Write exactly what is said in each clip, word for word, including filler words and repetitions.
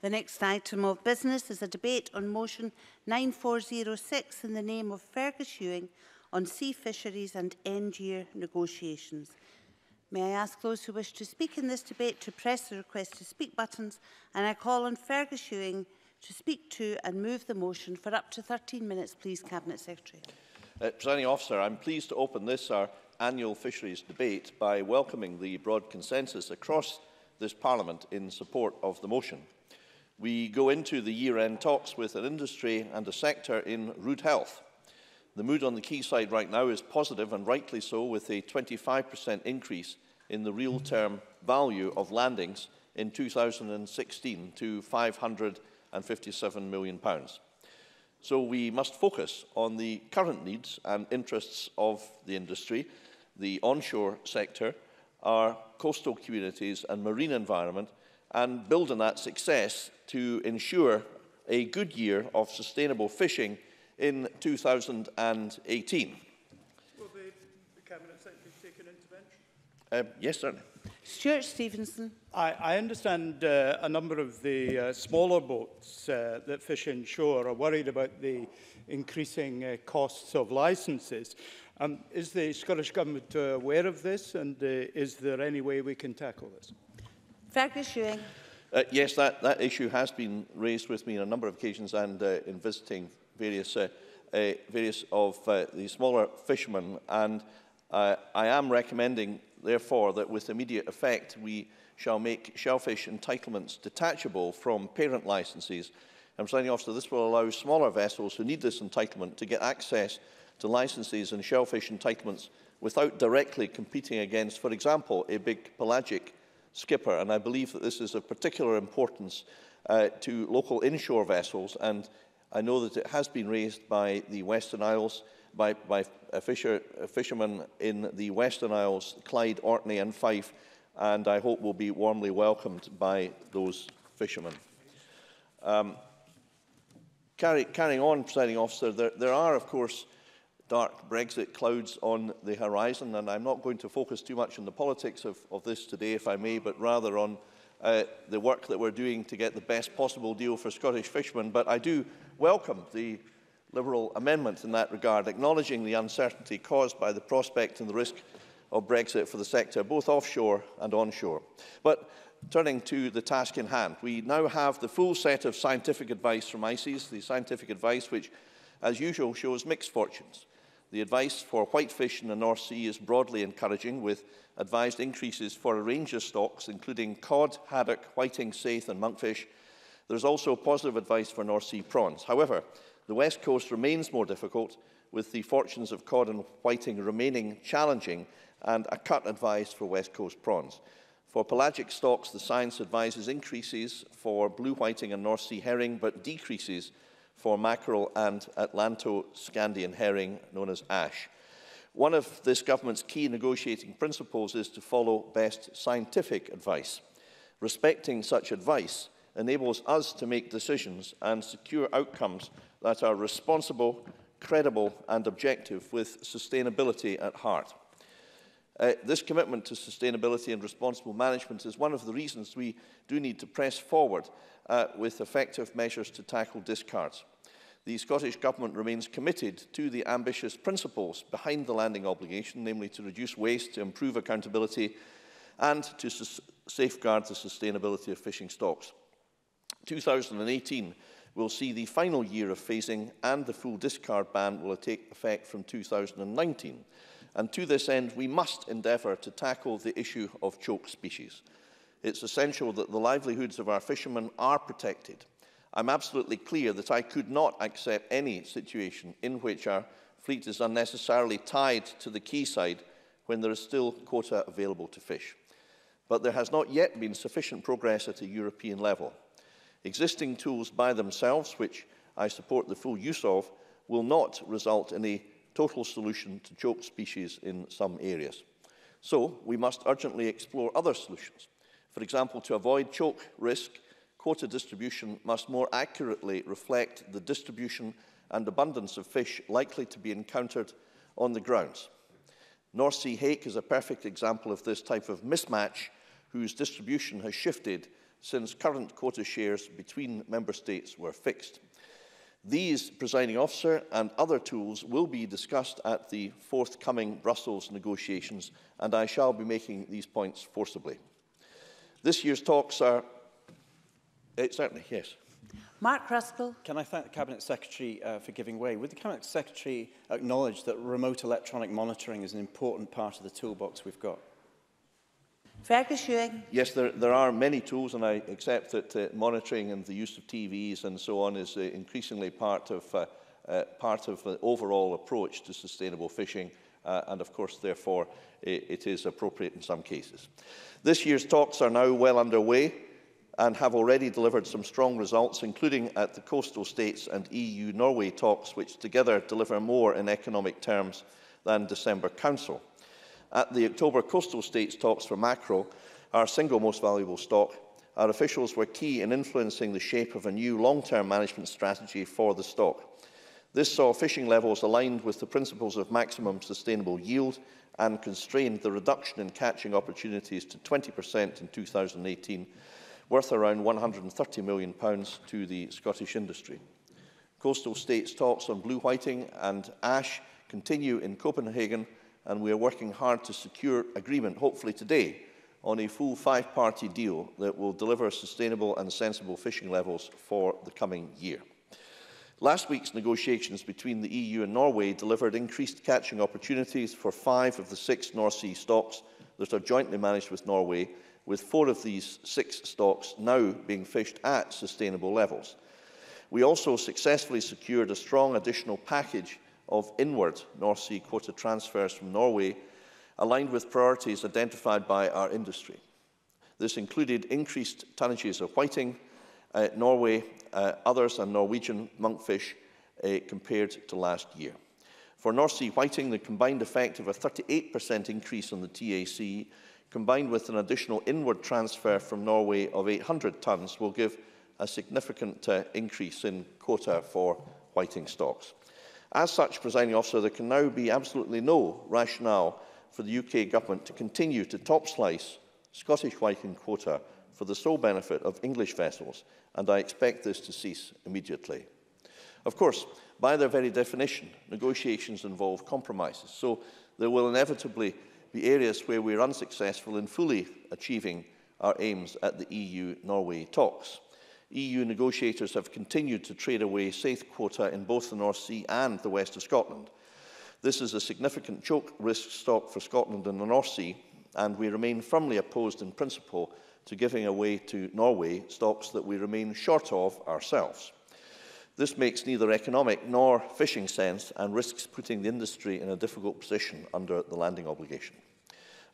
The next item of business is a debate on motion nine four zero six in the name of Fergus Ewing on sea fisheries and end-year negotiations. May I ask those who wish to speak in this debate to press the request to speak buttons, and I call on Fergus Ewing to speak to and move the motion for up to thirteen minutes, please, Cabinet Secretary. Uh, Presiding Officer, I'm pleased to open this, our annual fisheries debate, by welcoming the broad consensus across this Parliament in support of the motion. We go into the year-end talks with an industry and a sector in rude health. The mood on the quayside right now is positive, and rightly so, with a twenty-five percent increase in the real-term value of landings in two thousand sixteen to five hundred and fifty-seven million pounds. So we must focus on the current needs and interests of the industry, the onshore sector, our coastal communities and marine environment, and build on that success to ensure a good year of sustainable fishing in two thousand eighteen. Will the Cabinet Secretary take an intervention? Uh, yes, certainly. Stuart Stevenson. I, I understand uh, a number of the uh, smaller boats uh, that fish inshore are worried about the increasing uh, costs of licences. Um, is the Scottish Government uh, aware of this, and uh, is there any way we can tackle this? Fergus Ewing. Uh, yes, that, that issue has been raised with me on a number of occasions, and uh, in visiting various, uh, uh, various of uh, the smaller fishermen. And uh, I am recommending, therefore, that with immediate effect we shall make shellfish entitlements detachable from parent licences. I'm signing off, so this will allow smaller vessels who need this entitlement to get access to licences and shellfish entitlements without directly competing against, for example, a big pelagic skipper. And I believe that this is of particular importance uh, to local inshore vessels, and I know that it has been raised by the Western Isles, by, by a fisher, a fisherman in the Western Isles, Clyde, Orkney and Fife, and I hope will be warmly welcomed by those fishermen. Um, carry, carrying on, Presiding Officer, there, there are, of course, dark Brexit clouds on the horizon, and I'm not going to focus too much on the politics of, of this today, if I may, but rather on uh, the work that we're doing to get the best possible deal for Scottish fishermen. But I do welcome the Liberal amendment in that regard, acknowledging the uncertainty caused by the prospect and the risk of Brexit for the sector, both offshore and onshore. But turning to the task in hand, we now have the full set of scientific advice from ICES, the scientific advice which, as usual, shows mixed fortunes. The advice for whitefish in the North Sea is broadly encouraging, with advised increases for a range of stocks, including cod, haddock, whiting, saithe and monkfish. There's also positive advice for North Sea prawns. However, the West Coast remains more difficult, with the fortunes of cod and whiting remaining challenging, and a cut advised for West Coast prawns. For pelagic stocks, the science advises increases for blue whiting and North Sea herring, but decreases for mackerel and Atlanto-Scandian herring, known as ash. One of this government's key negotiating principles is to follow best scientific advice. Respecting such advice enables us to make decisions and secure outcomes that are responsible, credible and objective, with sustainability at heart. Uh, this commitment to sustainability and responsible management is one of the reasons we do need to press forward uh, with effective measures to tackle discards. The Scottish Government remains committed to the ambitious principles behind the landing obligation, namely to reduce waste, to improve accountability and to safeguard the sustainability of fishing stocks. two thousand eighteen will see the final year of phasing, and the full discard ban will take effect from two thousand nineteen. And to this end, we must endeavour to tackle the issue of choke species. It's essential that the livelihoods of our fishermen are protected. I'm absolutely clear that I could not accept any situation in which our fleet is unnecessarily tied to the quayside when there is still quota available to fish. But there has not yet been sufficient progress at a European level. Existing tools by themselves, which I support the full use of, will not result in a total solution to choke species in some areas. So we must urgently explore other solutions. For example, to avoid choke risk, quota distribution must more accurately reflect the distribution and abundance of fish likely to be encountered on the grounds. North Sea hake is a perfect example of this type of mismatch, whose distribution has shifted since current quota shares between member states were fixed. These, presiding officer, and other tools will be discussed at the forthcoming Brussels negotiations, and I shall be making these points forcibly. This year's talks are... Uh, certainly, yes. Mark Ruskell. Can I thank the Cabinet Secretary uh, for giving way? Would the Cabinet Secretary acknowledge that remote electronic monitoring is an important part of the toolbox we've got? Fergus Ewing. Yes, there, there are many tools, and I accept that uh, monitoring and the use of T Vs and so on is uh, increasingly part of, uh, uh, part of the overall approach to sustainable fishing, uh, and of course, therefore, it, it is appropriate in some cases. This year's talks are now well underway and have already delivered some strong results, including at the coastal states and E U Norway talks, which together deliver more in economic terms than December Council. At the October coastal states talks for mackerel, our single most valuable stock, our officials were key in influencing the shape of a new long-term management strategy for the stock. This saw fishing levels aligned with the principles of maximum sustainable yield and constrained the reduction in catching opportunities to twenty percent in two thousand eighteen, worth around one hundred and thirty million pounds to the Scottish industry. Coastal states talks on blue whiting and ash continue in Copenhagen, and we are working hard to secure agreement, hopefully today, on a full five-party deal that will deliver sustainable and sensible fishing levels for the coming year. Last week's negotiations between the E U and Norway delivered increased catching opportunities for five of the six North Sea stocks that are jointly managed with Norway, with four of these six stocks now being fished at sustainable levels. We also successfully secured a strong additional package of inward North Sea quota transfers from Norway, aligned with priorities identified by our industry. This included increased tonnages of whiting, uh, Norway, uh, others and Norwegian monkfish uh, compared to last year. For North Sea whiting, the combined effect of a thirty-eight percent increase on the T A C, combined with an additional inward transfer from Norway of eight hundred tonnes, will give a significant uh, increase in quota for whiting stocks. As such, presiding officer, there can now be absolutely no rationale for the U K government to continue to top-slice Scottish whiting quota for the sole benefit of English vessels, and I expect this to cease immediately. Of course, by their very definition, negotiations involve compromises, so there will inevitably be areas where we are unsuccessful in fully achieving our aims at the E U Norway talks. E U negotiators have continued to trade away safe quota in both the North Sea and the west of Scotland. This is a significant choke risk stock for Scotland and the North Sea, and we remain firmly opposed in principle to giving away to Norway stocks that we remain short of ourselves. This makes neither economic nor fishing sense and risks putting the industry in a difficult position under the landing obligation.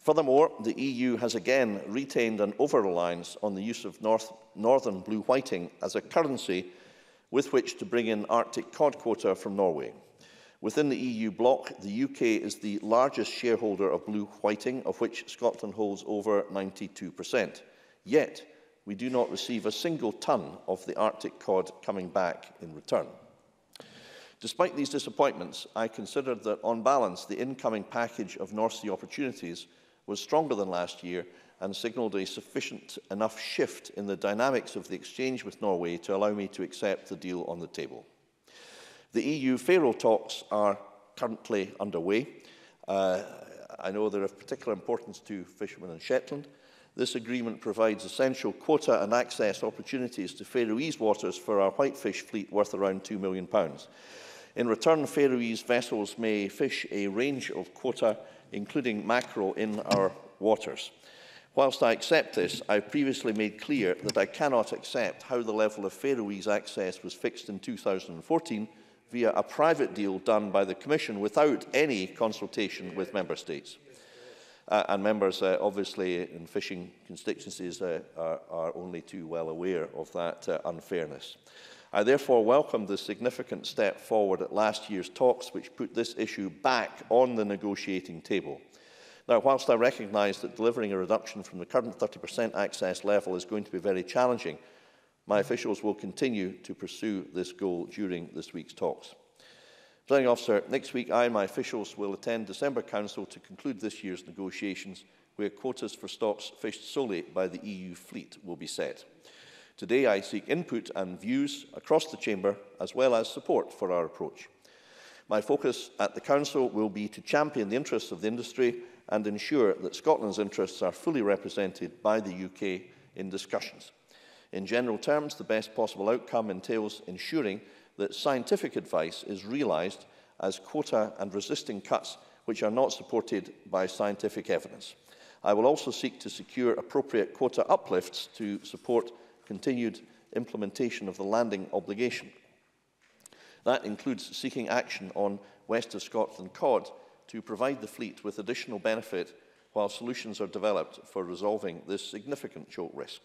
Furthermore, the E U has again retained an over-reliance on the use of north, northern blue whiting as a currency with which to bring in Arctic cod quota from Norway. Within the E U bloc, the U K is the largest shareholder of blue whiting, of which Scotland holds over ninety-two percent. Yet, we do not receive a single tonne of the Arctic cod coming back in return. Despite these disappointments, I considered that, on balance, the incoming package of North Sea opportunities was stronger than last year and signalled a sufficient enough shift in the dynamics of the exchange with Norway to allow me to accept the deal on the table. The E U Faroe talks are currently underway. Uh, I know they're of particular importance to fishermen in Shetland. This agreement provides essential quota and access opportunities to Faroese waters for our whitefish fleet worth around two million pounds. In return, Faroese vessels may fish a range of quota, including mackerel, in our waters. Whilst I accept this, I previously made clear that I cannot accept how the level of Faroese access was fixed in two thousand fourteen via a private deal done by the Commission without any consultation with Member States. Uh, and members, uh, obviously, in fishing constituencies uh, are, are only too well aware of that uh, unfairness. I therefore welcome the significant step forward at last year's talks, which put this issue back on the negotiating table. Now, whilst I recognise that delivering a reduction from the current thirty percent access level is going to be very challenging, my officials will continue to pursue this goal during this week's talks. Presiding officer, next week I and my officials will attend December Council to conclude this year's negotiations where quotas for stocks fished solely by the E U fleet will be set. Today, I seek input and views across the Chamber, as well as support for our approach. My focus at the Council will be to champion the interests of the industry and ensure that Scotland's interests are fully represented by the U K in discussions. In general terms, the best possible outcome entails ensuring that scientific advice is realised as quota and resisting cuts which are not supported by scientific evidence. I will also seek to secure appropriate quota uplifts to support continued implementation of the landing obligation. That includes seeking action on West of Scotland cod to provide the fleet with additional benefit while solutions are developed for resolving this significant choke risk.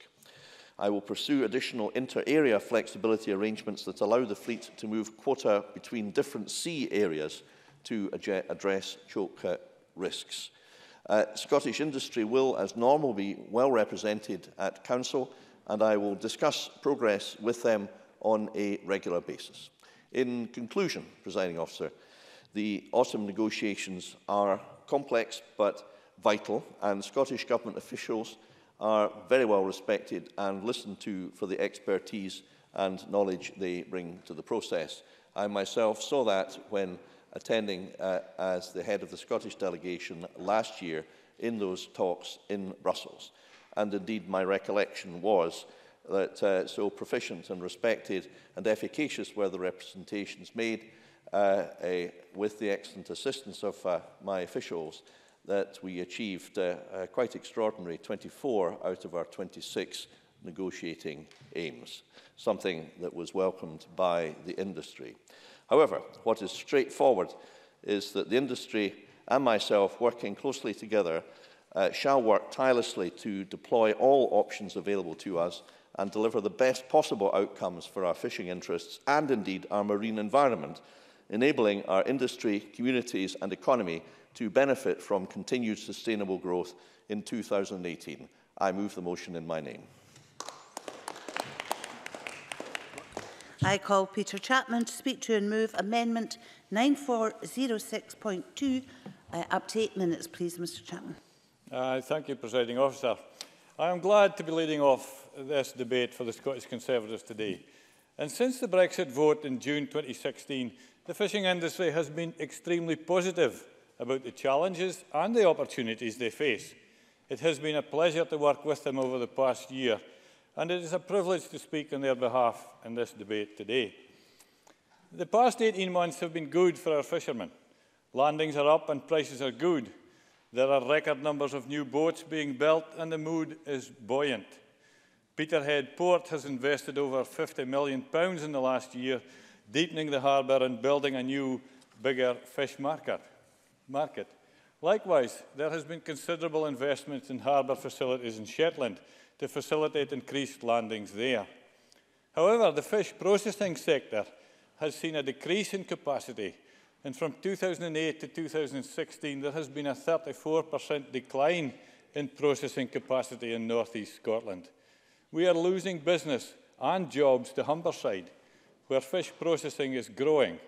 I will pursue additional inter-area flexibility arrangements that allow the fleet to move quota between different sea areas to address choke risks. Uh, Scottish industry will, as normal, be well represented at Council, and I will discuss progress with them on a regular basis. In conclusion, Presiding Officer, the autumn negotiations are complex but vital, and Scottish Government officials are very well respected and listened to for the expertise and knowledge they bring to the process. I myself saw that when attending uh, as the head of the Scottish delegation last year in those talks in Brussels. And indeed, my recollection was that uh, so proficient and respected and efficacious were the representations made uh, a, with the excellent assistance of uh, my officials that we achieved uh, a quite extraordinary twenty-four out of our twenty-six negotiating aims, something that was welcomed by the industry. However, what is straightforward is that the industry and myself, working closely together, uh, shall work tirelessly to deploy all options available to us and deliver the best possible outcomes for our fishing interests and indeed our marine environment, enabling our industry, communities and economy to benefit from continued sustainable growth in two thousand eighteen. I move the motion in my name. I call Peter Chapman to speak to and move amendment ninety-four oh six point two. Uh, up to eight minutes, please, Mister Chapman. Uh, thank you, Presiding Officer. I am glad to be leading off this debate for the Scottish Conservatives today. And since the Brexit vote in June twenty sixteen, the fishing industry has been extremely positive about the challenges and the opportunities they face. It has been a pleasure to work with them over the past year, and it is a privilege to speak on their behalf in this debate today. The past eighteen months have been good for our fishermen. Landings are up and prices are good. There are record numbers of new boats being built and the mood is buoyant. Peterhead Port has invested over fifty million pounds in the last year, deepening the harbour and building a new, bigger fish market. market. Likewise, there has been considerable investment in harbour facilities in Shetland, to facilitate increased landings there. However, the fish processing sector has seen a decrease in capacity, and from two thousand eight to two thousand sixteen, there has been a thirty-four percent decline in processing capacity in North East Scotland. We are losing business and jobs to Humberside, where fish processing is growing.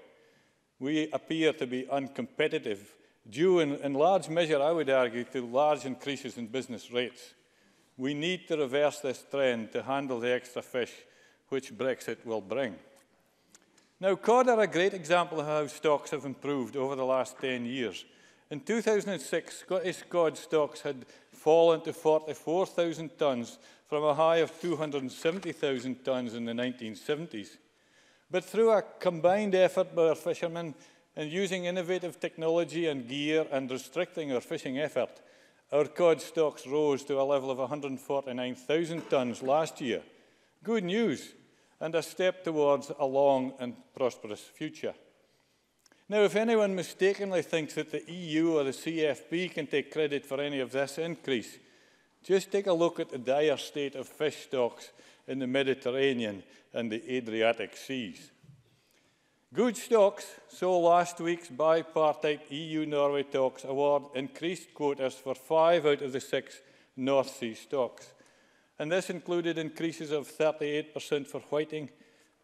We appear to be uncompetitive, due in, in large measure, I would argue, to large increases in business rates. We need to reverse this trend to handle the extra fish which Brexit will bring. Now, cod are a great example of how stocks have improved over the last ten years. In two thousand six, Scottish cod stocks had fallen to forty-four thousand tonnes from a high of two hundred seventy thousand tonnes in the nineteen seventies. But through a combined effort by our fishermen and using innovative technology and gear and restricting our fishing effort, our cod stocks rose to a level of one hundred forty-nine thousand tonnes last year. Good news, and a step towards a long and prosperous future. Now, if anyone mistakenly thinks that the E U or the C F P can take credit for any of this increase, just take a look at the dire state of fish stocks in the Mediterranean and the Adriatic Seas. Good stocks saw last week's bipartite E U Norway talks award increased quotas for five out of the six North Sea stocks. And this included increases of thirty-eight percent for whiting,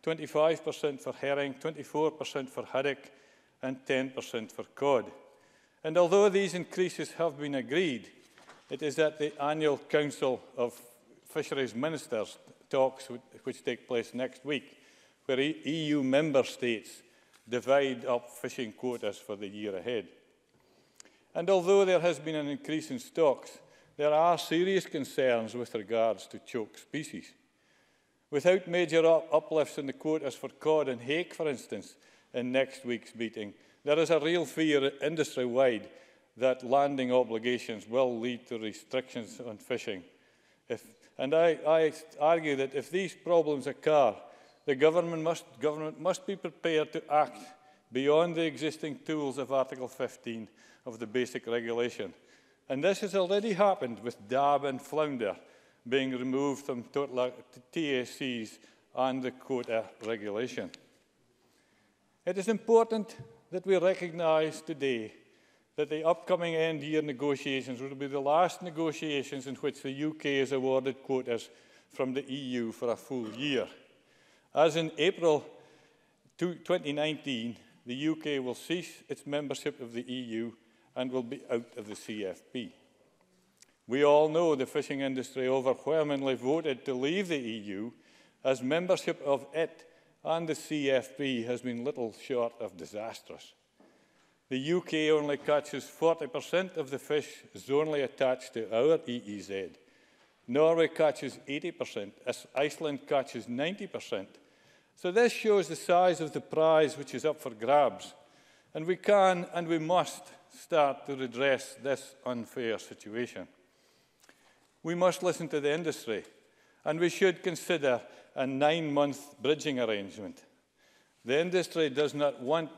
twenty-five percent for herring, twenty-four percent for haddock, and ten percent for cod. And although these increases have been agreed, It is at the annual Council of Fisheries Ministers talks, which take place next week, where E U member states divide up fishing quotas for the year ahead. And although there has been an increase in stocks, there are serious concerns with regards to choke species. Without major up uplifts in the quotas for cod and hake, for instance, in next week's meeting, there is a real fear industry-wide that landing obligations will lead to restrictions on fishing. If, and I, I argue that if these problems occur, the government must, government must be prepared to act beyond the existing tools of Article fifteen of the Basic Regulation. And this has already happened with dab and flounder being removed from total T A Cs and the quota regulation. It is important that we recognise today that the upcoming end-year negotiations will be the last negotiations in which the U K is awarded quotas from the E U for a full year. As in April twenty nineteen, the U K will cease its membership of the E U and will be out of the C F P. We all know the fishing industry overwhelmingly voted to leave the E U, as membership of it and the C F P has been little short of disastrous. The U K only catches forty percent of the fish zonally attached to our E E Z. Norway catches eighty percent, Iceland catches ninety percent. So this shows the size of the prize which is up for grabs. And we can and we must start to redress this unfair situation. We must listen to the industry, and we should consider a nine-month bridging arrangement. The industry does not want,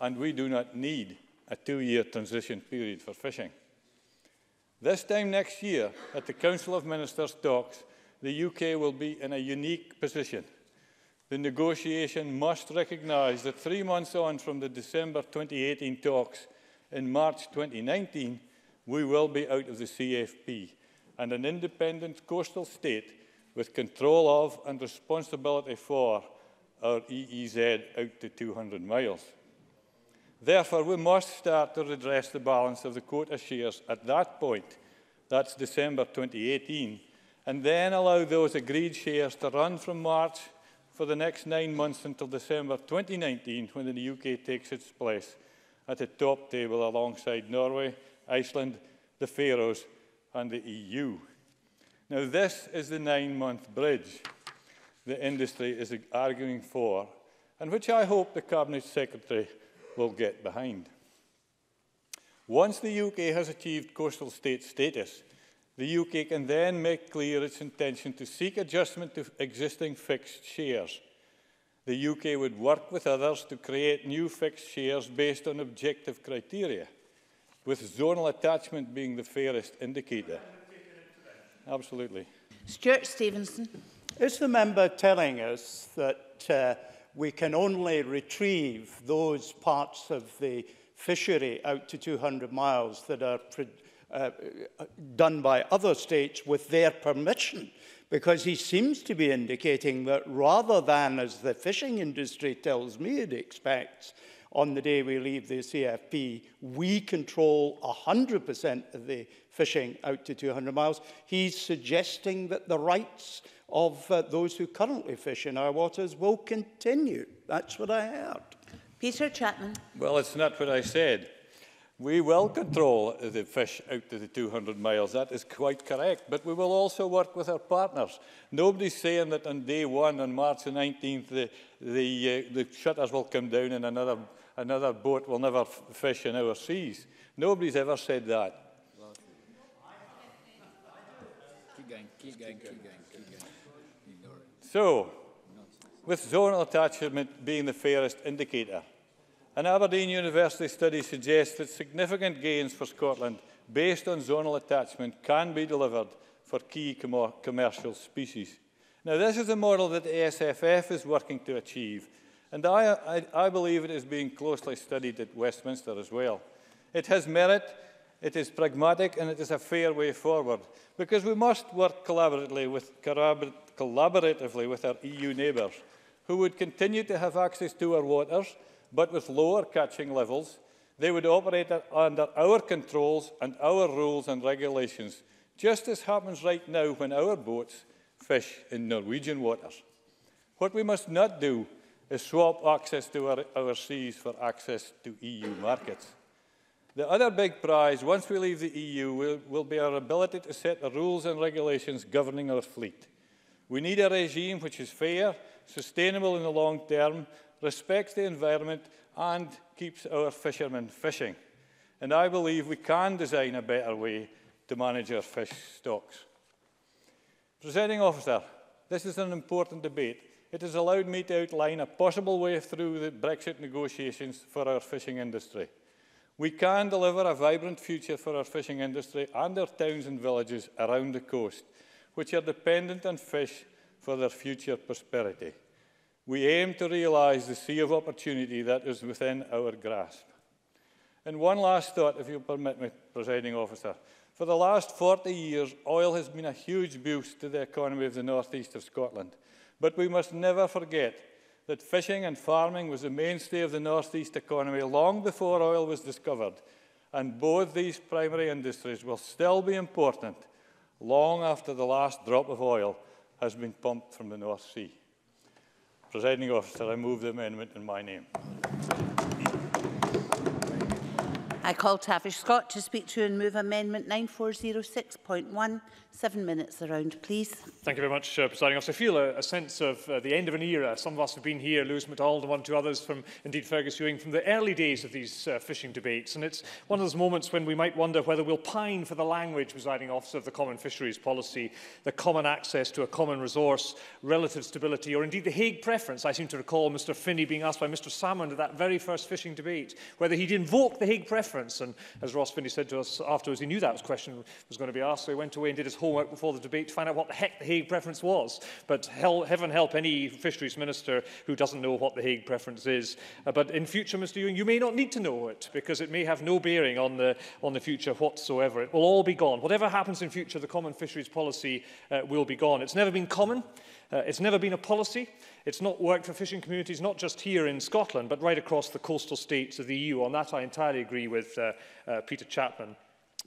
and we do not need, a two-year transition period for fishing. This time next year, at the Council of Ministers talks, the U K will be in a unique position. The negotiation must recognise that three months on from the December twenty eighteen talks, in March twenty nineteen, we will be out of the C F P and an independent coastal state with control of and responsibility for our E E Z out to two hundred miles. Therefore, we must start to redress the balance of the quota shares at that point, that's December twenty eighteen, and then allow those agreed shares to run from March for the next nine months until December twenty nineteen, when the U K takes its place at the top table alongside Norway, Iceland, the Faroes and the E U. Now, this is the nine-month bridge the industry is arguing for, and which I hope the Cabinet Secretary will get behind. Once the U K has achieved coastal state status, the U K can then make clear its intention to seek adjustment to existing fixed shares. The U K would work with others to create new fixed shares based on objective criteria, with zonal attachment being the fairest indicator. Absolutely. Stuart Stevenson. Is the member telling us that uh, we can only retrieve those parts of the fishery out to two hundred miles that are uh, done by other states with their permission? Because he seems to be indicating that rather than, as the fishing industry tells me it expects, on the day we leave the C F P, we control one hundred percent of the fishing out to two hundred miles. He's suggesting that the rights of uh, those who currently fish in our waters will continue. That's what I heard. Peter Chapman. Well, it's not what I said. We will control the fish out to the two hundred miles. That is quite correct. But we will also work with our partners. Nobody's saying that on day one, on March the nineteenth, the, the, uh, the shutters will come down and another, another boat will never f fish in our seas. Nobody's ever said that. Keep going, keep going, keep going, keep going. So, with zonal attachment being the fairest indicator, an Aberdeen University study suggests that significant gains for Scotland based on zonal attachment can be delivered for key com commercial species. Now, this is a model that the S F F is working to achieve, and I, I, I believe it is being closely studied at Westminster as well. It has merit, it is pragmatic, and it is a fair way forward, because we must work collaboratively with, collaboratively with our E U neighbours, who would continue to have access to our waters, but with lower catching levels, They would operate under our controls and our rules and regulations, just as happens right now when our boats fish in Norwegian waters. What we must not do is swap access to our, our seas for access to E U markets. The other big prize, once we leave the E U, will, will be our ability to set the rules and regulations governing our fleet. We need a regime which is fair, sustainable in the long term, respects the environment, and keeps our fishermen fishing. And I believe we can design a better way to manage our fish stocks. Presiding Officer, this is an important debate. It has allowed me to outline a possible way through the Brexit negotiations for our fishing industry. We can deliver a vibrant future for our fishing industry and our towns and villages around the coast, which are dependent on fish for their future prosperity. We aim to realise the sea of opportunity that is within our grasp. And one last thought, if you'll permit me, Presiding Officer. For the last forty years, oil has been a huge boost to the economy of the northeast of Scotland. But we must never forget that fishing and farming was the mainstay of the northeast economy long before oil was discovered, and both these primary industries will still be important long after the last drop of oil has been pumped from the North Sea. Presiding Officer, I move the amendment in my name. I call Tavish Scott to speak to and move Amendment nine four zero six point one. Seven minutes around, please. Thank you very much, uh, Presiding Officer. I feel a, a sense of uh, the end of an era. Some of us have been here, Lewis MacDonald and one or two others, from, indeed Fergus Ewing, from the early days of these uh, fishing debates. And it's one of those moments when we might wonder whether we'll pine for the language, Presiding Officer, of the common fisheries policy, the common access to a common resource, relative stability, or indeed the Hague preference. I seem to recall Mr Finnie being asked by Mr Salmond at that very first fishing debate whether he'd invoke the Hague preference. And as Ross Finnie said to us afterwards, he knew that was question was going to be asked, so he went away and did his homework before the debate to find out what the heck the Hague preference was. But hell, heaven help any fisheries minister who doesn't know what the Hague preference is. Uh, but in future, Mr Ewing, you may not need to know it, because it may have no bearing on the, on the future whatsoever. It will all be gone. Whatever happens in future, the common fisheries policy uh, will be gone. It's never been common. Uh, it's never been a policy. It's not worked for fishing communities, not just here in Scotland, but right across the coastal states of the E U. On that, I entirely agree with uh, uh, Peter Chapman.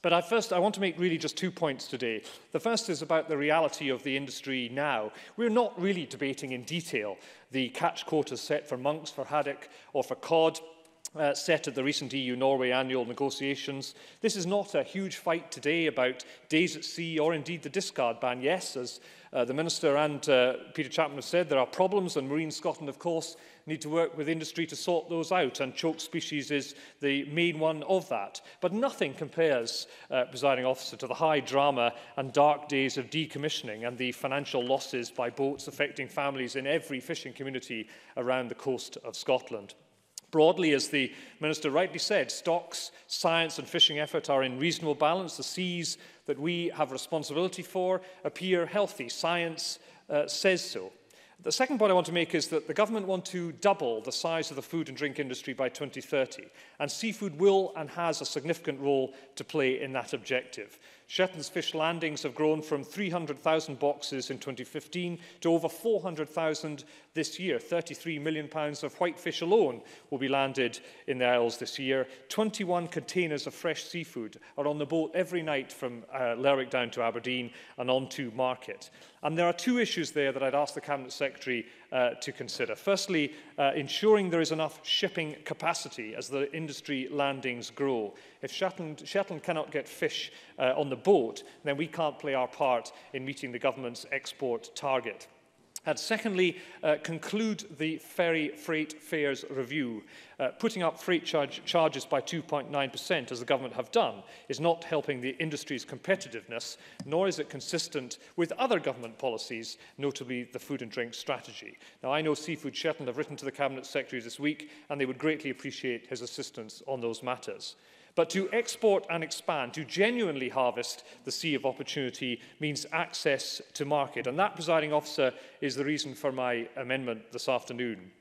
But I first, I want to make really just two points today. The first is about the reality of the industry now. We're not really debating in detail the catch quotas set for monks, for haddock, or for cod, Uh, set at the recent E U Norway annual negotiations. This is not a huge fight today about days at sea or indeed the discard ban. Yes, as uh, the Minister and uh, Peter Chapman have said, there are problems, and Marine Scotland, of course, need to work with industry to sort those out, and choke species is the main one of that. But nothing compares, uh, Presiding Officer, to the high drama and dark days of decommissioning and the financial losses by boats affecting families in every fishing community around the coast of Scotland. Broadly, as the Minister rightly said, stocks, science and fishing effort are in reasonable balance. The seas that we have responsibility for appear healthy. Science uh, says so. The second point I want to make is that the government want to double the size of the food and drink industry by twenty thirty, and seafood will and has a significant role to play in that objective. Shetland's fish landings have grown from three hundred thousand boxes in twenty fifteen to over four hundred thousand this year. thirty-three million pounds of whitefish alone will be landed in the Isles this year. twenty-one containers of fresh seafood are on the boat every night from uh, Lerwick down to Aberdeen and on to Market. And there are two issues there that I'd ask the Cabinet Secretary uh, to consider. Firstly, uh, ensuring there is enough shipping capacity as the industry landings grow. If Shetland, Shetland cannot get fish uh, on the boat, then we can't play our part in meeting the government's export target. And secondly, uh, conclude the ferry freight fares review. Uh, putting up freight charge charges by two point nine percent, as the government have done, is not helping the industry's competitiveness, nor is it consistent with other government policies, notably the food and drink strategy. Now, I know Seafood Shetland have written to the Cabinet Secretary this week, and they would greatly appreciate his assistance on those matters. But to export and expand, to genuinely harvest the sea of opportunity, means access to market. And that, Presiding Officer, is the reason for my amendment this afternoon.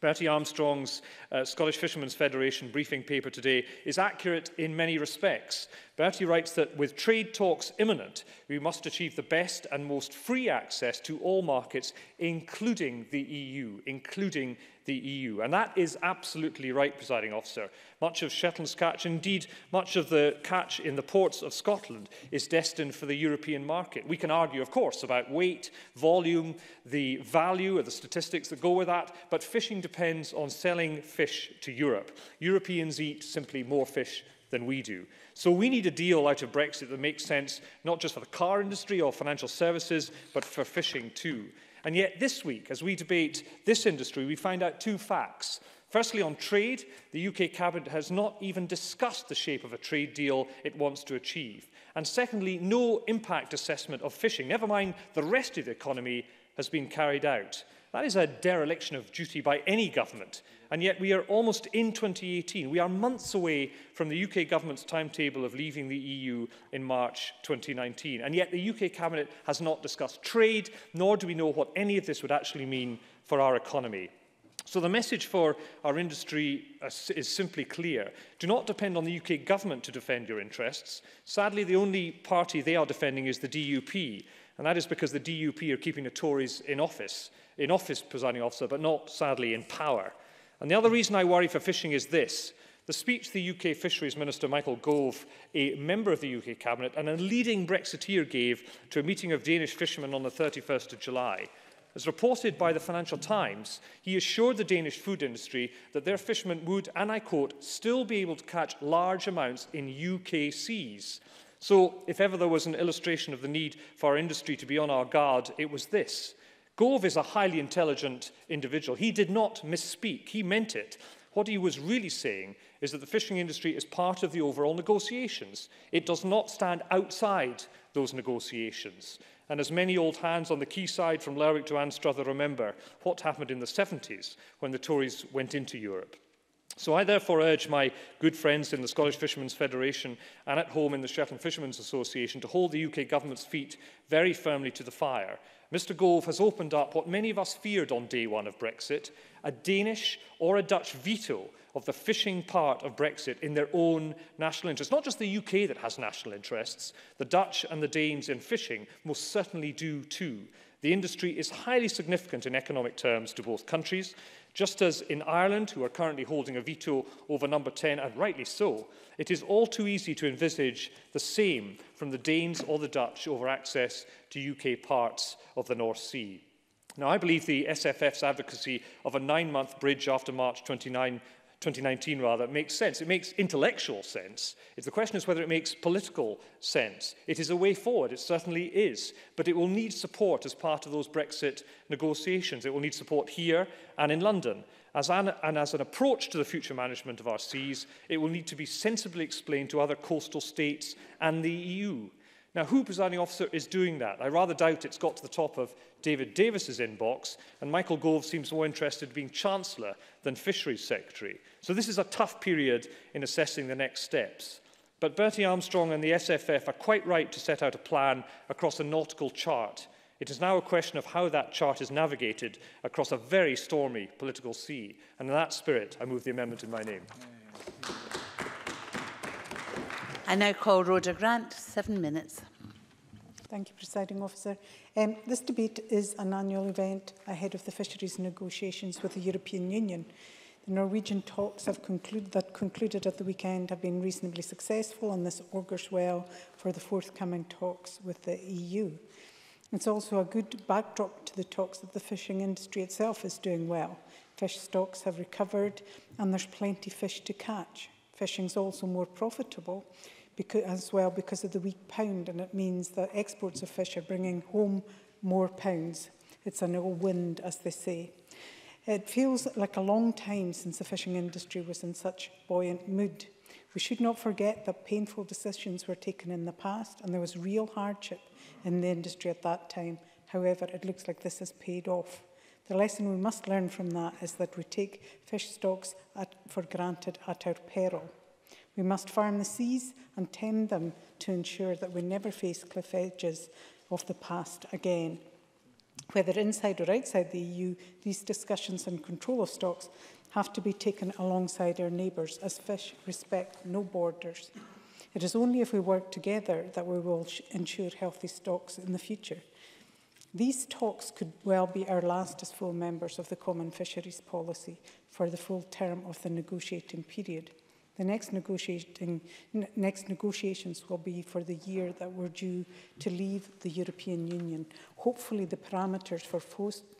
Bertie Armstrong's uh, Scottish Fishermen's Federation briefing paper today is accurate in many respects. Bertie writes that with trade talks imminent, we must achieve the best and most free access to all markets, including the E U, including the E U. And that is absolutely right, Presiding Officer. Much of Shetland's catch, indeed much of the catch in the ports of Scotland, is destined for the European market. We can argue, of course, about weight, volume, the value, or the statistics that go with that, but fishing depends on selling fish to Europe. Europeans eat simply more fish than we do. So we need a deal out of Brexit that makes sense, not just for the car industry or financial services, but for fishing too. And yet this week, as we debate this industry, we find out two facts. Firstly, on trade, the U K Cabinet has not even discussed the shape of a trade deal it wants to achieve. And secondly, no impact assessment of fishing, never mind the rest of the economy, has been carried out. That is a dereliction of duty by any government. And yet we are almost in twenty eighteen. We are months away from the U K government's timetable of leaving the E U in March twenty nineteen. And yet the U K Cabinet has not discussed trade, nor do we know what any of this would actually mean for our economy. So the message for our industry is simply clear. Do not depend on the U K government to defend your interests. Sadly, the only party they are defending is the D U P. And that is because the D U P are keeping the Tories in office. In office, Presiding Officer, but not, sadly, in power. And the other reason I worry for fishing is this. The speech the U K Fisheries Minister Michael Gove, a member of the U K Cabinet and a leading Brexiteer, gave to a meeting of Danish fishermen on the thirty-first of July. As reported by the Financial Times, he assured the Danish food industry that their fishermen would, and I quote, still be able to catch large amounts in U K seas. So, if ever there was an illustration of the need for our industry to be on our guard, it was this. Gove is a highly intelligent individual. He did not misspeak. He meant it. What he was really saying is that the fishing industry is part of the overall negotiations. It does not stand outside those negotiations. And as many old hands on the quayside from Lerwick to Anstruther remember, what happened in the seventies when the Tories went into Europe. So I therefore urge my good friends in the Scottish Fishermen's Federation and at home in the Shetland Fishermen's Association to hold the U K government's feet very firmly to the fire. Mister Gove has opened up what many of us feared on day one of Brexit, a Danish or a Dutch veto of the fishing part of Brexit in their own national interests. Not just the U K that has national interests. The Dutch and the Danes in fishing most certainly do too. The industry is highly significant in economic terms to both countries. Just as in Ireland, who are currently holding a veto over number ten, and rightly so, it is all too easy to envisage the same from the Danes or the Dutch over access to U K parts of the North Sea. Now, I believe the S F F's advocacy of a nine-month bridge after March twenty nineteen rather, makes sense. It makes intellectual sense. It's the question is whether it makes political sense. It is a way forward. It certainly is. But it will need support as part of those Brexit negotiations. It will need support here and in London. As an, and as an approach to the future management of our seas, it will need to be sensibly explained to other coastal states and the E U. Now, who, Presiding Officer, is doing that? I rather doubt it's got to the top of David Davis's inbox, and Michael Gove seems more interested in being Chancellor than Fisheries Secretary. So this is a tough period in assessing the next steps. But Bertie Armstrong and the S F F are quite right to set out a plan across a nautical chart. It is now a question of how that chart is navigated across a very stormy political sea. And in that spirit, I move the amendment in my name. I now call Rhoda Grant, seven minutes. Thank you, Presiding Officer. Um, this debate is an annual event ahead of the fisheries negotiations with the European Union. The Norwegian talks have concluded, that concluded at the weekend have been reasonably successful, and this augurs well for the forthcoming talks with the E U. It's also a good backdrop to the talks that the fishing industry itself is doing well. Fish stocks have recovered, and there's plenty of fish to catch. Fishing is also more profitable, Because, as well because of the weak pound, and it means that exports of fish are bringing home more pounds. It's an old wind, as they say. It feels like a long time since the fishing industry was in such buoyant mood. We should not forget that painful decisions were taken in the past, and there was real hardship in the industry at that time. However, it looks like this has paid off. The lesson we must learn from that is that we take fish stocks at, for granted at our peril. We must farm the seas and tend them to ensure that we never face cliff edges of the past again. Whether inside or outside the E U, these discussions on control of stocks have to be taken alongside our neighbours, as fish respect no borders. It is only if we work together that we will ensure healthy stocks in the future. These talks could well be our last as full members of the Common Fisheries Policy for the full term of the negotiating period. The next, negotiating, next negotiations will be for the year that we're due to leave the European Union. Hopefully the parameters for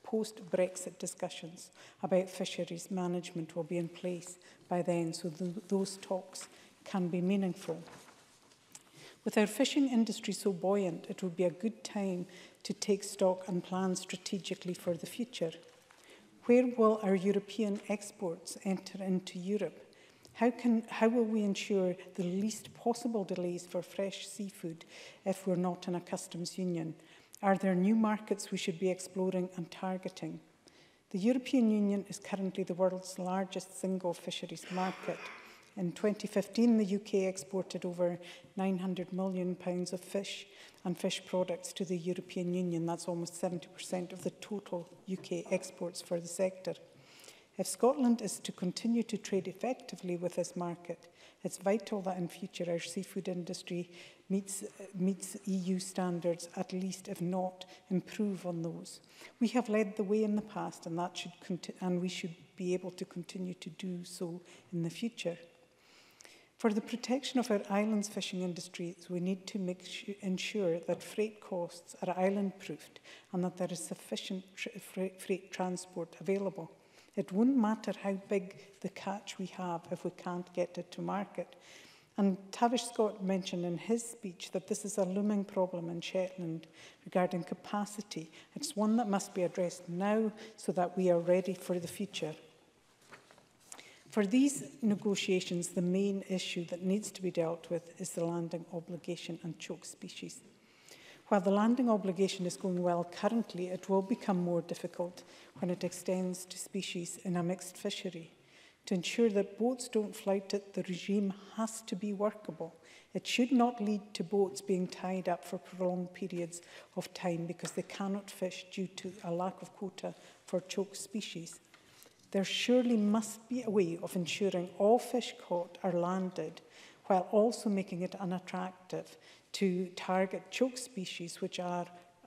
post-Brexit discussions about fisheries management will be in place by then, so th those talks can be meaningful. With our fishing industry so buoyant, it would be a good time to take stock and plan strategically for the future. Where will our European exports enter into Europe? How, can, how will we ensure the least possible delays for fresh seafood if we're not in a customs union? Are there new markets we should be exploring and targeting? The European Union is currently the world's largest single fisheries market. In twenty fifteen, the U K exported over nine hundred million pounds of fish and fish products to the European Union. That's almost seventy percent of the total U K exports for the sector. If Scotland is to continue to trade effectively with this market, it's vital that in future our seafood industry meets, meets E U standards, at least if not, improve on those. We have led the way in the past, and, that should and we should be able to continue to do so in the future. For the protection of our islands fishing industries, we need to make ensure that freight costs are island-proofed and that there is sufficient tr freight transport available. It wouldn't matter how big the catch we have if we can't get it to market. And Tavish Scott mentioned in his speech that this is a looming problem in Shetland regarding capacity. It's one that must be addressed now so that we are ready for the future. For these negotiations, the main issue that needs to be dealt with is the landing obligation and choke species. While the landing obligation is going well currently, it will become more difficult when it extends to species in a mixed fishery. To ensure that boats don't flout it, the regime has to be workable. It should not lead to boats being tied up for prolonged periods of time because they cannot fish due to a lack of quota for choke species. There surely must be a way of ensuring all fish caught are landed, while also making it unattractive to target choke species which are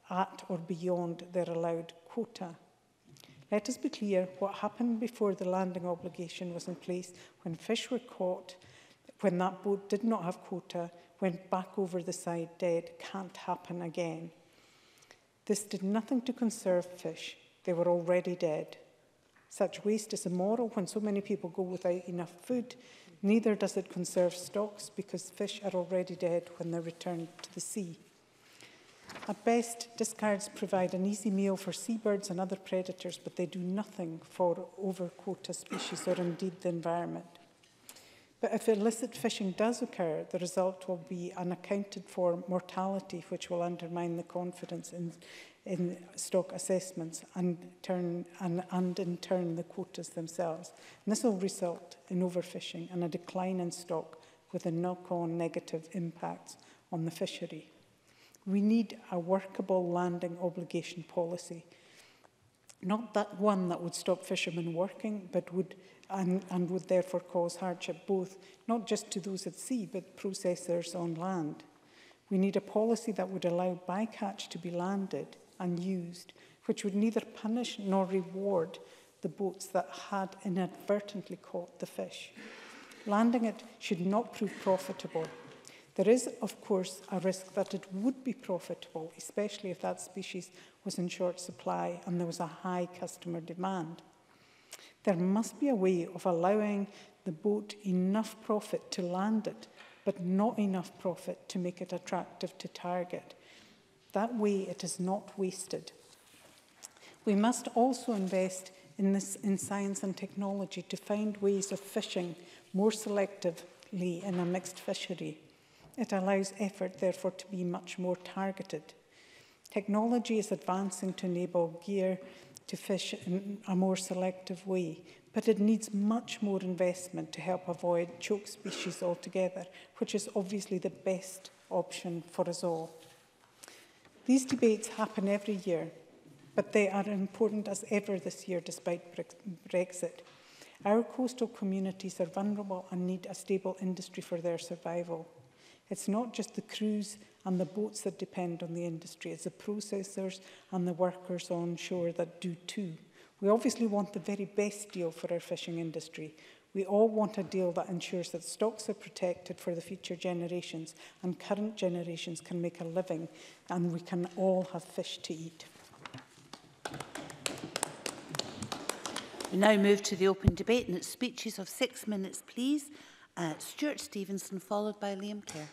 at or beyond their allowed quota. Let us be clear, what happened before the landing obligation was in place when fish were caught, when that boat did not have quota, went back over the side dead, can't happen again. This did nothing to conserve fish. They were already dead. Such waste is immoral when so many people go without enough food. Neither does it conserve stocks because fish are already dead when they're returned to the sea. At best, discards provide an easy meal for seabirds and other predators, but they do nothing for over-quota species or indeed the environment. But if illicit fishing does occur, the result will be unaccounted-for mortality, which will undermine the confidence in, in stock assessments and, turn, and, and, in turn, the quotas themselves. And this will result in overfishing and a decline in stock with a knock-on negative impact on the fishery. We need a workable landing obligation policy, not that one that would stop fishermen working, but would And, and would therefore cause hardship both, not just to those at sea, but processors on land. We need a policy that would allow bycatch to be landed and used, which would neither punish nor reward the boats that had inadvertently caught the fish. Landing it should not prove profitable. There is, of course, a risk that it would be profitable, especially if that species was in short supply and there was a high customer demand. There must be a way of allowing the boat enough profit to land it, but not enough profit to make it attractive to target. That way it is not wasted. We must also invest in, this, in science and technology to find ways of fishing more selectively in a mixed fishery. It allows effort, therefore, to be much more targeted. Technology is advancing to enable gear to fish in a more selective way, but it needs much more investment to help avoid choke species altogether, which is obviously the best option for us all. These debates happen every year, but they are important as ever this year despite Brexit. Our coastal communities are vulnerable and need a stable industry for their survival. It's not just the crews and the boats that depend on the industry, it's the processors and the workers onshore that do too. We obviously want the very best deal for our fishing industry. We all want a deal that ensures that stocks are protected for the future generations and current generations can make a living and we can all have fish to eat. We now move to the open debate and it's speeches of six minutes, please. Uh, Stuart Stevenson, followed by Liam Kerr.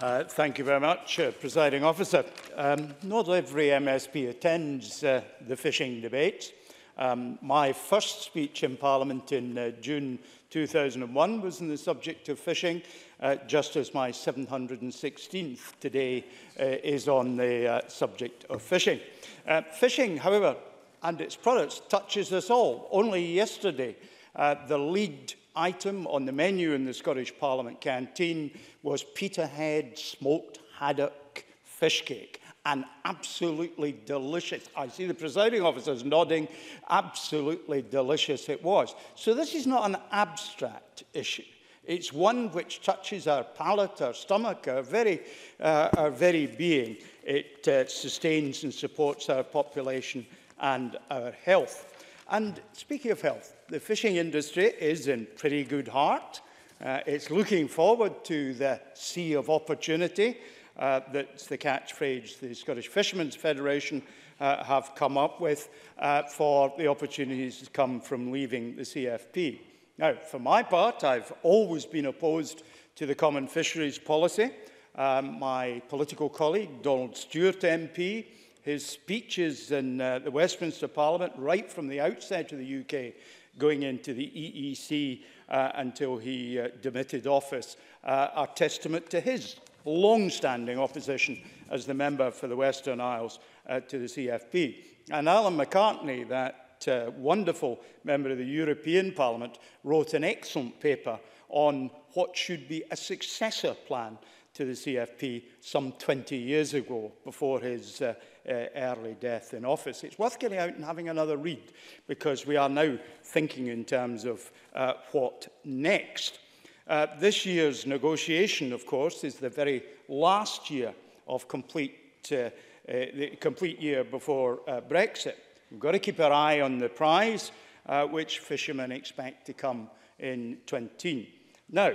Uh, thank you very much, uh, Presiding Officer. Um, not every M S P attends uh, the fishing debate. Um, my first speech in Parliament in uh, June two thousand one was on the subject of fishing, uh, just as my seven hundred and sixteenth today uh, is on the uh, subject of fishing. Uh, fishing, however, and its products touches us all. Only yesterday, uh, the lead item on the menu in the Scottish Parliament canteen was Peterhead smoked haddock fish cake, and absolutely delicious. I see the presiding officers nodding, absolutely delicious it was. So this is not an abstract issue. It's one which touches our palate, our stomach, our very, uh, our very being. It uh, sustains and supports our population and our health. And speaking of health, the fishing industry is in pretty good heart. Uh, it's looking forward to the sea of opportunity. Uh, that's the catchphrase the Scottish Fishermen's Federation uh, have come up with uh, for the opportunities that come from leaving the C F P. Now, for my part, I've always been opposed to the common fisheries policy. Um, my political colleague, Donald Stewart M P, his speeches in uh, the Westminster Parliament right from the outset of the U K, going into the E E Z uh, until he uh, demitted office, uh, are testament to his long-standing opposition as the member for the Western Isles uh, to the C F P. And Alan McCartney, that uh, wonderful member of the European Parliament, wrote an excellent paper on what should be a successor plan to the C F P some twenty years ago, before his uh, uh, early death in office. It's worth getting out and having another read, because we are now thinking in terms of uh, what next. Uh, this year's negotiation, of course, is the very last year of complete, uh, uh, the complete year before uh, Brexit. We've got to keep our eye on the prize, uh, which fishermen expect to come in twenty nineteen. Now,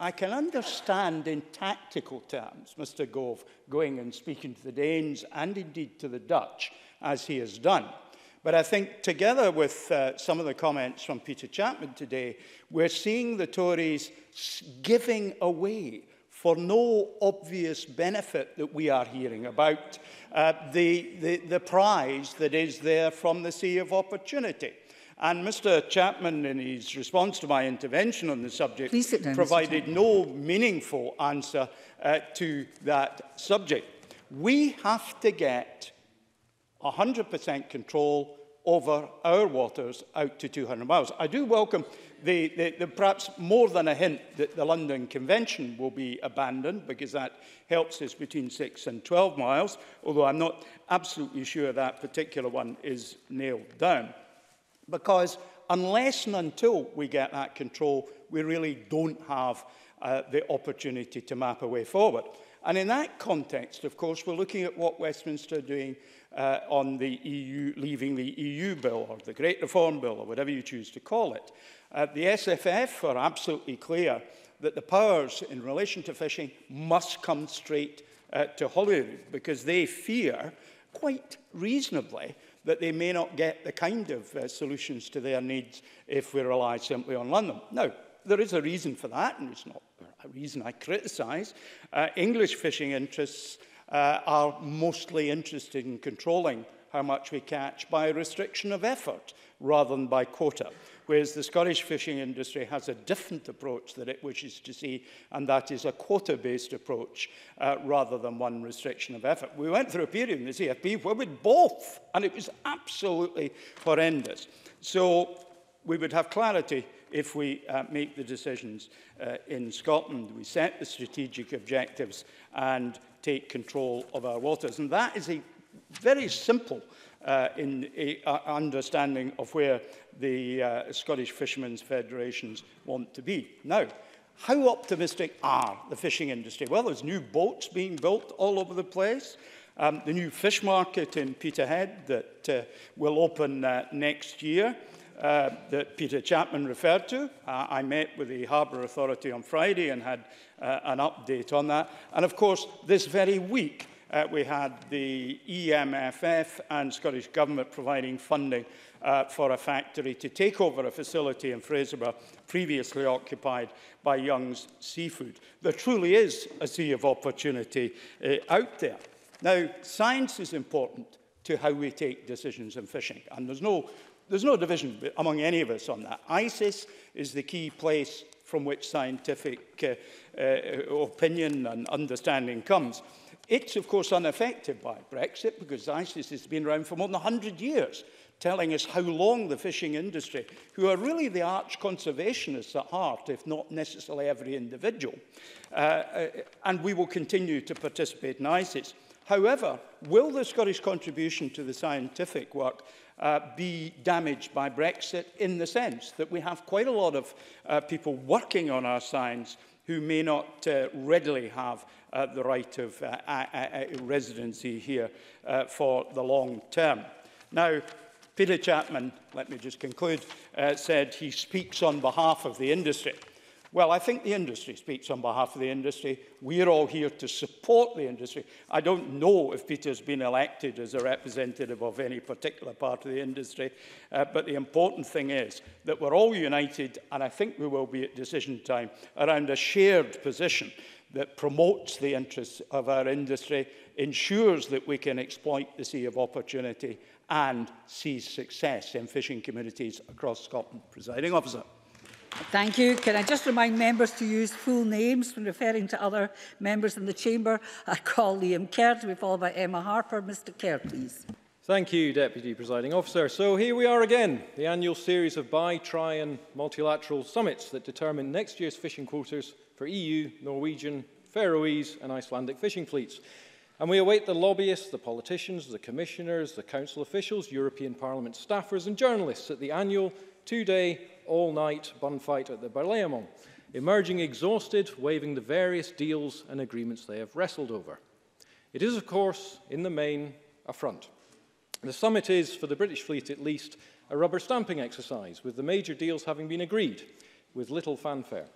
I can understand in tactical terms Mister Gove going and speaking to the Danes and indeed to the Dutch, as he has done. But I think together with uh, some of the comments from Peter Chapman today, we're seeing the Tories giving away for no obvious benefit that we are hearing about uh, the, the, the prize that is there from the sea of opportunity. And Mister Chapman, in his response to my intervention on the subject, down, provided no meaningful answer uh, to that subject. We have to get one hundred percent control over our waters out to two hundred miles. I do welcome the, the, the perhaps more than a hint that the London Convention will be abandoned, because that helps us between six and twelve miles, although I'm not absolutely sure that particular one is nailed down. Because unless and until we get that control, we really don't have uh, the opportunity to map a way forward. And in that context, of course, we're looking at what Westminster are doing uh, on the E U, leaving the E U bill, or the Great Reform Bill, or whatever you choose to call it. Uh, the S F F are absolutely clear that the powers in relation to fishing must come straight uh, to Holyrood, because they fear, quite reasonably, that they may not get the kind of uh, solutions to their needs if we rely simply on London. Now, there is a reason for that, and it's not a reason I criticise. Uh, English fishing interests uh, are mostly interested in controlling how much we catch by restriction of effort rather than by quota, whereas the Scottish fishing industry has a different approach that it wishes to see, and that is a quota-based approach uh, rather than one restriction of effort. We went through a period in the C F P where we did both, and it was absolutely horrendous. So we would have clarity if we uh, make the decisions uh, in Scotland. We set the strategic objectives and take control of our waters, and that is a very simple uh, in a, uh, understanding of where the uh, Scottish Fishermen's Federations want to be. Now, How optimistic are the fishing industry? Well, there's new boats being built all over the place. Um, the new fish market in Peterhead that uh, will open uh, next year, uh, that Peter Chapman referred to. Uh, I met with the Harbour Authority on Friday and had uh, an update on that. And of course, this very week, uh, we had the E M F F and Scottish Government providing funding uh, for a factory to take over a facility in Fraserburgh previously occupied by Young's Seafood. There truly is a sea of opportunity uh, out there. Now, science is important to how we take decisions in fishing, and there's no, there's no division among any of us on that. ICES is the key place from which scientific uh, uh, opinion and understanding comes. It's, of course, unaffected by Brexit, because ICES has been around for more than one hundred years, telling us how long the fishing industry, who are really the arch conservationists at heart, if not necessarily every individual, uh, uh, and we will continue to participate in ICES. However, will the Scottish contribution to the scientific work uh, be damaged by Brexit, in the sense that we have quite a lot of uh, people working on our science who may not uh, readily have uh, the right of uh, a, a residency here uh, for the long term? Now, Peter Chapman, let me just conclude, uh, said he speaks on behalf of the industry. Well, I think the industry speaks on behalf of the industry. We're all here to support the industry. I don't know if Peter's been elected as a representative of any particular part of the industry, uh, but the important thing is that we're all united, and I think we will be at decision time, around a shared position that promotes the interests of our industry, ensures that we can exploit the sea of opportunity, and sees success in fishing communities across Scotland. Presiding Officer. Thank you. Can I just remind members to use full names when referring to other members in the Chamber? I call Liam Kerr to be followed by Emma Harper. Mister Kerr, please. Thank you, Deputy Presiding Officer. So here we are again, the annual series of bi, tri and multilateral summits that determine next year's fishing quotas for E U, Norwegian, Faroese and Icelandic fishing fleets. And we await the lobbyists, the politicians, the commissioners, the council officials, European Parliament staffers and journalists at the annual two-day all-night bun fight at the Berlaymont, emerging exhausted, waving the various deals and agreements they have wrestled over. It is, of course, in the main, a front. The summit is, for the British fleet at least, a rubber stamping exercise, with the major deals having been agreed, with little fanfare.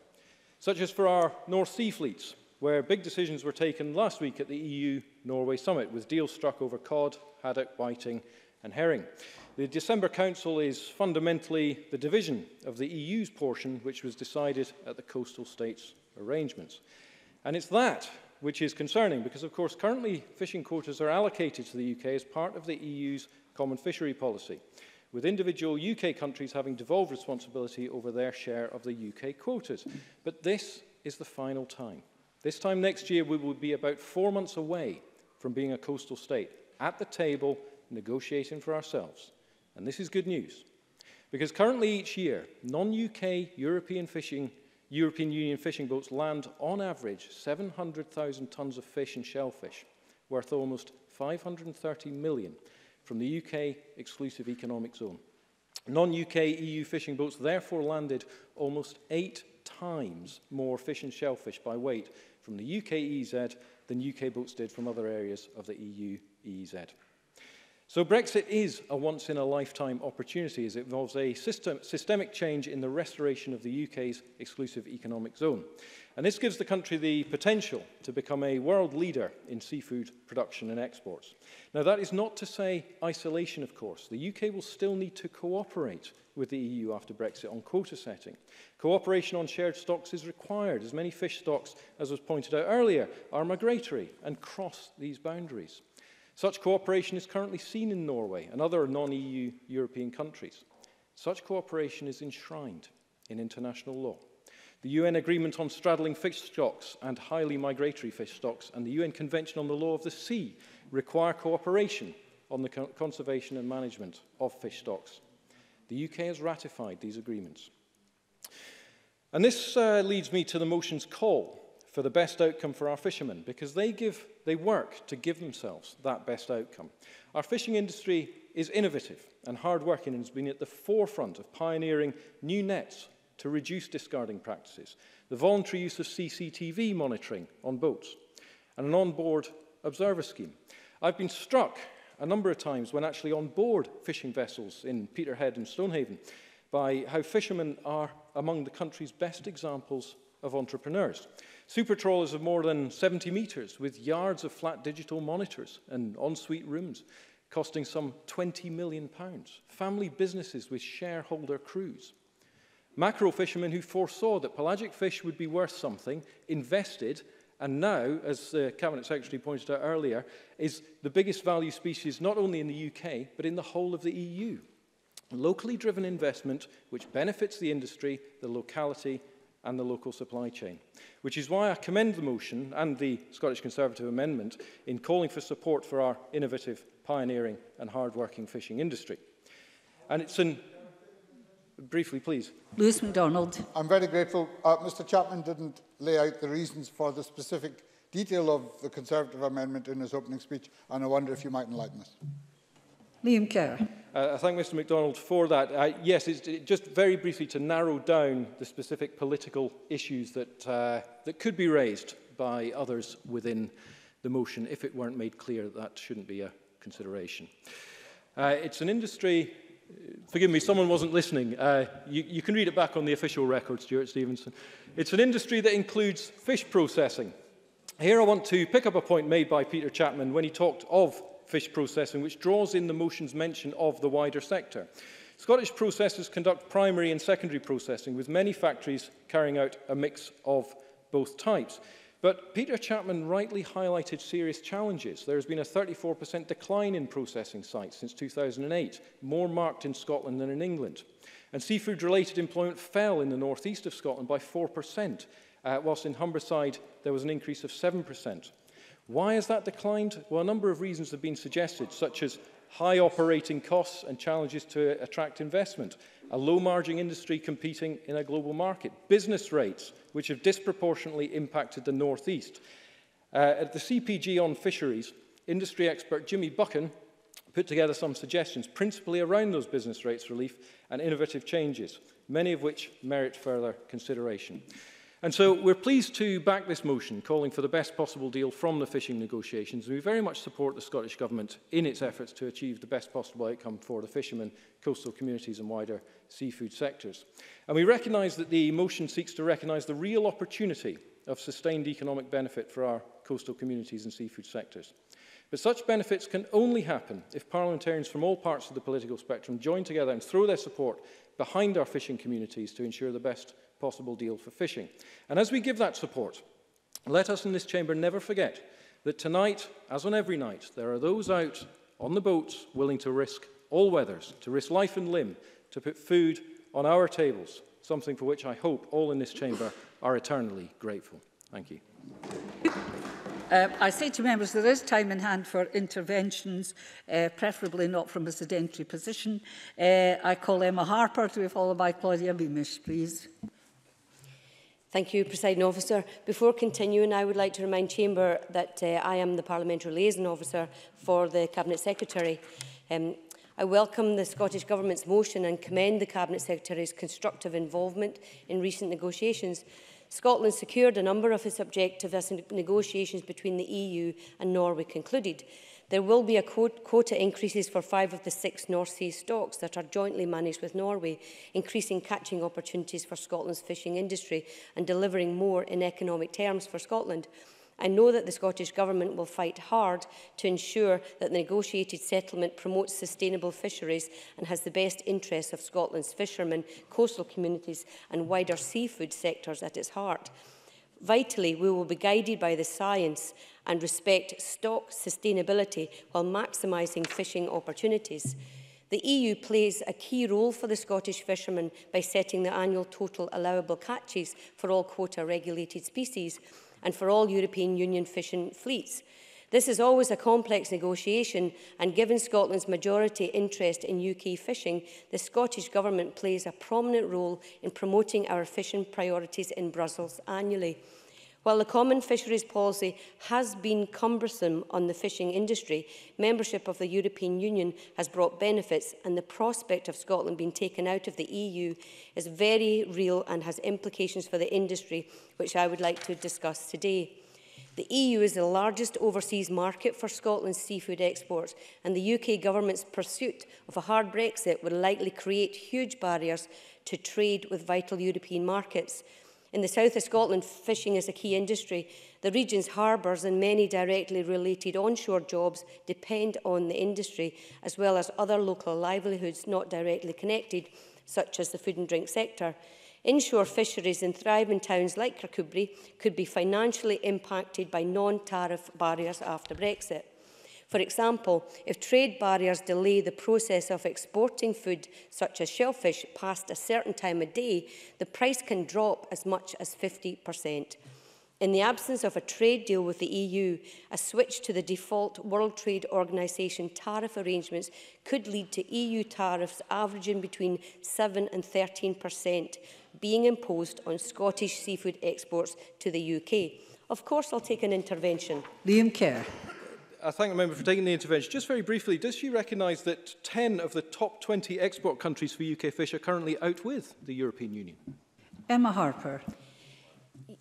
Such as for our North Sea fleets, where big decisions were taken last week at the E U-Norway summit, with deals struck over cod, haddock, whiting and herring. The December Council is fundamentally the division of the E U's portion, which was decided at the coastal states arrangements. And it's that which is concerning, because of course currently fishing quotas are allocated to the U K as part of the E U's common fishery policy, with individual U K countries having devolved responsibility over their share of the U K quotas. But this is the final time. This time next year we will be about four months away from being a coastal state, at the table negotiating for ourselves. And this is good news, because currently each year, non-U K European, fishing, European Union fishing boats land on average seven hundred thousand tonnes of fish and shellfish, worth almost five hundred thirty million from the U K exclusive economic zone. Non-U K E U fishing boats therefore landed almost eight times more fish and shellfish by weight from the U K E E Z than U K boats did from other areas of the E U E E Z. So Brexit is a once-in-a-lifetime opportunity, as it involves a system, systemic change in the restoration of the U K's exclusive economic zone. And this gives the country the potential to become a world leader in seafood production and exports. Now, that is not to say isolation, of course. The U K will still need to cooperate with the E U after Brexit on quota setting. Cooperation on shared stocks is required, as many fish stocks, as was pointed out earlier, are migratory and cross these boundaries. Such cooperation is currently seen in Norway and other non-E U European countries. Such cooperation is enshrined in international law. The U N Agreement on Straddling Fish Stocks and Highly Migratory Fish Stocks and the U N Convention on the Law of the Sea require cooperation on the conservation and management of fish stocks. The U K has ratified these agreements. And this uh, leads me to the motion's call for the best outcome for our fishermen, because they, give, they work to give themselves that best outcome. Our fishing industry is innovative and hard-working and has been at the forefront of pioneering new nets to reduce discarding practices, the voluntary use of C C T V monitoring on boats, and an on-board observer scheme. I've been struck a number of times when actually on board fishing vessels in Peterhead and Stonehaven by how fishermen are among the country's best examples of entrepreneurs. Super trawlers of more than seventy metres with yards of flat digital monitors and ensuite rooms costing some twenty million pounds. Family businesses with shareholder crews. Mackerel fishermen who foresaw that pelagic fish would be worth something, invested, and now, as the Cabinet Secretary pointed out earlier, is the biggest value species not only in the U K, but in the whole of the E U. Locally driven investment which benefits the industry, the locality and the local supply chain. Which is why I commend the motion and the Scottish Conservative amendment in calling for support for our innovative, pioneering and hard-working fishing industry. And it's an... Briefly, please. Lewis MacDonald. I'm very grateful. Uh, Mr Chapman didn't lay out the reasons for the specific detail of the Conservative amendment in his opening speech, and I wonder if you might enlighten us. Liam Kerr. Uh, I thank Mr MacDonald for that. Uh, yes, it's, it, just very briefly to narrow down the specific political issues that, uh, that could be raised by others within the motion, if it weren't made clear that that shouldn't be a consideration. Uh, it's an industry... Forgive me, someone wasn't listening. Uh, you, you can read it back on the official record, Stuart Stevenson. It's an industry that includes fish processing. Here I want to pick up a point made by Peter Chapman when he talked of fish processing, which draws in the motion's mention of the wider sector. Scottish processors conduct primary and secondary processing, with many factories carrying out a mix of both types. But Peter Chapman rightly highlighted serious challenges. There has been a thirty-four percent decline in processing sites since two thousand eight, more marked in Scotland than in England. And seafood-related employment fell in the northeast of Scotland by four percent, uh, whilst in Humberside there was an increase of seven percent. Why has that declined? Well, a number of reasons have been suggested, such as high operating costs and challenges to attract investment, a low-margin industry competing in a global market, business rates, which have disproportionately impacted the North East. Uh, at the C P G on fisheries, industry expert Jimmy Buchan put together some suggestions, principally around those business rates relief and innovative changes, many of which merit further consideration. And so we're pleased to back this motion, calling for the best possible deal from the fishing negotiations. We very much support the Scottish Government in its efforts to achieve the best possible outcome for the fishermen, coastal communities and wider seafood sectors. And we recognise that the motion seeks to recognise the real opportunity of sustained economic benefit for our coastal communities and seafood sectors. But such benefits can only happen if parliamentarians from all parts of the political spectrum join together and throw their support behind our fishing communities to ensure the best possible deal for fishing. And as we give that support, let us in this chamber never forget that tonight, as on every night, there are those out on the boats willing to risk all weathers, to risk life and limb, to put food on our tables, something for which I hope all in this chamber are eternally grateful. Thank you. Uh, I say to members there is time in hand for interventions, uh, preferably not from a sedentary position. Uh, I call Emma Harper to be followed by Claudia Beamish, please. Thank you, Presiding Officer. Before continuing, I would like to remind Chamber that uh, I am the Parliamentary Liaison Officer for the Cabinet Secretary. Um, I welcome the Scottish Government's motion and commend the Cabinet Secretary's constructive involvement in recent negotiations. Scotland secured a number of its objectives as negotiations between the E U and Norway concluded. There will be a quota increases for five of the six North Sea stocks that are jointly managed with Norway, increasing catching opportunities for Scotland's fishing industry and delivering more in economic terms for Scotland. I know that the Scottish Government will fight hard to ensure that the negotiated settlement promotes sustainable fisheries and has the best interests of Scotland's fishermen, coastal communities and wider seafood sectors at its heart. Vitally, we will be guided by the science and respect stock sustainability while maximising fishing opportunities. The E U plays a key role for the Scottish fishermen by setting the annual total allowable catches for all quota-regulated species and for all European Union fishing fleets. This is always a complex negotiation, and given Scotland's majority interest in U K fishing, the Scottish Government plays a prominent role in promoting our fishing priorities in Brussels annually. While the Common Fisheries Policy has been cumbersome on the fishing industry, membership of the European Union has brought benefits, and the prospect of Scotland being taken out of the E U is very real and has implications for the industry, which I would like to discuss today. The E U is the largest overseas market for Scotland's seafood exports, and the U K government's pursuit of a hard Brexit would likely create huge barriers to trade with vital European markets. In the south of Scotland, fishing is a key industry. The region's harbours and many directly related onshore jobs depend on the industry, as well as other local livelihoods not directly connected, such as the food and drink sector. Inshore fisheries in thriving towns like Kirkcudbright could be financially impacted by non-tariff barriers after Brexit. For example, if trade barriers delay the process of exporting food, such as shellfish, past a certain time of day, the price can drop as much as fifty percent. In the absence of a trade deal with the E U, a switch to the default World Trade Organization tariff arrangements could lead to E U tariffs averaging between seven and thirteen percent being imposed on Scottish seafood exports to the U K. Of course, I'll take an intervention. Liam Kerr. I thank the member for taking the intervention. Just very briefly, does she recognise that ten of the top twenty export countries for U K fish are currently out with the European Union? Emma Harper.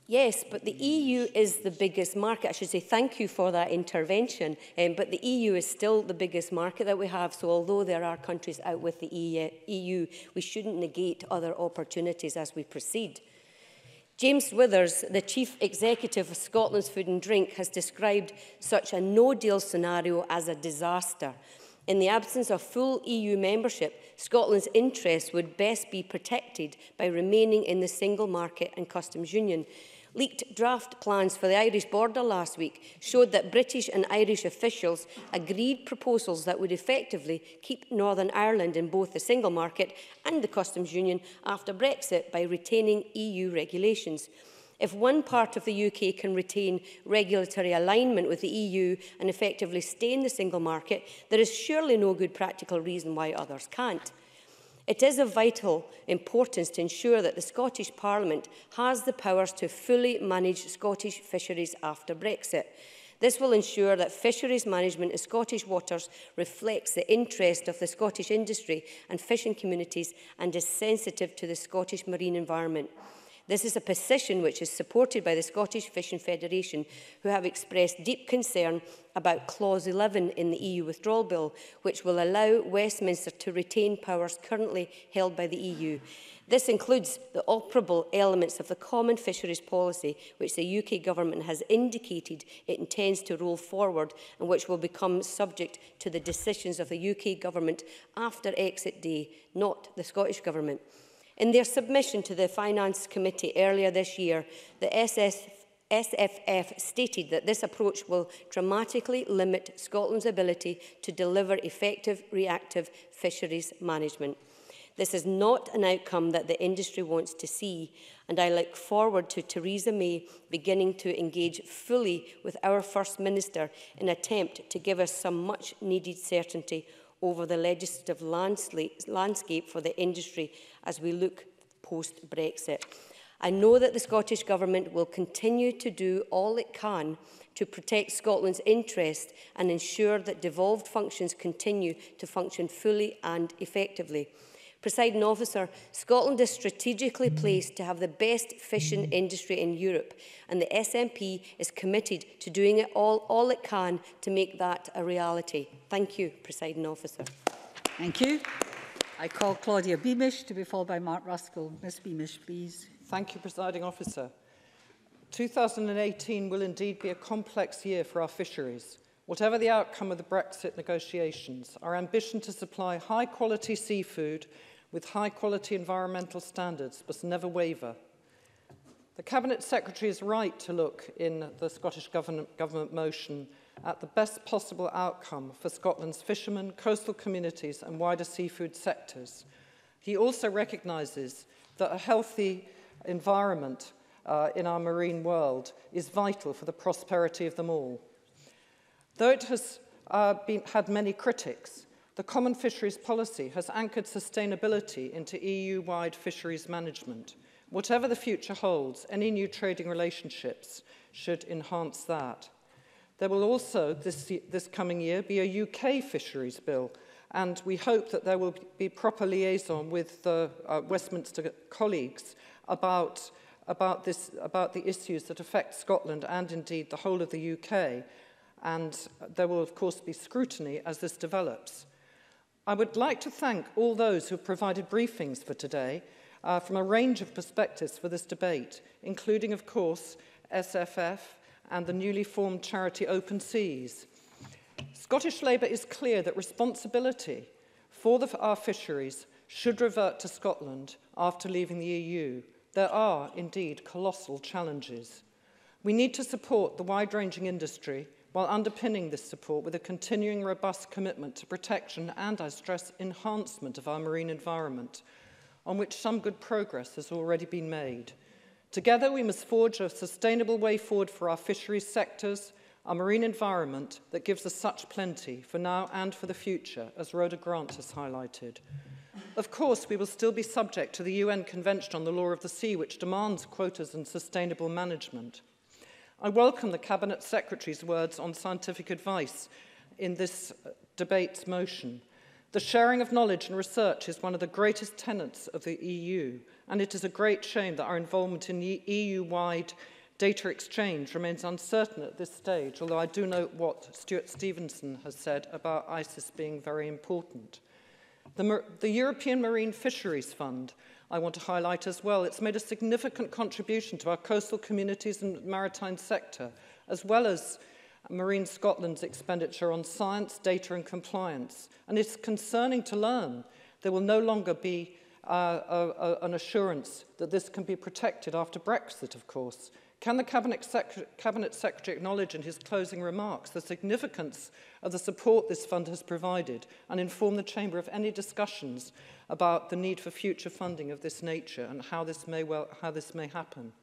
Yes, but the E U is the biggest market. I should say thank you for that intervention, um, but the E U is still the biggest market that we have, so although there are countries out with the E U, we shouldn't negate other opportunities as we proceed. James Withers, the Chief Executive of Scotland's Food and Drink, has described such a no-deal scenario as a disaster. In the absence of full E U membership, Scotland's interests would best be protected by remaining in the single market and customs union. Leaked draft plans for the Irish border last week showed that British and Irish officials agreed proposals that would effectively keep Northern Ireland in both the single market and the customs union after Brexit by retaining E U regulations. If one part of the U K can retain regulatory alignment with the E U and effectively stay in the single market, there is surely no good practical reason why others can't. It is of vital importance to ensure that the Scottish Parliament has the powers to fully manage Scottish fisheries after Brexit. This will ensure that fisheries management in Scottish waters reflects the interest of the Scottish industry and fishing communities and is sensitive to the Scottish marine environment. This is a position which is supported by the Scottish Fishing Federation, who have expressed deep concern about Clause eleven in the E U Withdrawal Bill, which will allow Westminster to retain powers currently held by the E U. This includes the operable elements of the Common Fisheries Policy, which the U K Government has indicated it intends to roll forward and which will become subject to the decisions of the U K Government after exit day, not the Scottish Government. In their submission to the Finance Committee earlier this year, the S F F stated that this approach will dramatically limit Scotland's ability to deliver effective reactive fisheries management. This is not an outcome that the industry wants to see, and I look forward to Theresa May beginning to engage fully with our First Minister in an attempt to give us some much-needed certainty over the legislative landscape for the industry as we look post-Brexit. I know that the Scottish Government will continue to do all it can to protect Scotland's interests and ensure that devolved functions continue to function fully and effectively. Presiding Officer, Scotland is strategically placed to have the best fishing industry in Europe, and the S N P is committed to doing it all, all it can to make that a reality. Thank you, Presiding Officer. Thank you. I call Claudia Beamish to be followed by Mark Ruskell. Miz Beamish, please. Thank you, Presiding Officer. two thousand eighteen will indeed be a complex year for our fisheries. Whatever the outcome of the Brexit negotiations, our ambition to supply high-quality seafood with high-quality environmental standards must never waver. The Cabinet Secretary is right to look in the Scottish Government motion at the best possible outcome for Scotland's fishermen, coastal communities and wider seafood sectors. He also recognises that a healthy environment uh, in our marine world is vital for the prosperity of them all. Though it has uh, been, had many critics, the Common Fisheries Policy has anchored sustainability into E U-wide fisheries management, Whatever the future holds, any new trading relationships should enhance that. There will also, this, this coming year, be a U K fisheries bill, and we hope that there will be proper liaison with the uh, Westminster colleagues about, about, this, about the issues that affect Scotland and indeed the whole of the U K. And there will, of course, be scrutiny as this develops. I would like to thank all those who have provided briefings for today uh, from a range of perspectives for this debate, including, of course, S F F, and the newly formed charity Open Seas. Scottish Labour is clear that responsibility for the, our fisheries should revert to Scotland after leaving the E U. There are indeed colossal challenges. We need to support the wide-ranging industry while underpinning this support with a continuing robust commitment to protection and, I stress, enhancement of our marine environment, on which some good progress has already been made. Together, we must forge a sustainable way forward for our fisheries sectors, our marine environment that gives us such plenty for now and for the future, as Rhoda Grant has highlighted. Of course, we will still be subject to the U N Convention on the Law of the Sea, which demands quotas and sustainable management. I welcome the Cabinet Secretary's words on scientific advice in this debate's motion. The sharing of knowledge and research is one of the greatest tenets of the E U, and it is a great shame that our involvement in the E U-wide data exchange remains uncertain at this stage, although I do note what Stuart Stevenson has said about ICES being very important. The, the European Marine Fisheries Fund, I want to highlight as well, it's made a significant contribution to our coastal communities and maritime sector, as well as Marine Scotland's expenditure on science, data and compliance. And it's concerning to learn there will no longer be uh, a, a, an assurance that this can be protected after Brexit, of course. Can the Cabinet, Sec- Cabinet Secretary acknowledge in his closing remarks the significance of the support this fund has provided and inform the Chamber of any discussions about the need for future funding of this nature and how this may, well, how this may happen?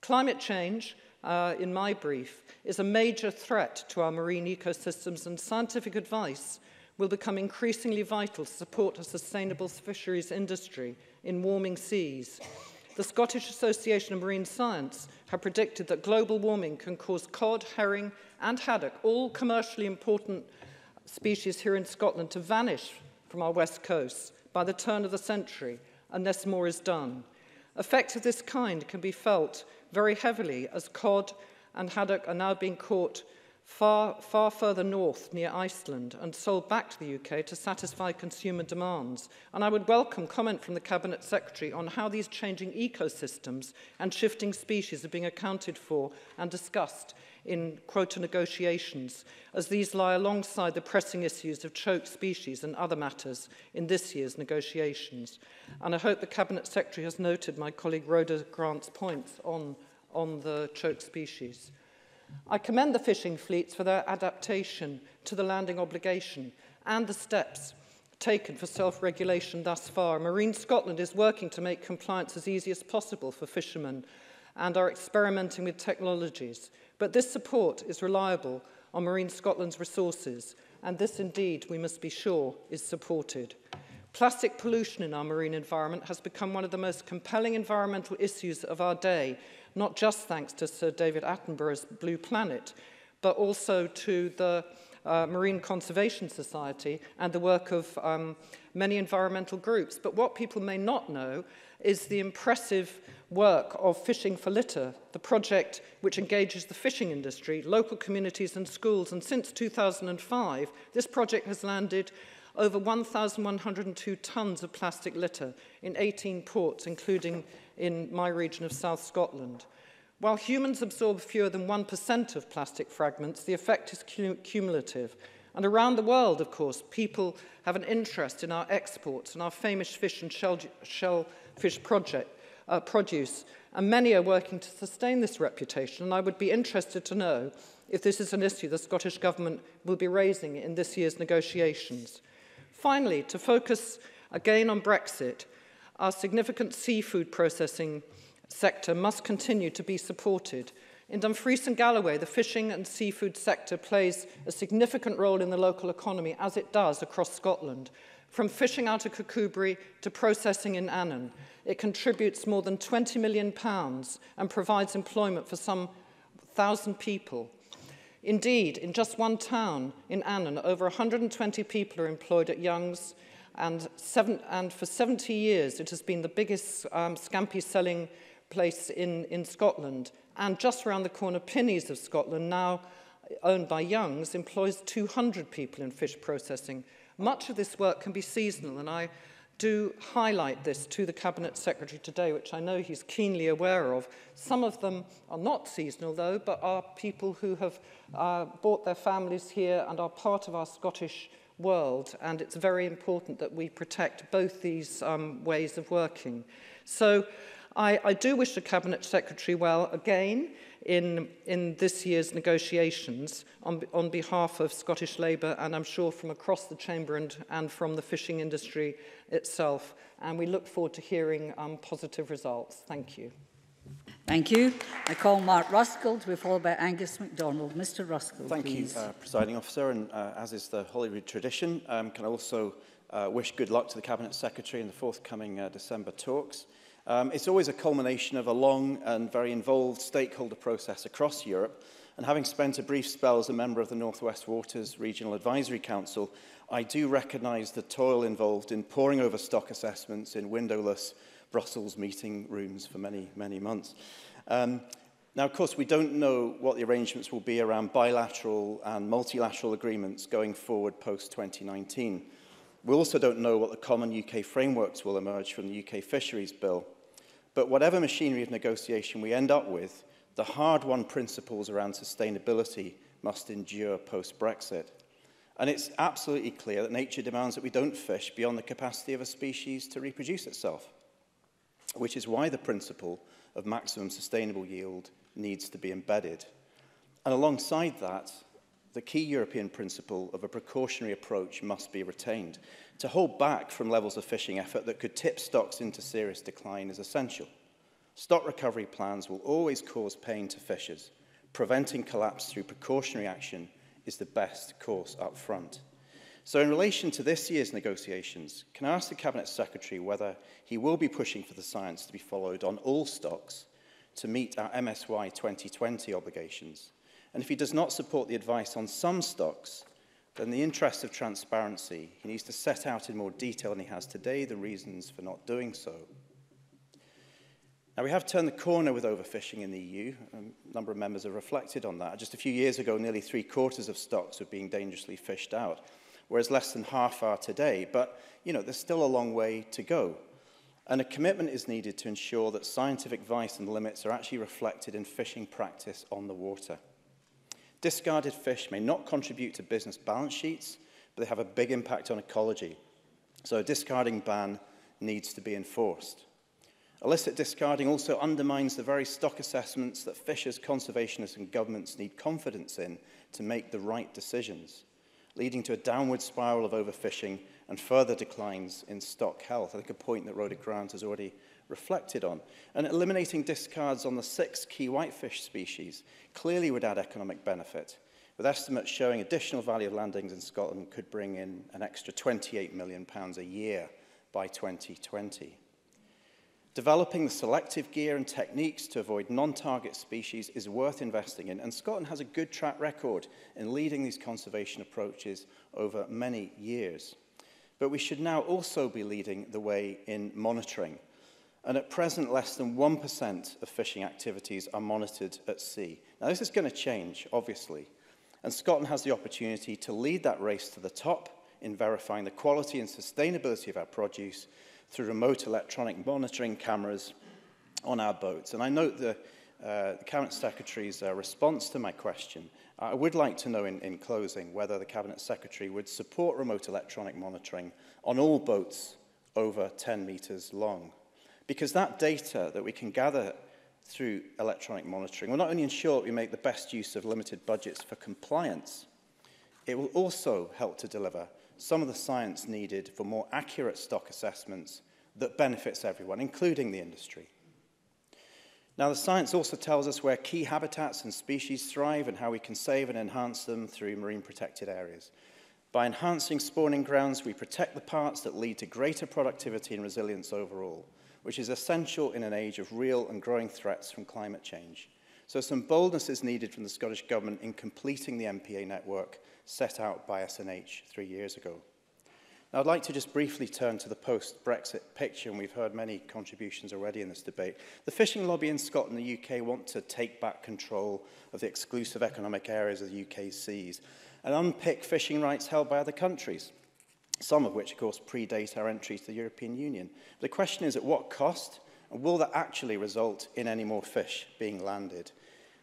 Climate change, Uh, in my brief, is a major threat to our marine ecosystems, and scientific advice will become increasingly vital to support a sustainable fisheries industry in warming seas. The Scottish Association of Marine Science have predicted that global warming can cause cod, herring and haddock, all commercially important species here in Scotland, to vanish from our west coast by the turn of the century, unless more is done. Effects of this kind can be felt very heavily as cod and haddock are now being caught far, far further north near Iceland and sold back to the U K to satisfy consumer demands. And I would welcome comment from the Cabinet Secretary on how these changing ecosystems and shifting species are being accounted for and discussed in quota negotiations, as these lie alongside the pressing issues of choke species and other matters in this year's negotiations. And I hope the Cabinet Secretary has noted my colleague Rhoda Grant's points on, on the choke species. I commend the fishing fleets for their adaptation to the landing obligation and the steps taken for self-regulation thus far. Marine Scotland is working to make compliance as easy as possible for fishermen and are experimenting with technologies. But this support is reliable on Marine Scotland's resources, and this indeed, we must be sure, is supported. Plastic pollution in our marine environment has become one of the most compelling environmental issues of our day, not just thanks to Sir David Attenborough's Blue Planet, but also to the uh, Marine Conservation Society and the work of um, many environmental groups. But what people may not know is the impressive work of Fishing for Litter, the project which engages the fishing industry, local communities and schools. And since two thousand five, this project has landed over one thousand one hundred and two tonnes of plastic litter in eighteen ports, including in my region of South Scotland. While humans absorb fewer than one percent of plastic fragments, the effect is cumulative. And around the world, of course, people have an interest in our exports and our famous fish and shellfish project, uh, produce, and many are working to sustain this reputation. And I would be interested to know if this is an issue the Scottish Government will be raising in this year's negotiations. Finally, to focus again on Brexit, our significant seafood processing sector must continue to be supported. In Dumfries and Galloway, the fishing and seafood sector plays a significant role in the local economy, as it does across Scotland. from fishing out of Kukubri to processing in Annan. It contributes more than twenty million pounds and provides employment for some one thousand people. Indeed, in just one town in Annan, over one hundred twenty people are employed at Young's, and, seven, and for seventy years it has been the biggest um, scampi selling place in, in Scotland. And just around the corner, Pinneys of Scotland, now owned by Young's, employs two hundred people in fish processing. Much of this work can be seasonal, and I do highlight this to the Cabinet Secretary today, which I know he's keenly aware of. Some of them are not seasonal, though, but are people who have uh, brought their families here and are part of our Scottish world, and it's very important that we protect both these um, ways of working. So I, I do wish the Cabinet Secretary well again in, in this year's negotiations on, on behalf of Scottish Labour, and I'm sure from across the Chamber and, and from the fishing industry itself. And we look forward to hearing um, positive results. Thank you. Thank you. I call Mark Ruskell to be followed by Angus MacDonald. Mister Ruskell, Thank please. you, uh, Presiding Officer, and uh, as is the Holyrood tradition, um, can I also uh, wish good luck to the Cabinet Secretary in the forthcoming uh, December talks. Um, it's always a culmination of a long and very involved stakeholder process across Europe, and having spent a brief spell as a member of the North West Waters Regional Advisory Council, I do recognise the toil involved in poring over stock assessments in windowless Brussels meeting rooms for many, many months. Um, now, of course, we don't know what the arrangements will be around bilateral and multilateral agreements going forward post twenty nineteen. We also don't know what the common U K frameworks will emerge from the U K Fisheries Bill. But whatever machinery of negotiation we end up with, the hard-won principles around sustainability must endure post-Brexit. And it's absolutely clear that nature demands that we don't fish beyond the capacity of a species to reproduce itself, which is why the principle of maximum sustainable yield needs to be embedded. And alongside that, the key European principle of a precautionary approach must be retained. To hold back from levels of fishing effort that could tip stocks into serious decline is essential. Stock recovery plans will always cause pain to fishers. Preventing collapse through precautionary action is the best course up front. So in relation to this year's negotiations, can I ask the Cabinet Secretary whether he will be pushing for the science to be followed on all stocks to meet our M S Y twenty twenty obligations? And if he does not support the advice on some stocks, then in the interest of transparency, he needs to set out in more detail than he has today the reasons for not doing so. Now, we have turned the corner with overfishing in the E U. A number of members have reflected on that. Just a few years ago, nearly three quarters of stocks were being dangerously fished out, whereas less than half are today. But, you know, there's still a long way to go. And a commitment is needed to ensure that scientific advice and limits are actually reflected in fishing practice on the water. Discarded fish may not contribute to business balance sheets, but they have a big impact on ecology. So a discarding ban needs to be enforced. Illicit discarding also undermines the very stock assessments that fishers, conservationists and governments need confidence in to make the right decisions, leading to a downward spiral of overfishing and further declines in stock health. I think a point that Rhoda Grant has already reflected on. And eliminating discards on the six key whitefish species clearly would add economic benefit, with estimates showing additional value of landings in Scotland could bring in an extra twenty-eight million pounds a year by twenty twenty. Developing the selective gear and techniques to avoid non-target species is worth investing in, and Scotland has a good track record in leading these conservation approaches over many years. But we should now also be leading the way in monitoring, and at present less than one percent of fishing activities are monitored at sea. Now this is going to change, obviously, and Scotland has the opportunity to lead that race to the top in verifying the quality and sustainability of our produce through remote electronic monitoring cameras on our boats. And I note the, uh, the Cabinet Secretary's uh, response to my question. I would like to know in, in closing whether the Cabinet Secretary would support remote electronic monitoring on all boats over ten metres long. Because that data that we can gather through electronic monitoring will not only ensure that we make the best use of limited budgets for compliance, it will also help to deliver some of the science needed for more accurate stock assessments that benefits everyone, including the industry. Now, the science also tells us where key habitats and species thrive and how we can save and enhance them through marine protected areas. By enhancing spawning grounds, we protect the parts that lead to greater productivity and resilience overall, which is essential in an age of real and growing threats from climate change. So some boldness is needed from the Scottish Government in completing the M P A network set out by S N H three years ago. Now, I'd like to just briefly turn to the post-Brexit picture, and we've heard many contributions already in this debate. The fishing lobby in Scotland and the U K want to take back control of the exclusive economic areas of the U K's seas and unpick fishing rights held by other countries, some of which, of course, predate our entry to the European Union. The question is, at what cost? And will that actually result in any more fish being landed?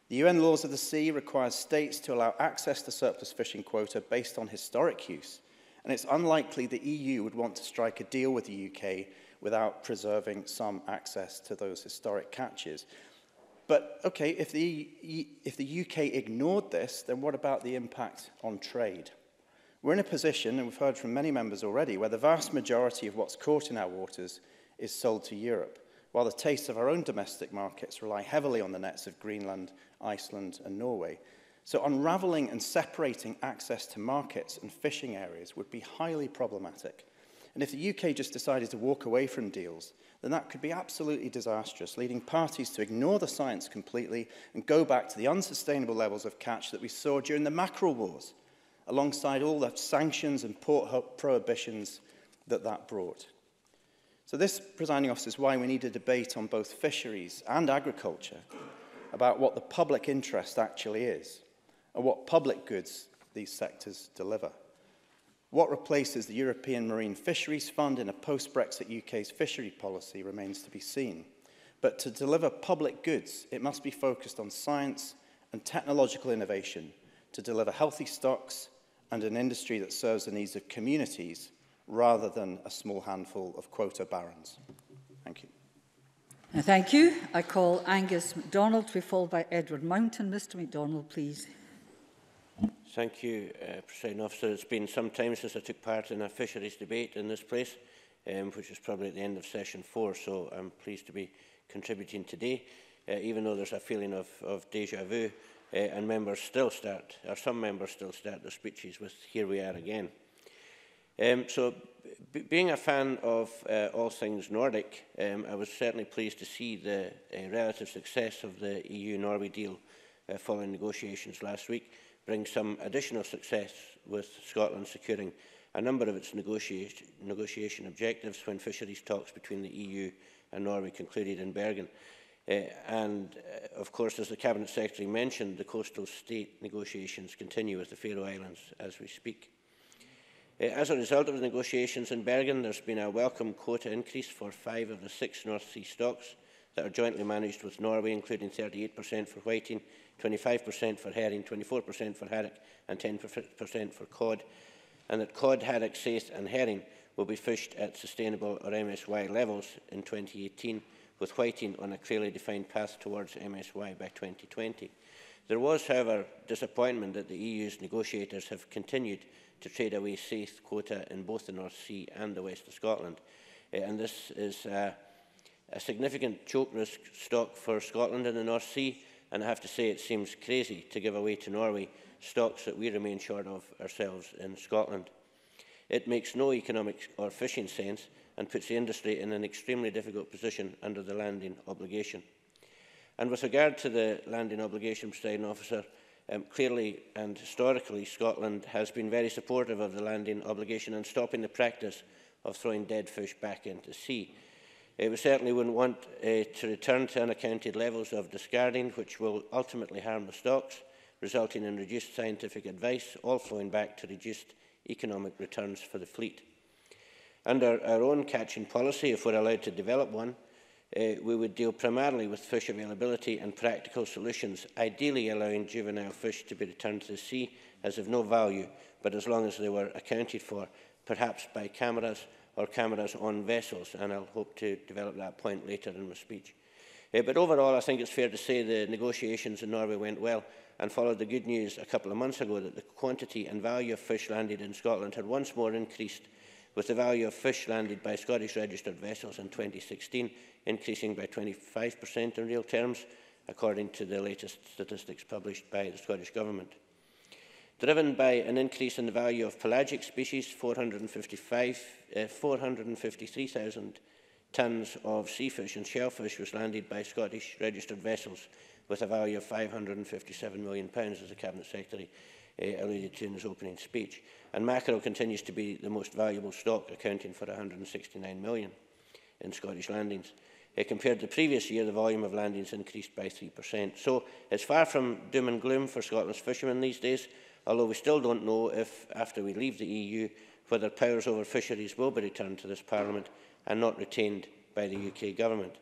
The U N laws of the sea require states to allow access to surplus fishing quota based on historic use, and it's unlikely the E U would want to strike a deal with the U K without preserving some access to those historic catches. But okay, if the, if the U K ignored this, then what about the impact on trade? We're in a position, and we've heard from many members already, where the vast majority of what's caught in our waters is sold to Europe, while the tastes of our own domestic markets rely heavily on the nets of Greenland, Iceland and Norway. So unravelling and separating access to markets and fishing areas would be highly problematic. And if the U K just decided to walk away from deals, then that could be absolutely disastrous, leading parties to ignore the science completely and go back to the unsustainable levels of catch that we saw during the mackerel wars, alongside all the sanctions and port prohibitions that that brought. So this, Presiding Officer, is why we need a debate on both fisheries and agriculture about what the public interest actually is and what public goods these sectors deliver. What replaces the European Marine Fisheries Fund in a post-Brexit U K's fishery policy remains to be seen. But to deliver public goods, it must be focused on science and technological innovation to deliver healthy stocks and an industry that serves the needs of communities rather than a small handful of quota barons. Thank you. Thank you. I call Angus MacDonald to be followed by Edward Mountain. Mr MacDonald, please. Thank you, uh, Presiding Officer. It's been some time since I took part in a fisheries debate in this place, um, which is probably at the end of session four, so I'm pleased to be contributing today, uh, even though there's a feeling of, of deja vu, uh, and members still start, or some members still start their speeches with, "Here we are again." Um, so, b being a fan of uh, all things Nordic, um, I was certainly pleased to see the uh, relative success of the E U Norway deal uh, following negotiations last week bring some additional success, with Scotland securing a number of its negotiation, negotiation objectives when fisheries talks between the E U and Norway concluded in Bergen. Uh, and, uh, of course, as the Cabinet Secretary mentioned, the coastal state negotiations continue with the Faroe Islands as we speak. As a result of the negotiations in Bergen, there's been a welcome quota increase for five of the six North Sea stocks that are jointly managed with Norway, including thirty-eight percent for whiting, twenty-five percent for herring, twenty-four percent for haddock and ten percent for cod, and that cod, haddock, saithe and herring will be fished at sustainable or M S Y levels in twenty eighteen, with whiting on a clearly defined path towards M S Y by twenty twenty. There was, however, disappointment that the E U's negotiators have continued to trade away saithe quota in both the North Sea and the west of Scotland. Uh, and this is uh, a significant choke risk stock for Scotland in the North Sea, and I have to say it seems crazy to give away to Norway stocks that we remain short of ourselves in Scotland. It makes no economic or fishing sense and puts the industry in an extremely difficult position under the landing obligation. And with regard to the landing obligation, Presiding Officer, Um, clearly and historically, Scotland has been very supportive of the landing obligation and stopping the practice of throwing dead fish back into sea. Uh, we certainly wouldn't want uh, to return to unaccounted levels of discarding, which will ultimately harm the stocks, resulting in reduced scientific advice, all flowing back to reduced economic returns for the fleet. Under our own catching policy, if we're allowed to develop one, Uh, we would deal primarily with fish availability and practical solutions, ideally allowing juvenile fish to be returned to the sea as of no value, but as long as they were accounted for, perhaps by cameras or cameras on vessels, and I'll hope to develop that point later in my speech. Uh, but overall, I think it's fair to say the negotiations in Norway went well and followed the good news a couple of months ago that the quantity and value of fish landed in Scotland had once more increased, with the value of fish landed by Scottish registered vessels in twenty sixteen increasing by twenty-five percent in real terms, according to the latest statistics published by the Scottish Government. driven by an increase in the value of pelagic species, four hundred fifty-five, uh, four hundred fifty-three thousand tonnes of sea fish and shellfish was landed by Scottish registered vessels with a value of five hundred fifty-seven million pounds, as the Cabinet Secretary uh, alluded to in his opening speech. And mackerel continues to be the most valuable stock, accounting for one hundred sixty-nine million pounds in Scottish landings. Uh, compared to the previous year, the volume of landings increased by three percent. So it's far from doom and gloom for Scotland's fishermen these days, although we still don't know if, after we leave the E U, whether powers over fisheries will be returned to this Parliament and not retained by the U K Government.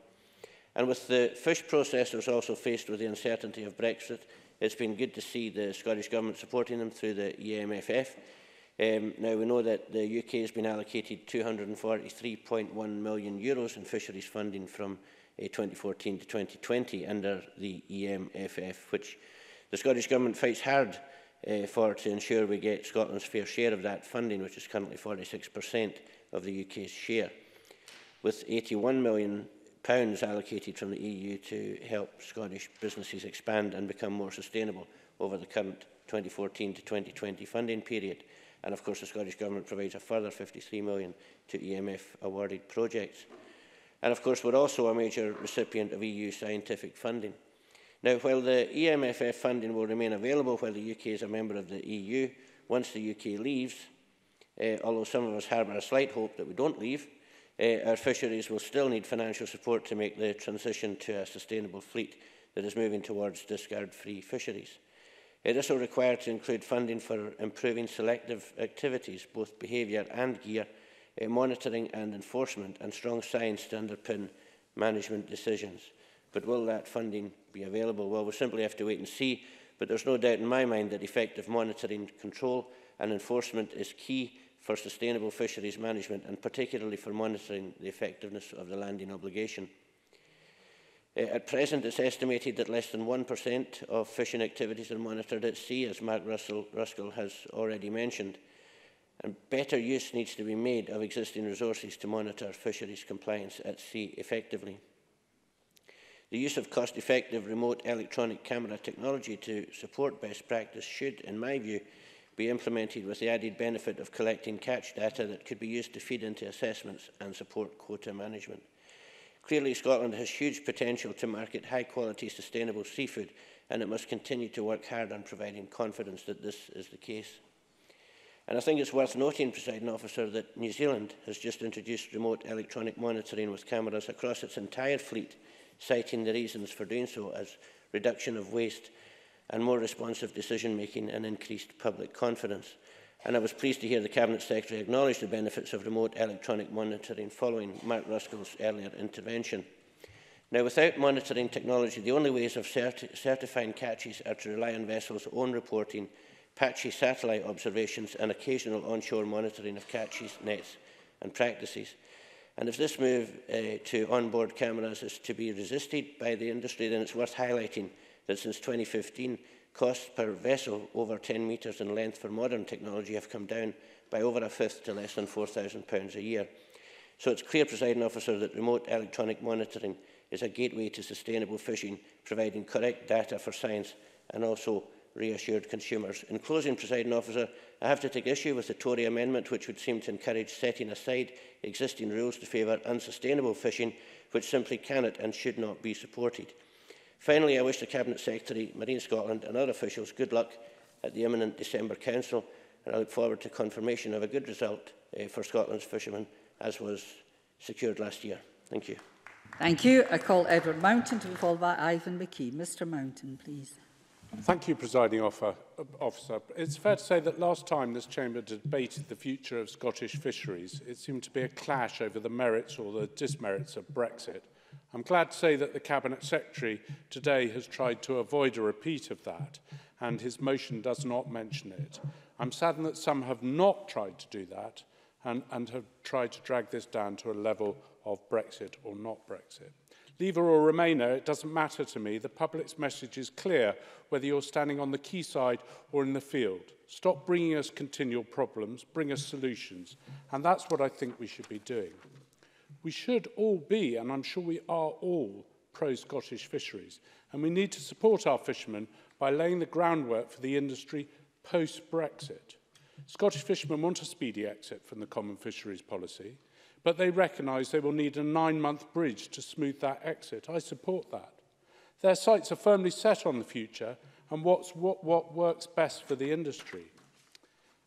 And with the fish processors also faced with the uncertainty of Brexit, it's been good to see the Scottish Government supporting them through the E M F F. Um, now, we know that the U K has been allocated two hundred forty-three point one million euros in fisheries funding from uh, twenty fourteen to twenty twenty under the E M F F, which the Scottish Government fights hard uh, for to ensure we get Scotland's fair share of that funding, which is currently forty-six percent of the U K's share, with eighty-one million pounds allocated from the E U to help Scottish businesses expand and become more sustainable over the current twenty fourteen to twenty twenty funding period. And of course, the Scottish Government provides a further fifty-three million pounds to E M F-awarded projects. And of course, we're also a major recipient of E U scientific funding. Now, while the E M F F funding will remain available while the U K is a member of the E U, once the U K leaves, uh, although some of us harbour a slight hope that we don't leave, Uh, our fisheries will still need financial support to make the transition to a sustainable fleet that is moving towards discard-free fisheries. Uh, this will require to include funding for improving selective activities, both behaviour and gear, uh, monitoring and enforcement, and strong science to underpin management decisions. But will that funding be available? Well, we'll simply have to wait and see, but there's no doubt in my mind that effective monitoring, control and enforcement is key for sustainable fisheries management, and particularly for monitoring the effectiveness of the landing obligation. Uh, at present, it's estimated that less than one percent of fishing activities are monitored at sea, as Mark Russell, Ruskell has already mentioned, and better use needs to be made of existing resources to monitor fisheries compliance at sea effectively. The use of cost-effective remote electronic camera technology to support best practice should, in my view, be implemented with the added benefit of collecting catch data that could be used to feed into assessments and support quota management. Clearly, Scotland has huge potential to market high-quality, sustainable seafood, and it must continue to work hard on providing confidence that this is the case. And I think it's worth noting, Presiding Officer, that New Zealand has just introduced remote electronic monitoring with cameras across its entire fleet, citing the reasons for doing so as reduction of waste and more responsive decision-making and increased public confidence. And I was pleased to hear the Cabinet Secretary acknowledge the benefits of remote electronic monitoring following Mark Ruskell's earlier intervention. Now, without monitoring technology, the only ways of certi certifying catches are to rely on vessels' own reporting, patchy satellite observations and occasional onshore monitoring of catches, nets and practices. And if this move uh, to onboard cameras is to be resisted by the industry, then it's worth highlighting that since twenty fifteen, costs per vessel over ten metres in length for modern technology have come down by over a fifth to less than four thousand pounds a year. So it's clear, Presiding Officer, that remote electronic monitoring is a gateway to sustainable fishing, providing correct data for science and also reassured consumers. In closing, Presiding Officer, I have to take issue with the Tory amendment, which would seem to encourage setting aside existing rules to favour unsustainable fishing, which simply cannot and should not be supported. Finally, I wish the Cabinet Secretary, Marine Scotland and other officials good luck at the imminent December Council, and I look forward to confirmation of a good result uh, for Scotland's fishermen, as was secured last year. Thank you. Thank you. I call Edward Mountain to be followed by Ivan McKee. Mister Mountain, please. Thank you, Presiding Officer. It's fair to say that last time this chamber debated the future of Scottish fisheries, it seemed to be a clash over the merits or the dismerits of Brexit. I'm glad to say that the Cabinet Secretary today has tried to avoid a repeat of that, and his motion does not mention it. I'm saddened that some have not tried to do that and, and have tried to drag this down to a level of Brexit or not Brexit. Leave or Remainer, it doesn't matter to me. The public's message is clear, whether you're standing on the quayside or in the field. Stop bringing us continual problems, bring us solutions. And that's what I think we should be doing. We should all be, and I'm sure we are all, pro-Scottish fisheries. And we need to support our fishermen by laying the groundwork for the industry post-Brexit. Scottish fishermen want a speedy exit from the common fisheries policy, but they recognise they will need a nine-month bridge to smooth that exit. I support that. Their sights are firmly set on the future and what's, what, what works best for the industry.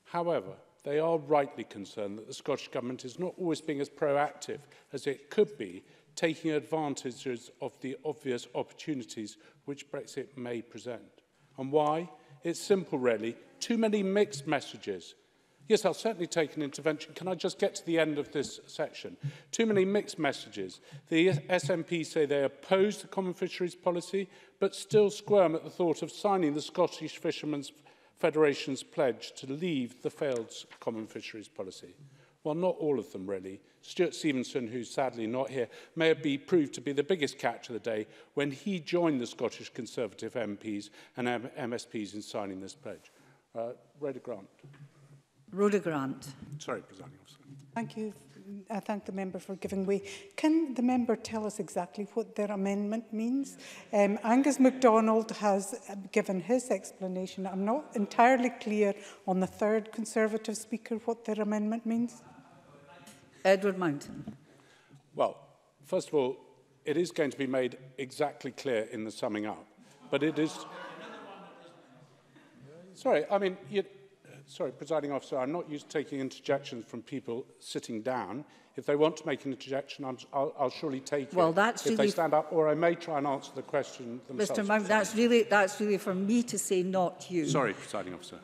However, they are rightly concerned that the Scottish Government is not always being as proactive as it could be, taking advantage of the obvious opportunities which Brexit may present. And why? It's simple, really. Too many mixed messages. Yes, I'll certainly take an intervention. Can I just get to the end of this section? Too many mixed messages. The S N P say they oppose the common fisheries policy, but still squirm at the thought of signing the Scottish Fishermen's Federation's pledge to leave the failed common fisheries policy. Well, not all of them, really. Stuart Stevenson, who's sadly not here, may have be proved to be the biggest catch of the day when he joined the Scottish Conservative M Ps and M S Ps in signing this pledge. Uh, Rhoda Grant. Rhoda Grant. Sorry, Presiding Officer. Thank you. I thank the member for giving way. Can the member tell us exactly what their amendment means? Um, Angus MacDonald has given his explanation. I'm not entirely clear on the third Conservative speaker what their amendment means. Edward Mountain. Well, first of all, it is going to be made exactly clear in the summing up, but it is... Sorry, I mean, you... Sorry, Presiding Officer, I'm not used to taking interjections from people sitting down. If they want to make an interjection, I'm, I'll, I'll surely take well, it that's if really they stand up, or I may try and answer the question themselves. Mister Monk, that's really, that's really for me to say, not you. Sorry, Presiding Officer.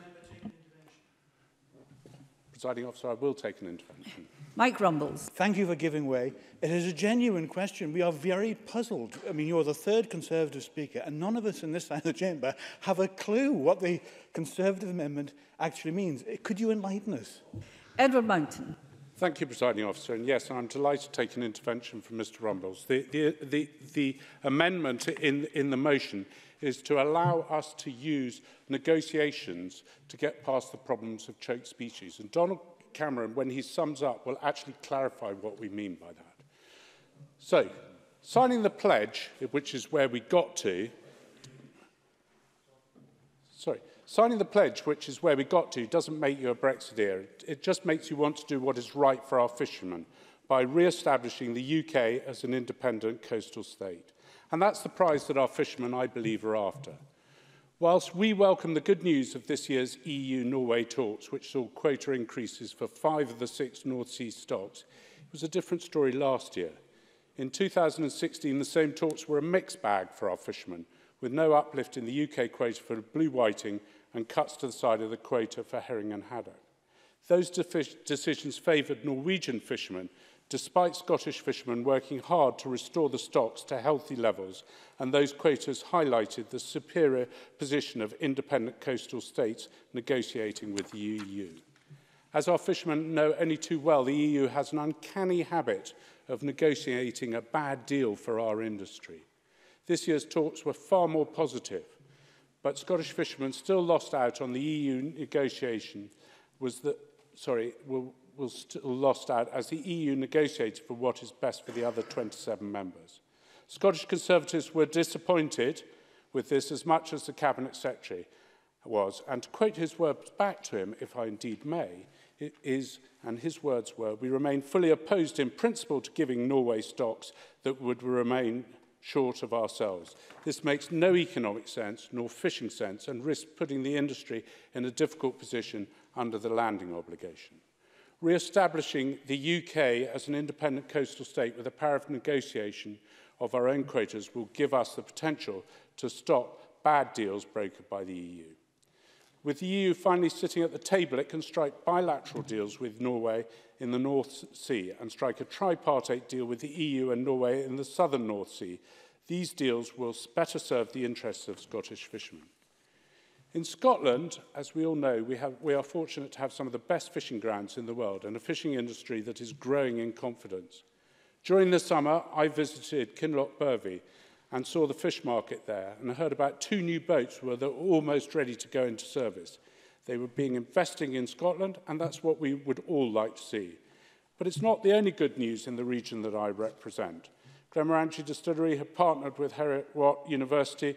Presiding Officer, I will take an intervention. Mike Rumbles. Thank you for giving way. It is a genuine question. We are very puzzled. I mean, you're the third Conservative speaker, and none of us in this side of the chamber have a clue what the Conservative amendment actually means. Could you enlighten us? Edward Mountain. Thank you, Presiding Officer. And yes, I'm delighted to take an intervention from Mister Rumbles. The, the, the, the amendment in, in the motion is to allow us to use negotiations to get past the problems of choked species. And Donald Cameron, when he sums up, will actually clarify what we mean by that. So, signing the pledge, which is where we got to, sorry, signing the pledge, which is where we got to, doesn't make you a Brexiteer. It just makes you want to do what is right for our fishermen by re-establishing the U K as an independent coastal state. And that's the prize that our fishermen, I believe, are after. Whilst we welcome the good news of this year's E U Norway talks, which saw quota increases for five of the six North Sea stocks, it was a different story last year. In two thousand sixteen, the same talks were a mixed bag for our fishermen, with no uplift in the U K quota for blue whiting and cuts to the side of the quota for herring and haddock. Those decisions favoured Norwegian fishermen, despite Scottish fishermen working hard to restore the stocks to healthy levels, and those quotas highlighted the superior position of independent coastal states negotiating with the E U. As our fishermen know only too well, the E U has an uncanny habit of negotiating a bad deal for our industry. This year's talks were far more positive, but Scottish fishermen still lost out on the E U negotiation was that, sorry, were, will still lost out as the E U negotiated for what is best for the other twenty-seven members. Scottish Conservatives were disappointed with this as much as the Cabinet Secretary was, and to quote his words back to him, if I indeed may, it is, and his words were, we remain fully opposed in principle to giving Norway stocks that would remain short of ourselves. This makes no economic sense, nor fishing sense, and risks putting the industry in a difficult position under the landing obligation. Re-establishing the U K as an independent coastal state with the power of negotiation of our own quotas will give us the potential to stop bad deals brokered by the E U. With the E U finally sitting at the table, it can strike bilateral deals with Norway in the North Sea and strike a tripartite deal with the E U and Norway in the southern North Sea. These deals will better serve the interests of Scottish fishermen. In Scotland, as we all know, we, have, we are fortunate to have some of the best fishing grounds in the world and a fishing industry that is growing in confidence. During the summer, I visited Kinloch Burvey and saw the fish market there and heard about two new boats that were almost ready to go into service. They were being investing in Scotland, and that's what we would all like to see. But it's not the only good news in the region that I represent. Glenmorangie Distillery have partnered with Heriot-Watt University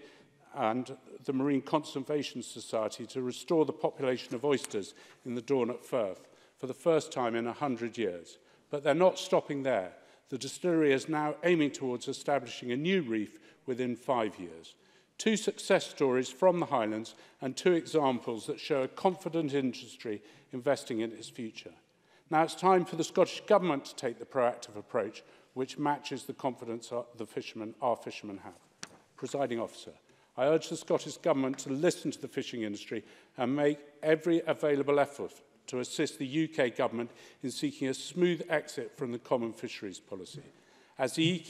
and the Marine Conservation Society to restore the population of oysters in the Dawn at Firth for the first time in one hundred years. But they're not stopping there. The distillery is now aiming towards establishing a new reef within five years. Two success stories from the Highlands and two examples that show a confident industry investing in its future. Now it's time for the Scottish Government to take the proactive approach which matches the confidence the fishermen, our fishermen have. Presiding Officer, I urge the Scottish Government to listen to the fishing industry and make every available effort to assist the U K Government in seeking a smooth exit from the Common Fisheries Policy. As the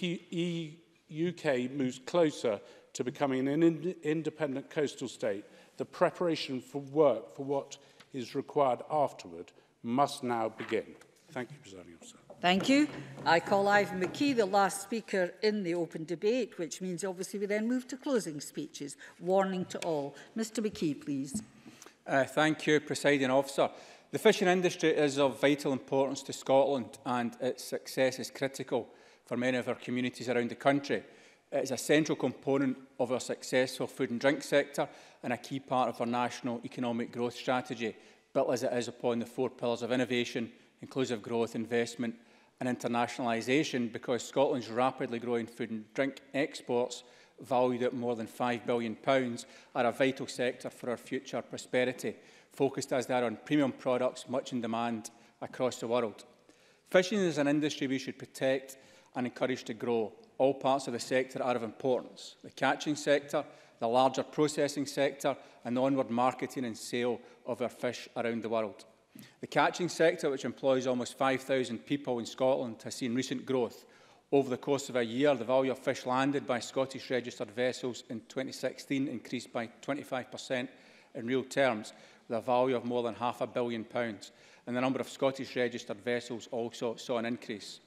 U K moves closer to becoming an in independent coastal state, the preparation for work for what is required afterward must now begin. Thank you, Presiding Officer. Thank you. I call Ivan McKee the last speaker in the open debate, which means obviously we then move to closing speeches. Warning to all. Mister McKee, please. Uh, thank you, Presiding Officer. The fishing industry is of vital importance to Scotland and its success is critical for many of our communities around the country. It is a central component of our successful food and drink sector and a key part of our national economic growth strategy, built as it is upon the four pillars of innovation, inclusive growth, investment and internationalisation, because Scotland's rapidly growing food and drink exports, valued at more than five billion pounds, are a vital sector for our future prosperity, focused as they are on premium products much in demand across the world. Fishing is an industry we should protect and encourage to grow. All parts of the sector are of importance: the catching sector, the larger processing sector and the onward marketing and sale of our fish around the world. The catching sector, which employs almost five thousand people in Scotland, has seen recent growth. Over the course of a year, the value of fish landed by Scottish registered vessels in twenty sixteen increased by twenty-five percent in real terms, with a value of more than half a billion pounds. And the number of Scottish registered vessels also saw an increase.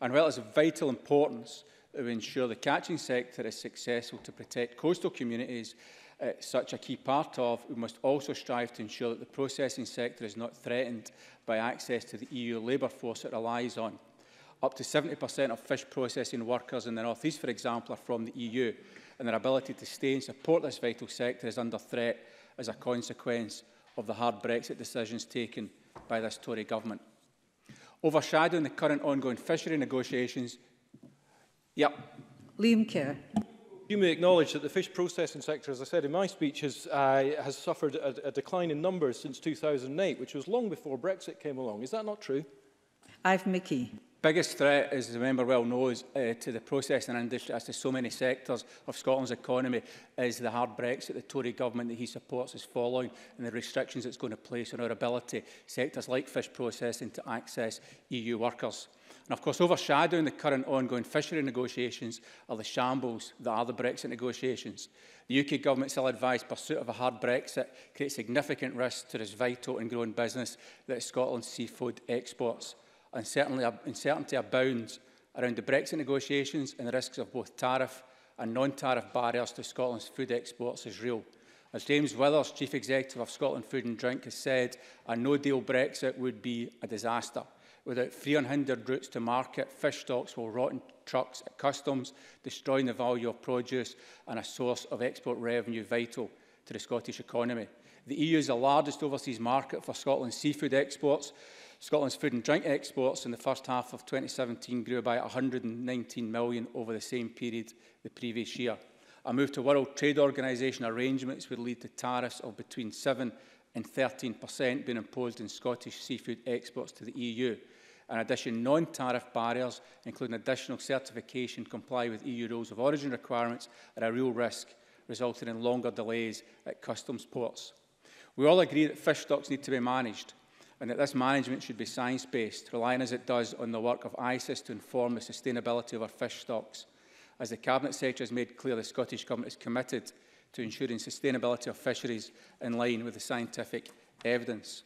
And while it is of vital importance to ensure the catching sector is successful to protect coastal communities, Uh, such a key part of, we must also strive to ensure that the processing sector is not threatened by access to the E U labour force it relies on. Up to seventy percent of fish processing workers in the North East, for example, are from the E U, and their ability to stay and support this vital sector is under threat as a consequence of the hard Brexit decisions taken by this Tory government. Overshadowing the current ongoing fishery negotiations... Yep. Liam Kerr. You may acknowledge that the fish processing sector, as I said in my speech, has, uh, has suffered a, a decline in numbers since two thousand eight, which was long before Brexit came along. Is that not true? Ivan McKee. Biggest threat, as the member well knows, uh, to the processing industry, as to so many sectors of Scotland's economy, is the hard Brexit the Tory government that he supports is following, and the restrictions it's going to place on our ability, sectors like fish processing, to access E U workers. And of course, overshadowing the current ongoing fishery negotiations are the shambles that are the Brexit negotiations. The U K government's ill-advised pursuit of a hard Brexit creates significant risks to this vital and growing business that is Scotland's seafood exports. Uncertainty, uncertainty abounds around the Brexit negotiations, and the risks of both tariff and non-tariff barriers to Scotland's food exports is real. As James Withers, Chief Executive of Scotland Food and Drink, has said, a no-deal Brexit would be a disaster. Without free unhindered routes to market, fish stocks will rot in trucks at customs, destroying the value of produce and a source of export revenue vital to the Scottish economy. The E U is the largest overseas market for Scotland's seafood exports. Scotland's food and drink exports in the first half of twenty seventeen grew by one hundred nineteen million over the same period the previous year. A move to World Trade Organisation arrangements would lead to tariffs of between seven and thirteen percent being imposed on Scottish seafood exports to the E U. In addition, non-tariff barriers, including additional certification, comply with E U rules of origin requirements, are a real risk, resulting in longer delays at customs ports. We all agree that fish stocks need to be managed, and that this management should be science-based, relying as it does on the work of ICES to inform the sustainability of our fish stocks. As the Cabinet Secretary has made clear, the Scottish Government is committed to ensuring sustainability of fisheries in line with the scientific evidence.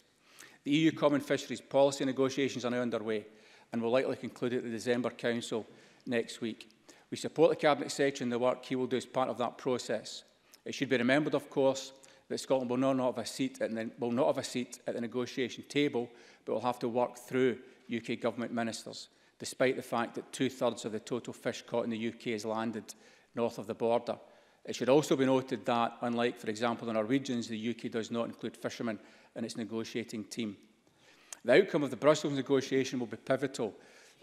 The E U Common Fisheries Policy negotiations are now underway and will likely conclude at the December Council next week. We support the Cabinet Secretary in the work he will do as part of that process. It should be remembered, of course, that Scotland will not have a seat at the, will not have a seat at the negotiation table, but will have to work through U K Government ministers, despite the fact that two-thirds of the total fish caught in the U K is landed north of the border. It should also be noted that, unlike, for example, the Norwegians, the U K does not include fishermen in its negotiating team. The outcome of the Brussels negotiation will be pivotal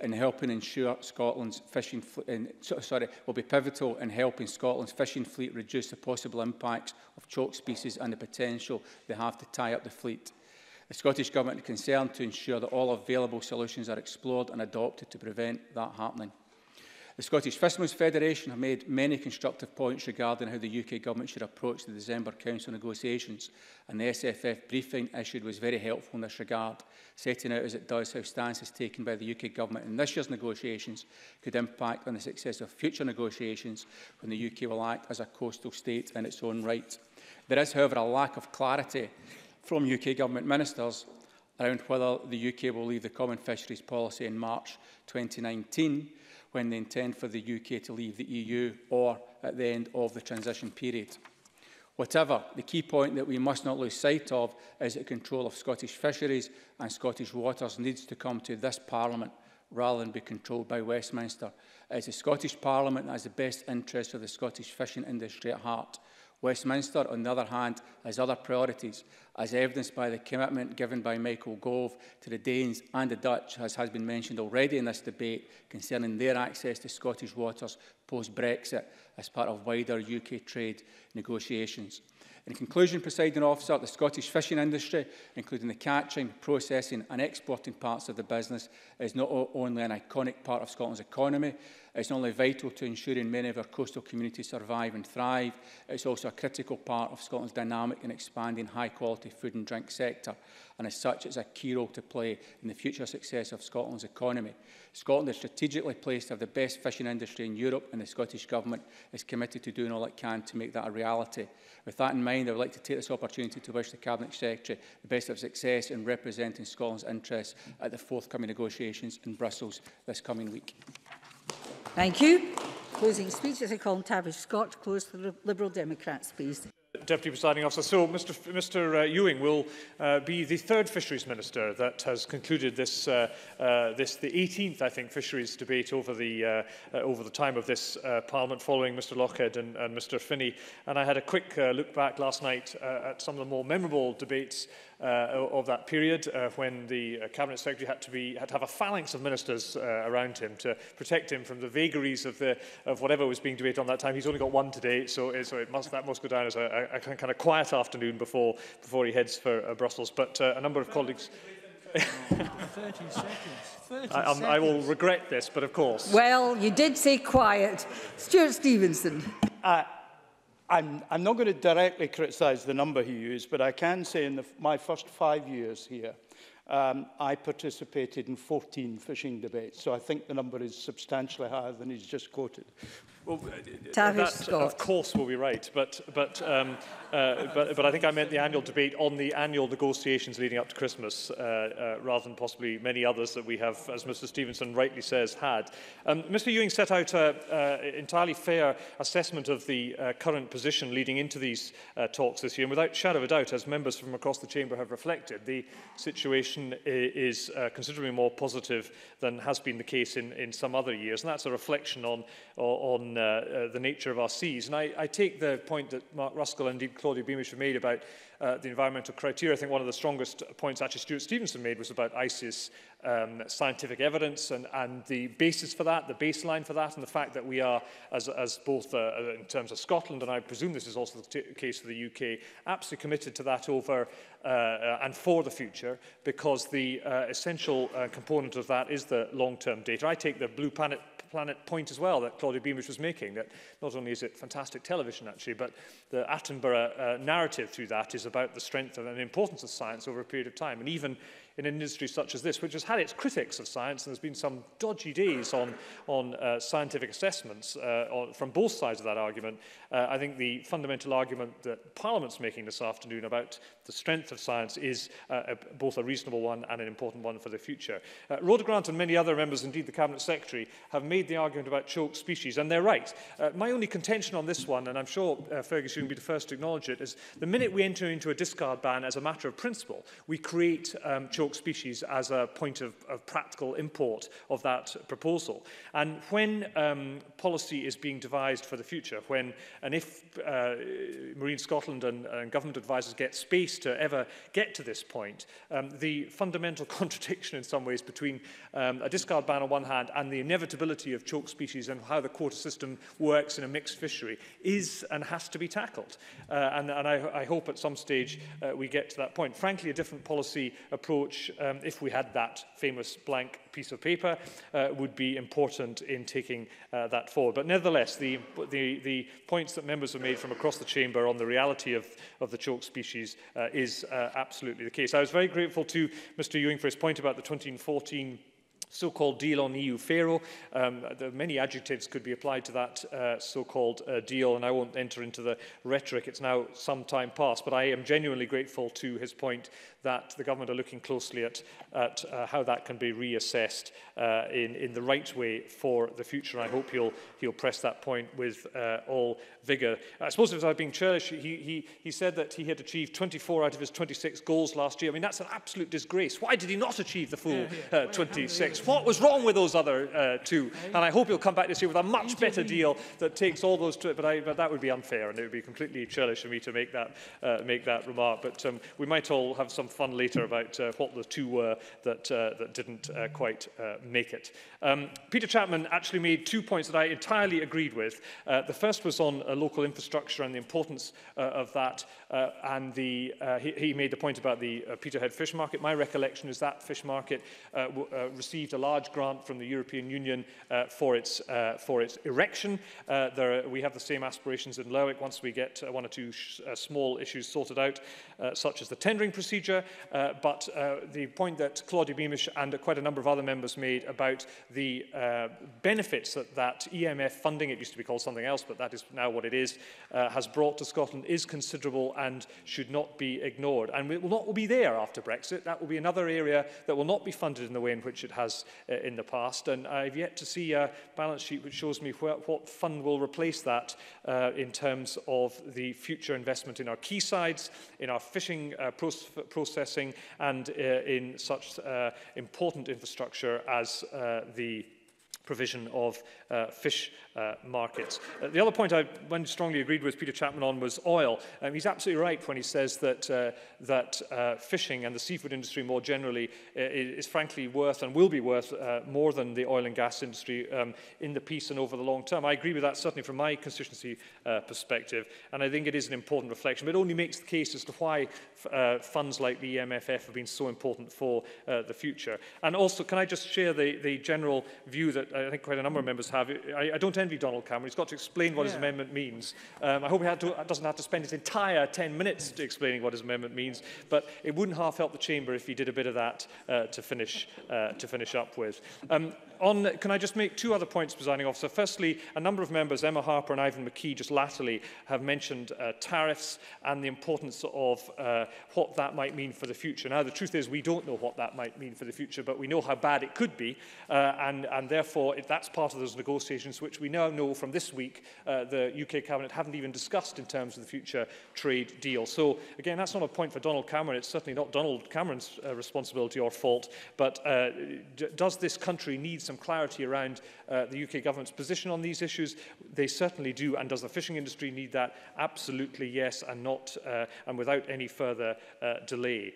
in helping ensure Scotland's fishing in, sorry, will be pivotal in helping Scotland's fishing fleet reduce the possible impacts of choke species and the potential they have to tie up the fleet. The Scottish Government is concerned to ensure that all available solutions are explored and adopted to prevent that happening. The Scottish Fishermen's Federation have made many constructive points regarding how the U K Government should approach the December Council negotiations, and the S F F briefing issued was very helpful in this regard, setting out as it does how stances taken by the U K Government in this year's negotiations could impact on the success of future negotiations when the U K will act as a coastal state in its own right. There is, however, a lack of clarity from U K Government ministers around whether the U K will leave the Common Fisheries Policy in March twenty nineteen, when they intend for the U K to leave the E U, or at the end of the transition period. Whatever, the key point that we must not lose sight of is that control of Scottish fisheries and Scottish waters needs to come to this Parliament rather than be controlled by Westminster. It is the Scottish Parliament that has the best interests of the Scottish fishing industry at heart. Westminster, on the other hand, has other priorities, as evidenced by the commitment given by Michael Gove to the Danes and the Dutch, as has been mentioned already in this debate, concerning their access to Scottish waters post-Brexit as part of wider U K trade negotiations. In conclusion, Presiding Officer, the Scottish fishing industry, including the catching, processing and exporting parts of the business, is not only an iconic part of Scotland's economy, it's not only vital to ensuring many of our coastal communities survive and thrive, it's also a critical part of Scotland's dynamic and expanding high-quality food and drink sector, and as such it's a key role to play in the future success of Scotland's economy. Scotland is strategically placed to have the best fishing industry in Europe, and the Scottish Government is committed to doing all it can to make that a reality. With that in mind, I would like to take this opportunity to wish the Cabinet Secretary the best of success in representing Scotland's interests at the forthcoming negotiations in Brussels this coming week. Thank you. Closing speech is on Tavish Scott. Close for the Liberal Democrats, please. Deputy Presiding Officer, so Mister F Mister Ewing will uh, be the third Fisheries Minister that has concluded this, uh, uh, this the eighteenth, I think, Fisheries debate over the uh, uh, over the time of this uh, Parliament, following Mister Lockhead and, and Mister Finney. And I had a quick uh, look back last night uh, at some of the more memorable debates uh, of that period, uh, when the Cabinet Secretary had to be had to have a phalanx of ministers uh, around him to protect him from the vagaries of the of whatever was being debated on that time. He's only got one today, so it, so it must that must go down as a A, a kind of quiet afternoon before before he heads for uh, Brussels. But uh, a number of colleagues. thirty seconds. thirty I, um, I will regret this, but of course. Well, you did say quiet. Stuart Stevenson. Uh, I'm, I'm not going to directly criticise the number he used, but I can say in the, my first five years here, um, I participated in fourteen fishing debates. So I think the number is substantially higher than he's just quoted. Well, that, of course, will be right, but, but, um, uh, but, but I think I meant the annual debate on the annual negotiations leading up to Christmas, uh, uh, rather than possibly many others that we have, as Mister Stevenson rightly says, had. Um, Mister Ewing set out an uh, entirely fair assessment of the uh, current position leading into these uh, talks this year, and without shadow of a doubt, as members from across the Chamber have reflected, the situation is uh, considerably more positive than has been the case in, in some other years, and that's a reflection on, on Uh, uh, the nature of our seas. And I, I take the point that Mark Ruskell and indeed Claudia Beamish have made about uh, the environmental criteria. I think one of the strongest points actually Stuart Stevenson made was about ICES um, scientific evidence and, and the basis for that, the baseline for that, and the fact that we are, as, as both uh, in terms of Scotland, and I presume this is also the case for the U K, absolutely committed to that over uh, uh, and for the future, because the uh, essential uh, component of that is the long-term data. I take the Blue Planet Planet point as well that Claudia Beamish was making, that not only is it fantastic television actually, but the Attenborough uh, narrative through that is about the strength and the importance of science over a period of time. And even in an industry such as this, which has had its critics of science, and there's been some dodgy days on, on uh, scientific assessments uh, on, from both sides of that argument, uh, I think the fundamental argument that Parliament's making this afternoon about the strength of science is uh, a, both a reasonable one and an important one for the future. Uh, Rhoda Grant and many other members, indeed the Cabinet Secretary, have made the argument about choke species, and they're right. Uh, my only contention on this one, and I'm sure uh, Fergus Ewing will be the first to acknowledge it, is the minute we enter into a discard ban as a matter of principle, we create um, choke joint species as a point of, of practical import of that proposal. And when um, policy is being devised for the future, when and if uh, Marine Scotland and, and government advisers get space to ever get to this point, um, the fundamental contradiction in some ways between um, a discard ban on one hand and the inevitability of choke species and how the quota system works in a mixed fishery is and has to be tackled. Uh, and and I, I hope at some stage uh, we get to that point. Frankly, a different policy approach, um, if we had that famous blank piece of paper, uh, would be important in taking uh, that forward. But nevertheless, the, the, the points that members have made from across the chamber on the reality of, of the choke species uh, is uh, absolutely the case. I was very grateful to Mister Ewing for his point about the twenty fourteen so-called deal on E U Faro. Um, there are many adjectives could be applied to that uh, so-called uh, deal, and I won't enter into the rhetoric. It's now some time past, but I am genuinely grateful to his point that the government are looking closely at, at uh, how that can be reassessed uh, in, in the right way for the future. And I hope he'll, he'll press that point with uh, all vigour. I suppose if I was being churlish, he, he, he said that he had achieved twenty-four out of his twenty-six goals last year. I mean, that's an absolute disgrace. Why did he not achieve the full uh, twenty-six? What was wrong with those other uh, two? And I hope you'll come back this year with a much better deal that takes all those two. But, I, but that would be unfair, and it would be completely churlish for me to make that, uh, make that remark. But um, we might all have some fun later about uh, what the two were that, uh, that didn't uh, quite uh, make it. Um, Peter Chapman actually made two points that I entirely agreed with. Uh, the first was on uh, local infrastructure and the importance uh, of that. Uh, and the, uh, he, he made the point about the uh, Peterhead fish market. My recollection is that fish market uh, w uh, received a large grant from the European Union uh, for, its, uh, for its erection. Uh, there are, we have the same aspirations in Lerwick once we get uh, one or two sh uh, small issues sorted out, uh, such as the tendering procedure. Uh, but uh, the point that Claudia Beamish and uh, quite a number of other members made about the uh, benefits that, that E M F funding, it used to be called something else, but that is now what it is, uh, has brought to Scotland is considerable and should not be ignored. And it will not be there after Brexit. That will be another area that will not be funded in the way in which it has in the past, and I've yet to see a balance sheet which shows me wh what fund will replace that uh, in terms of the future investment in our quaysides, in our fishing uh, proce processing, and uh, in such uh, important infrastructure as uh, the provision of uh, fish uh, markets. Uh, the other point I strongly agreed with Peter Chapman on was oil. Um, he's absolutely right when he says that, uh, that uh, fishing and the seafood industry more generally is, is frankly worth and will be worth uh, more than the oil and gas industry um, in the peace and over the long term. I agree with that certainly from my constituency uh, perspective, and I think it is an important reflection, but it only makes the case as to why uh, funds like the E M F F have been so important for uh, the future. And also, can I just share the, the general view that I think quite a number of members have. I, I don't envy Donald Cameron. He's got to explain what yeah. his amendment means. Um, I hope he had to, doesn't have to spend his entire ten minutes to explaining what his amendment means, but it wouldn't half help the chamber if he did a bit of that uh, to, finish, uh, to finish up with. Um, on, can I just make two other points, Presiding Officer? Firstly, a number of members, Emma Harper and Ivan McKee, just latterly have mentioned uh, tariffs and the importance of uh, what that might mean for the future. Now, the truth is we don't know what that might mean for the future, but we know how bad it could be, uh, and, and therefore It, that's part of those negotiations which we now know from this week uh, the U K Cabinet haven't even discussed in terms of the future trade deal. So again, that's not a point for Donald Cameron. It's certainly not Donald Cameron's uh, responsibility or fault, but uh, d does this country need some clarity around uh, the U K government's position on these issues? They certainly do. And does the fishing industry need that? Absolutely yes, and not uh, and without any further uh, delay.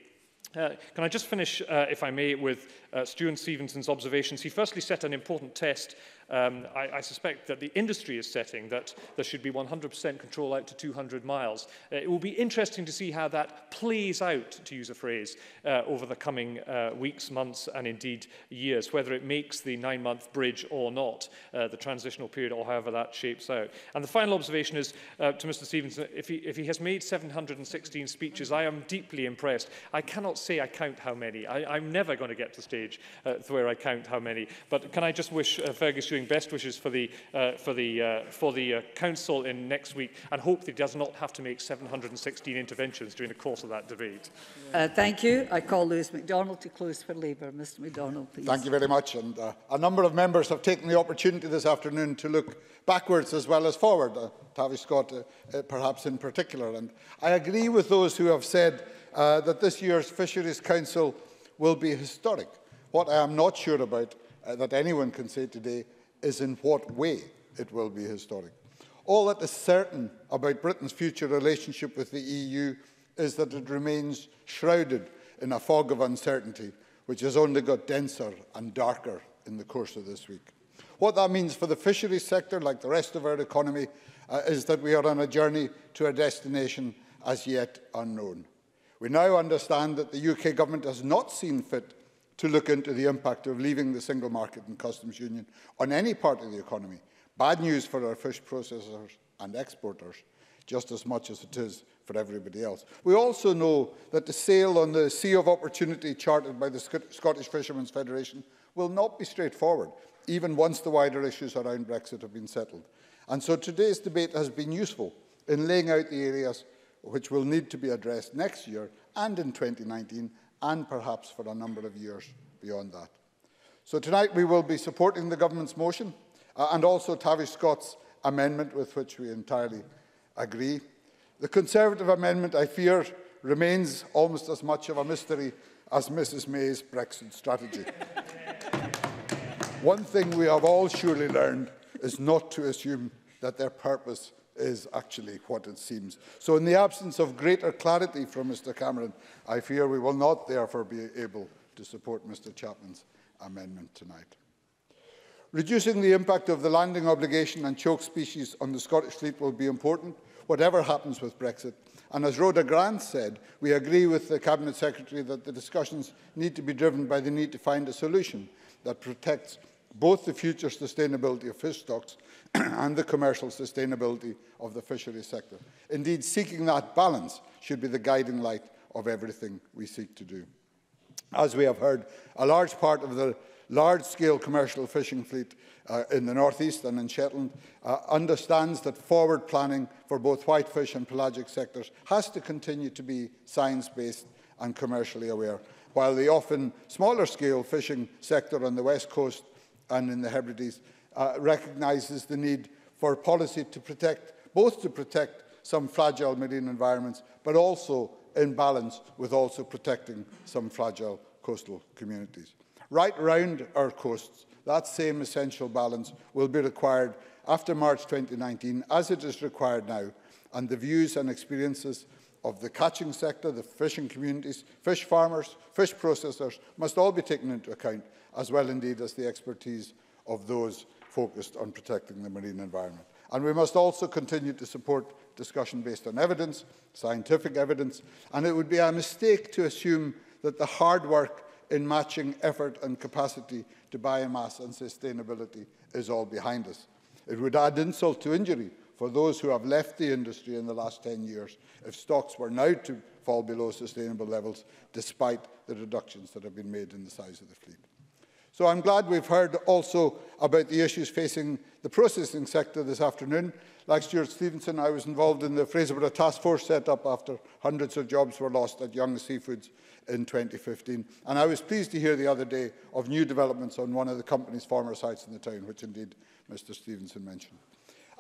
Uh, can I just finish, uh, if I may, with uh, Stuart Stevenson's observations? He firstly set an important test. Um, I, I suspect that the industry is setting that there should be one hundred percent control out to two hundred miles. Uh, it will be interesting to see how that plays out, to use a phrase, uh, over the coming uh, weeks, months, and indeed years, whether it makes the nine-month bridge or not, uh, the transitional period, or however that shapes out. And the final observation is uh, to Mister Stevenson, if he, if he has made seven hundred sixteen speeches, I am deeply impressed. I cannot say I count how many. I, I'm never going to get to the stage uh, where I count how many. But can I just wish uh, Fergus Ewing best wishes for the, uh, for the, uh, for the uh, council in next week, and hope that he does not have to make seven hundred sixteen interventions during the course of that debate. Uh, thank you. I call Lewis MacDonald to close for Labour. Mister MacDonald, please. Thank you very much. And uh, a number of members have taken the opportunity this afternoon to look backwards as well as forward, uh, Tavish Scott uh, uh, perhaps in particular. And I agree with those who have said Uh, that this year's Fisheries Council will be historic. What I am not sure about, uh, that anyone can say today, is in what way it will be historic. All that is certain about Britain's future relationship with the E U is that it remains shrouded in a fog of uncertainty, which has only got denser and darker in the course of this week. What that means for the fisheries sector, like the rest of our economy, uh, is that we are on a journey to a destination as yet unknown. We now understand that the U K government has not seen fit to look into the impact of leaving the single market and customs union on any part of the economy. Bad news for our fish processors and exporters, just as much as it is for everybody else. We also know that the sail on the sea of opportunity charted by the Scottish Fishermen's Federation will not be straightforward, even once the wider issues around Brexit have been settled. And so today's debate has been useful in laying out the areas which will need to be addressed next year and in twenty nineteen, and perhaps for a number of years beyond that. So tonight we will be supporting the government's motion uh, and also Tavish Scott's amendment, with which we entirely agree. The Conservative amendment, I fear, remains almost as much of a mystery as Missus May's Brexit strategy. One thing we have all surely learned is not to assume that their purpose is actually what it seems. So in the absence of greater clarity from Mr Cameron, I fear we will not therefore be able to support Mr Chapman's amendment tonight. Reducing the impact of the landing obligation and choke species on the Scottish fleet will be important, whatever happens with Brexit. And as Rhoda Grant said, we agree with the Cabinet Secretary that the discussions need to be driven by the need to find a solution that protects both the future sustainability of fish stocks and the commercial sustainability of the fisheries sector. Indeed, seeking that balance should be the guiding light of everything we seek to do. As we have heard, a large part of the large-scale commercial fishing fleet uh, in the North East and in Shetland uh, understands that forward planning for both whitefish and pelagic sectors has to continue to be science-based and commercially aware, while the often smaller-scale fishing sector on the West Coast and in the Hebrides uh, recognises the need for policy to protect, both to protect some fragile marine environments, but also in balance with also protecting some fragile coastal communities. Right round our coasts, that same essential balance will be required after March twenty nineteen, as it is required now, and the views and experiences of the catching sector, the fishing communities, fish farmers, fish processors must all be taken into account, as well indeed as the expertise of those focused on protecting the marine environment. And we must also continue to support discussion based on evidence, scientific evidence, and it would be a mistake to assume that the hard work in matching effort and capacity to biomass and sustainability is all behind us. It would add insult to injury for those who have left the industry in the last ten years if stocks were now to fall below sustainable levels, despite the reductions that have been made in the size of the fleet. So I'm glad we've heard also about the issues facing the processing sector this afternoon. Like Stuart Stevenson, I was involved in the Fraserburgh task force set up after hundreds of jobs were lost at Young Seafoods in twenty fifteen. And I was pleased to hear the other day of new developments on one of the company's former sites in the town, which indeed Mister Stevenson mentioned.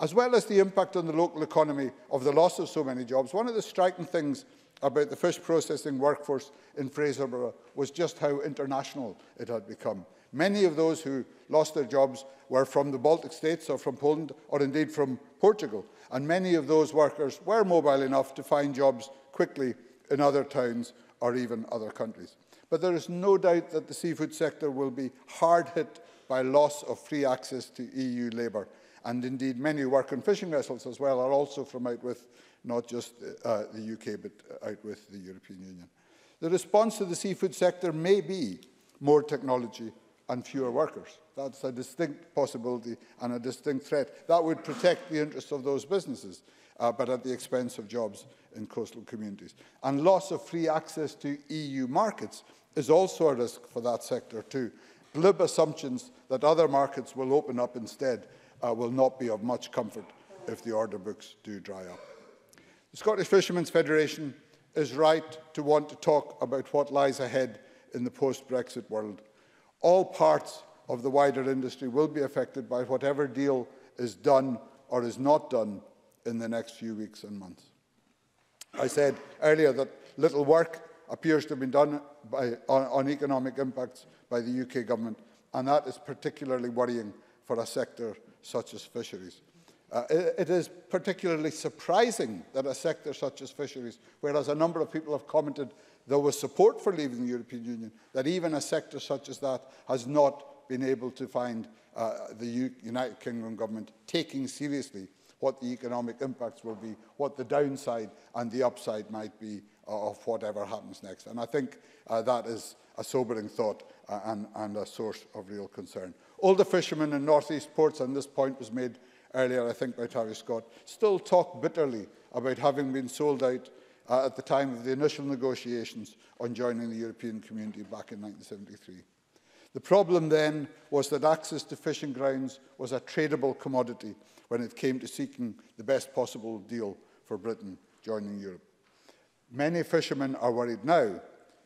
As well as the impact on the local economy of the loss of so many jobs, one of the striking things about the fish processing workforce in Fraserburgh was just how international it had become. Many of those who lost their jobs were from the Baltic states or from Poland or indeed from Portugal, and many of those workers were mobile enough to find jobs quickly in other towns or even other countries. But there is no doubt that the seafood sector will be hard hit by loss of free access to E U labour, and indeed many who work on fishing vessels as well are also from out with not just uh, the U K but out with the European Union. The response to the seafood sector may be more technology and fewer workers. That's a distinct possibility and a distinct threat. That would protect the interests of those businesses, uh, but at the expense of jobs in coastal communities. And loss of free access to E U markets is also a risk for that sector too. Glib assumptions that other markets will open up instead uh, will not be of much comfort if the order books do dry up. The Scottish Fishermen's Federation is right to want to talk about what lies ahead in the post-Brexit world. All parts of the wider industry will be affected by whatever deal is done or is not done in the next few weeks and months. I said earlier that little work appears to have been done by, on, on economic impacts by the U K Government, and that is particularly worrying for a sector such as fisheries. Uh, it, it is particularly surprising that a sector such as fisheries, whereas a number of people have commented there was support for leaving the European Union, that even a sector such as that has not been able to find uh, the U United Kingdom Government taking seriously what the economic impacts will be, what the downside and the upside might be uh, of whatever happens next. And I think uh, that is a sobering thought uh, and, and a source of real concern. Older fishermen in North East ports, and this point was made earlier, I think, by Tavish Scott, still talk bitterly about having been sold out uh, at the time of the initial negotiations on joining the European Community back in nineteen seventy-three. The problem then was that access to fishing grounds was a tradable commodity when it came to seeking the best possible deal for Britain joining Europe. Many fishermen are worried now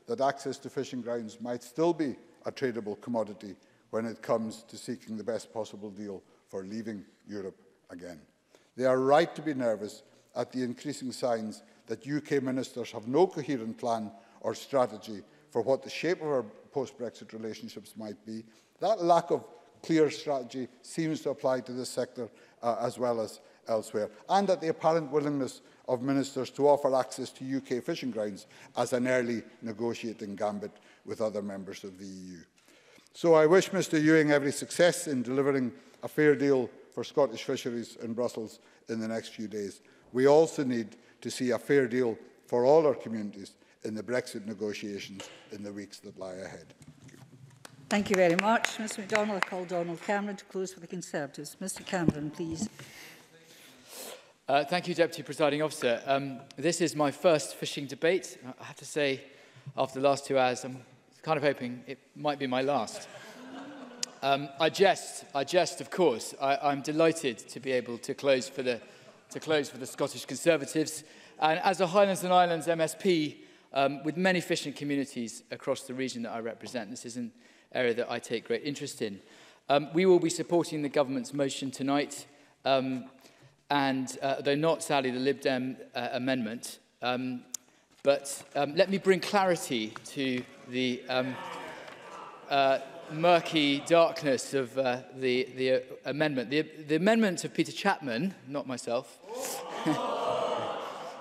that access to fishing grounds might still be a tradable commodity when it comes to seeking the best possible deal for leaving Europe again. They are right to be nervous at the increasing signs that U K ministers have no coherent plan or strategy for what the shape of our post-Brexit relationships might be. That lack of clear strategy seems to apply to this sector uh, as well as elsewhere, and at the apparent willingness of ministers to offer access to U K fishing grounds as an early negotiating gambit with other members of the E U. So I wish Mr Ewing every success in delivering a fair deal for Scottish fisheries in Brussels in the next few days. We also need to see a fair deal for all our communities in the Brexit negotiations in the weeks that lie ahead. Thank you very much. Mr MacDonald, I call Donald Cameron to close for the Conservatives. Mr Cameron, please. Uh, thank you, Deputy Presiding Officer. Um, this is my first fishing debate. I have to say, after the last two hours, I'm kind of hoping it might be my last. Um, I jest, I jest, of course. I, I'm delighted to be able to close for the, to close for the Scottish Conservatives. And as a Highlands and Islands M S P, Um, with many fishing communities across the region that I represent, this is an area that I take great interest in. Um, we will be supporting the government's motion tonight, um, and uh, though not, sadly, the Lib Dem uh, amendment. Um, but um, let me bring clarity to the um, uh, murky darkness of uh, the, the uh, amendment. The, the amendment of Peter Chapman, not myself,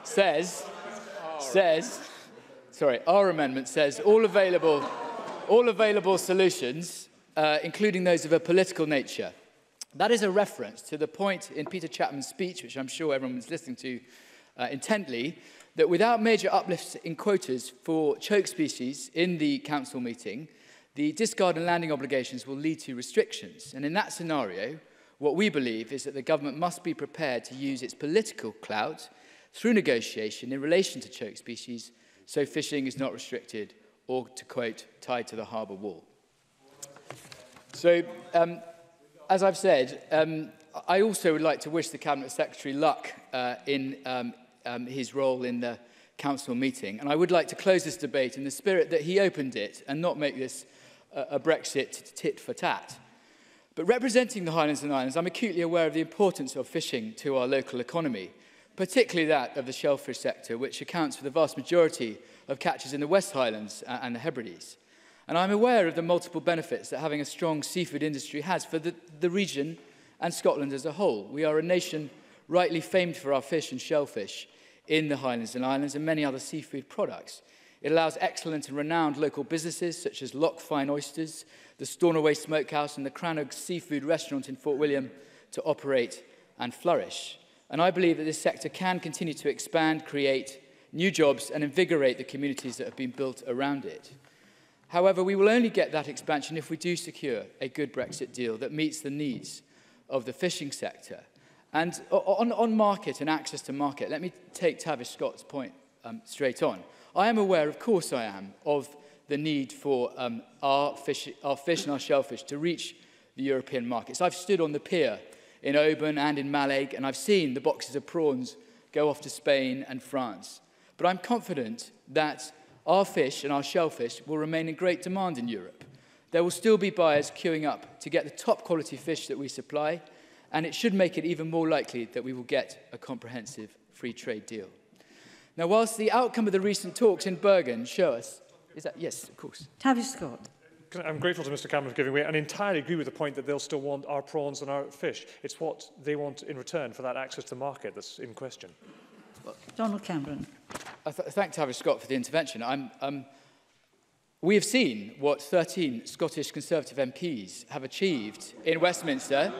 says says. Sorry, our amendment says all available, all available solutions, uh, including those of a political nature. That is a reference to the point in Peter Chapman's speech, which I'm sure everyone was listening to uh, intently, that without major uplifts in quotas for choke species in the council meeting, the discard and landing obligations will lead to restrictions. And in that scenario, what we believe is that the government must be prepared to use its political clout through negotiation in relation to choke species, so fishing is not restricted or, to quote, tied to the harbour wall. So, um, as I've said, um, I also would like to wish the Cabinet Secretary luck uh, in um, um, his role in the Council meeting. And I would like to close this debate in the spirit that he opened it and not make this uh, a Brexit tit for tat. But representing the Highlands and Islands, I'm acutely aware of the importance of fishing to our local economy, particularly that of the shellfish sector, which accounts for the vast majority of catches in the West Highlands and the Hebrides. And I'm aware of the multiple benefits that having a strong seafood industry has for the, the region and Scotland as a whole. We are a nation rightly famed for our fish and shellfish in the Highlands and Islands and many other seafood products. It allows excellent and renowned local businesses such as Loch Fine Oysters, the Stornoway Smokehouse and the Crannog Seafood Restaurant in Fort William to operate and flourish. And I believe that this sector can continue to expand, create new jobs and invigorate the communities that have been built around it. However, we will only get that expansion if we do secure a good Brexit deal that meets the needs of the fishing sector. And on, on market and access to market, let me take Tavish Scott's point um, straight on. I am aware, of course I am, of the need for um, our, fish, our fish and our shellfish to reach the European markets. I've stood on the pier in Oban and in Malaig, and I've seen the boxes of prawns go off to Spain and France. But I'm confident that our fish and our shellfish will remain in great demand in Europe. There will still be buyers queuing up to get the top quality fish that we supply, and it should make it even more likely that we will get a comprehensive free trade deal. Now, whilst the outcome of the recent talks in Bergen show us... Is that, yes, of course. Tavish Scott. I'm grateful to Mr Cameron for giving way and entirely agree with the point that they'll still want our prawns and our fish. It's what they want in return for that access to market that's in question. Donald Cameron. I th thank Tavish Scott for the intervention. I'm, um, we have seen what thirteen Scottish Conservative M Ps have achieved in Westminster,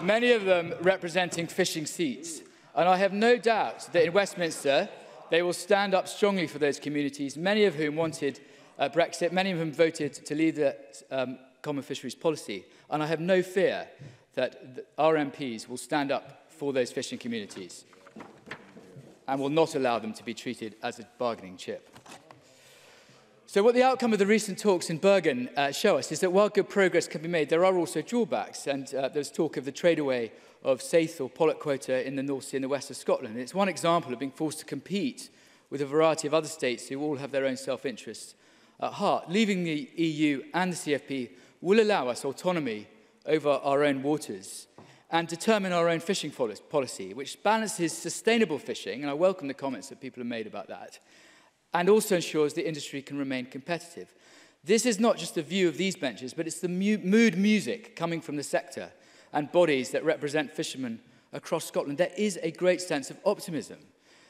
many of them representing fishing seats. And I have no doubt that in Westminster they will stand up strongly for those communities, many of whom wanted Uh, Brexit, many of them voted to leave the um, common fisheries policy, and I have no fear that th our M Ps will stand up for those fishing communities and will not allow them to be treated as a bargaining chip. So what the outcome of the recent talks in Bergen uh, show us is that while good progress can be made, there are also drawbacks, and uh, there's talk of the trade-away of saithe or pollock quota in the North Sea and the west of Scotland. It's one example of being forced to compete with a variety of other states who all have their own self-interests at heart. Leaving the E U and the C F P will allow us autonomy over our own waters and determine our own fishing policy, which balances sustainable fishing, and I welcome the comments that people have made about that, and also ensures the industry can remain competitive. This is not just the view of these benches, but it's the mu mood music coming from the sector and bodies that represent fishermen across Scotland. There is a great sense of optimism.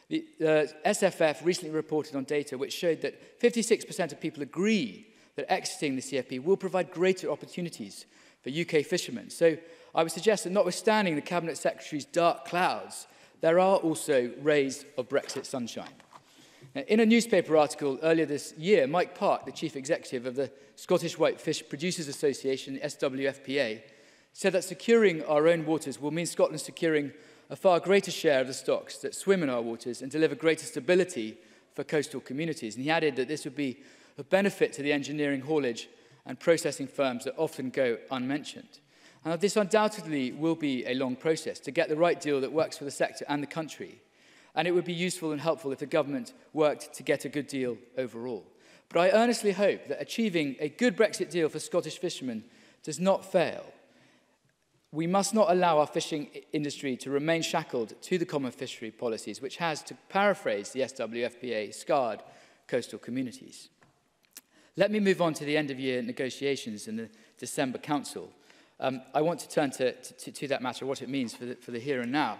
The uh, S F F recently reported on data which showed that fifty-six percent of people agree that exiting the C F P will provide greater opportunities for U K fishermen. So I would suggest that notwithstanding the Cabinet Secretary's dark clouds, there are also rays of Brexit sunshine. Now, in a newspaper article earlier this year, Mike Park, the Chief Executive of the Scottish Whitefish Producers Association, S W F P A, said that securing our own waters will mean Scotland securing a far greater share of the stocks that swim in our waters and deliver greater stability for coastal communities. And he added that this would be a benefit to the engineering, haulage and processing firms that often go unmentioned. Now, this undoubtedly will be a long process to get the right deal that works for the sector and the country. And it would be useful and helpful if the government worked to get a good deal overall. But I earnestly hope that achieving a good Brexit deal for Scottish fishermen does not fail. We must not allow our fishing industry to remain shackled to the common fishery policies, which has, to paraphrase the S W F P A, scarred coastal communities. Let me move on to the end-of-year negotiations in the December Council. Um, I want to turn to, to, to that matter, what it means for the, for the here and now.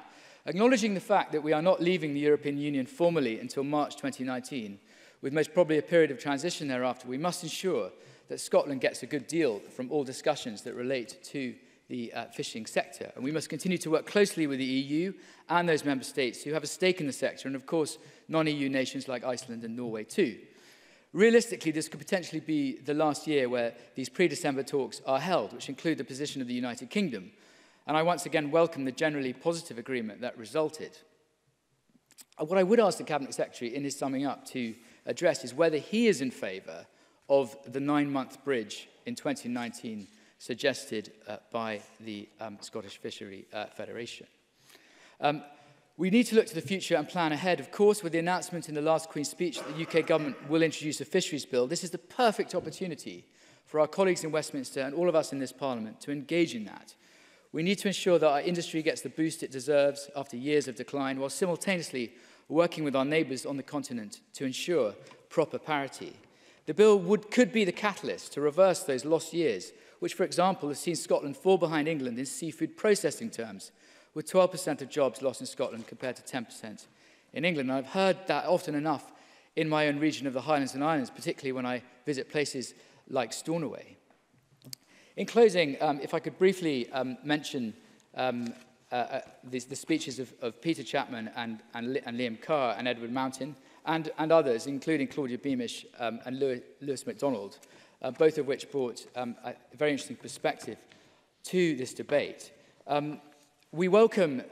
Acknowledging the fact that we are not leaving the European Union formally until March twenty nineteen, with most probably a period of transition thereafter, we must ensure that Scotland gets a good deal from all discussions that relate to the uh, fishing sector. And we must continue to work closely with the E U and those member states who have a stake in the sector, and of course non-E U nations like Iceland and Norway too. Realistically, this could potentially be the last year where these pre-December talks are held, which include the position of the United Kingdom. And I once again welcome the generally positive agreement that resulted. What I would ask the Cabinet Secretary in his summing up to address is whether he is in favour of the nine-month bridge in twenty nineteen suggested uh, by the um, Scottish Fishery uh, Federation. Um, we need to look to the future and plan ahead, of course, with the announcement in the last Queen's speech that the U K government will introduce a fisheries bill. This is the perfect opportunity for our colleagues in Westminster and all of us in this Parliament to engage in that. We need to ensure that our industry gets the boost it deserves after years of decline, while simultaneously working with our neighbours on the continent to ensure proper parity. The bill would, could be the catalyst to reverse those lost years, which, for example, has seen Scotland fall behind England in seafood processing terms, with twelve percent of jobs lost in Scotland compared to ten percent in England. And I've heard that often enough in my own region of the Highlands and Islands, particularly when I visit places like Stornoway. In closing, um, if I could briefly um, mention um, uh, uh, the, the speeches of, of Peter Chapman and, and, and Liam Kerr and Edward Mountain, and, and others, including Claudia Beamish um, and Lewis, Lewis MacDonald, Uh, both of which brought um, a very interesting perspective to this debate. Um, we welcome, uh,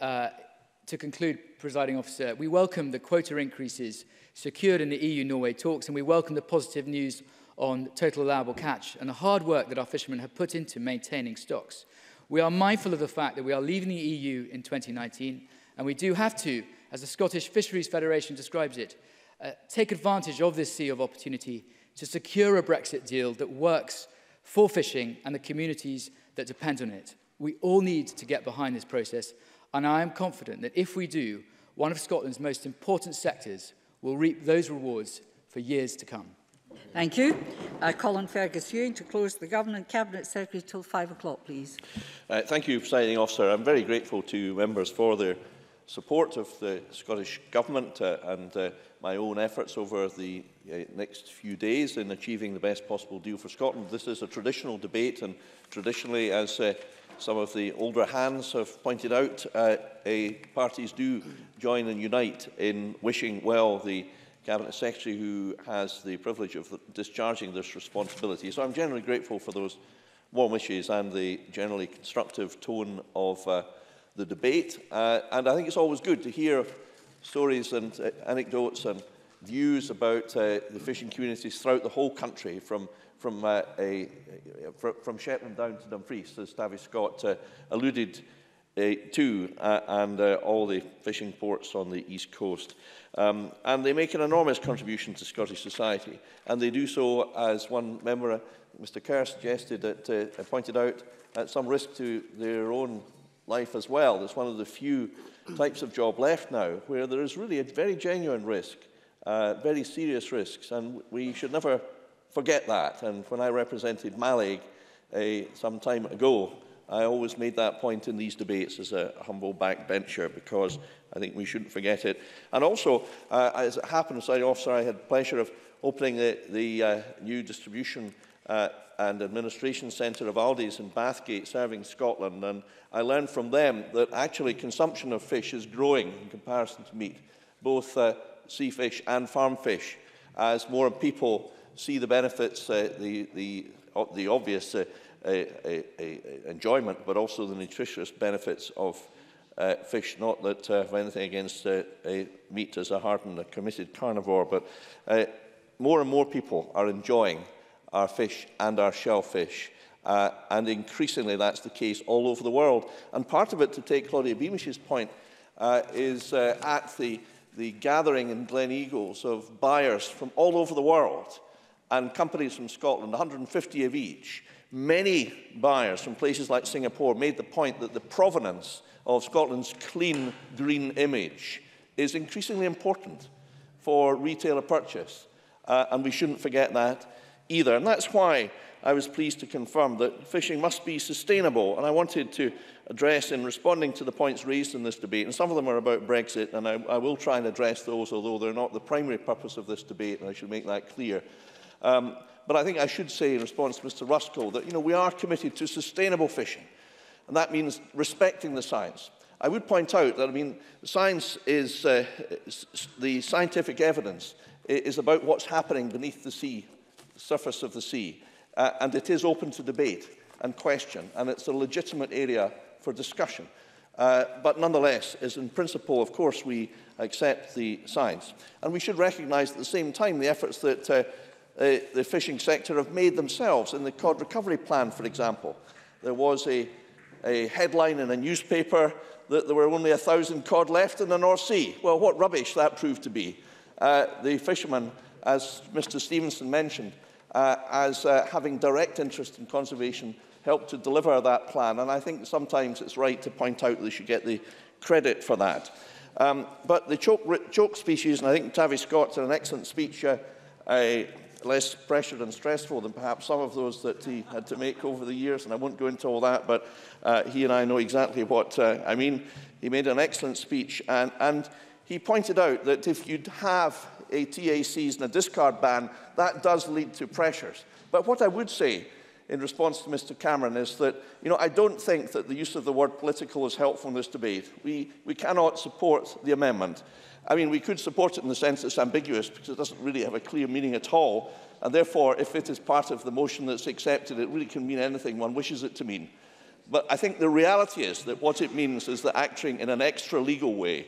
to conclude, Presiding Officer, we welcome the quota increases secured in the E U Norway talks, and we welcome the positive news on total allowable catch and the hard work that our fishermen have put into maintaining stocks. We are mindful of the fact that we are leaving the E U in twenty nineteen, and we do have to, as the Scottish Fisheries Federation describes it, uh, take advantage of this sea of opportunity to secure a Brexit deal that works for fishing and the communities that depend on it. We all need to get behind this process, and I am confident that if we do, one of Scotland's most important sectors will reap those rewards for years to come. Thank you. I call on Fergus Ewing to close the Government Cabinet Secretary till five o'clock, please. Uh, thank you, Presiding Officer. I'm very grateful to members for their support of the Scottish Government uh, and uh, my own efforts over the uh, next few days in achieving the best possible deal for Scotland. This is a traditional debate, and traditionally, as uh, some of the older hands have pointed out, uh, uh, parties do join and unite in wishing well the Cabinet Secretary who has the privilege of discharging this responsibility. So I'm generally grateful for those warm wishes and the generally constructive tone of uh, the debate. Uh, and I think it's always good to hear stories and uh, anecdotes and views about uh, the fishing communities throughout the whole country, from, from, uh, a, a, from Shetland down to Dumfries, as Tavish Scott uh, alluded Uh, two, uh, and uh, all the fishing ports on the East Coast. Um, and they make an enormous contribution to Scottish society, and they do so, as one member, uh, Mister Kerr, suggested, that, uh, pointed out, at some risk to their own life as well. It's one of the few types of job left now where there is really a very genuine risk, uh, very serious risks, and we should never forget that. And when I represented Malig uh, some time ago, I always made that point in these debates as a humble backbencher, because I think we shouldn't forget it. And also, uh, as it happened, Presiding Officer, I had the pleasure of opening the, the uh, new distribution uh, and administration centre of Aldi's in Bathgate, serving Scotland. And I learned from them that actually consumption of fish is growing in comparison to meat, both uh, sea fish and farm fish, as more people see the benefits, uh, the, the, the obvious uh, A, a, a enjoyment, but also the nutritious benefits of uh, fish. Not that uh, I have anything against uh, a meat as a hardened, a committed carnivore, but uh, more and more people are enjoying our fish and our shellfish, uh, and increasingly that's the case all over the world. And part of it, to take Claudia Beamish's point, uh, is uh, at the, the gathering in Glen Eagles of buyers from all over the world and companies from Scotland, one hundred and fifty of each. Many buyers from places like Singapore made the point that the provenance of Scotland's clean, green image is increasingly important for retailer purchase, uh, and we shouldn't forget that either. And that's why I was pleased to confirm that fishing must be sustainable, and I wanted to address, in responding to the points raised in this debate, and some of them are about Brexit, and I, I will try and address those, although they're not the primary purpose of this debate, and I should make that clear. Um, But I think I should say in response to Mister Ruskell that, you know, we are committed to sustainable fishing, and that means respecting the science. I would point out that, I mean, science is, uh, the scientific evidence is about what's happening beneath the sea, the surface of the sea, uh, and it is open to debate and question, and it's a legitimate area for discussion. Uh, but nonetheless, as in principle, of course, we accept the science. And we should recognise at the same time the efforts that uh, Uh, the fishing sector have made themselves. In the cod recovery plan, for example, there was a, a headline in a newspaper that there were only a thousand cod left in the North Sea. Well, what rubbish that proved to be. Uh, the fishermen, as Mister Stevenson mentioned, uh, as uh, having direct interest in conservation, helped to deliver that plan. And I think sometimes it's right to point out they should get the credit for that. Um, but the choke, choke species, and I think Tavish Scott had an excellent speech, uh, uh, less pressured and stressful than perhaps some of those that he had to make over the years, and I won't go into all that, but uh, he and I know exactly what uh, I mean. He made an excellent speech, and, and he pointed out that if you'd have a T A Cs and a discard ban, that does lead to pressures. But what I would say in response to Mister Cameron is that, you know, I don't think that the use of the word political is helpful in this debate. We, we cannot support the amendment. I mean, we could support it in the sense it's ambiguous, because it doesn't really have a clear meaning at all, and therefore, if it is part of the motion that's accepted, it really can mean anything one wishes it to mean. But I think the reality is that what it means is that acting in an extra-legal way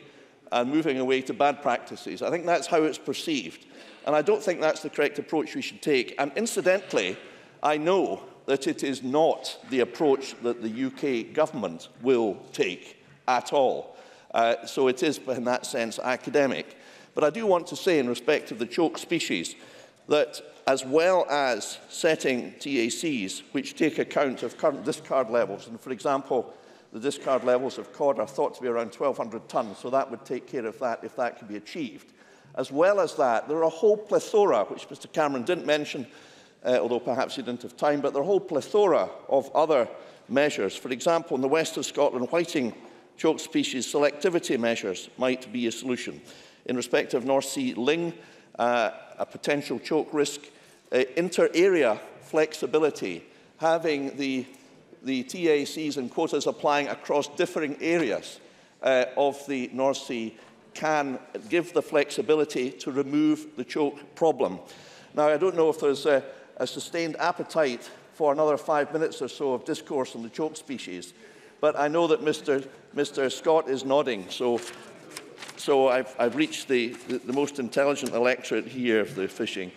and moving away to bad practices. I think that's how it's perceived, and I don't think that's the correct approach we should take. And incidentally, I know that it is not the approach that the U K government will take at all. Uh, so it is, in that sense, academic. But I do want to say, in respect of the choke species, that as well as setting T A Cs which take account of current discard levels, and for example, the discard levels of cod are thought to be around twelve hundred tonnes, so that would take care of that if that could be achieved. As well as that, there are a whole plethora, which Mister Cameron didn't mention, uh, although perhaps he didn't have time, but there are a whole plethora of other measures. For example, in the west of Scotland, whiting choke species selectivity measures might be a solution. In respect of North Sea ling, uh, a potential choke risk, uh, inter-area flexibility, having the, the T A Cs and quotas applying across differing areas uh, of the North Sea can give the flexibility to remove the choke problem. Now, I don't know if there's a, a sustained appetite for another five minutes or so of discourse on the choke species, but I know that Mister Mister Scott is nodding, so, so I've, I've reached the, the, the most intelligent electorate here of the fishing.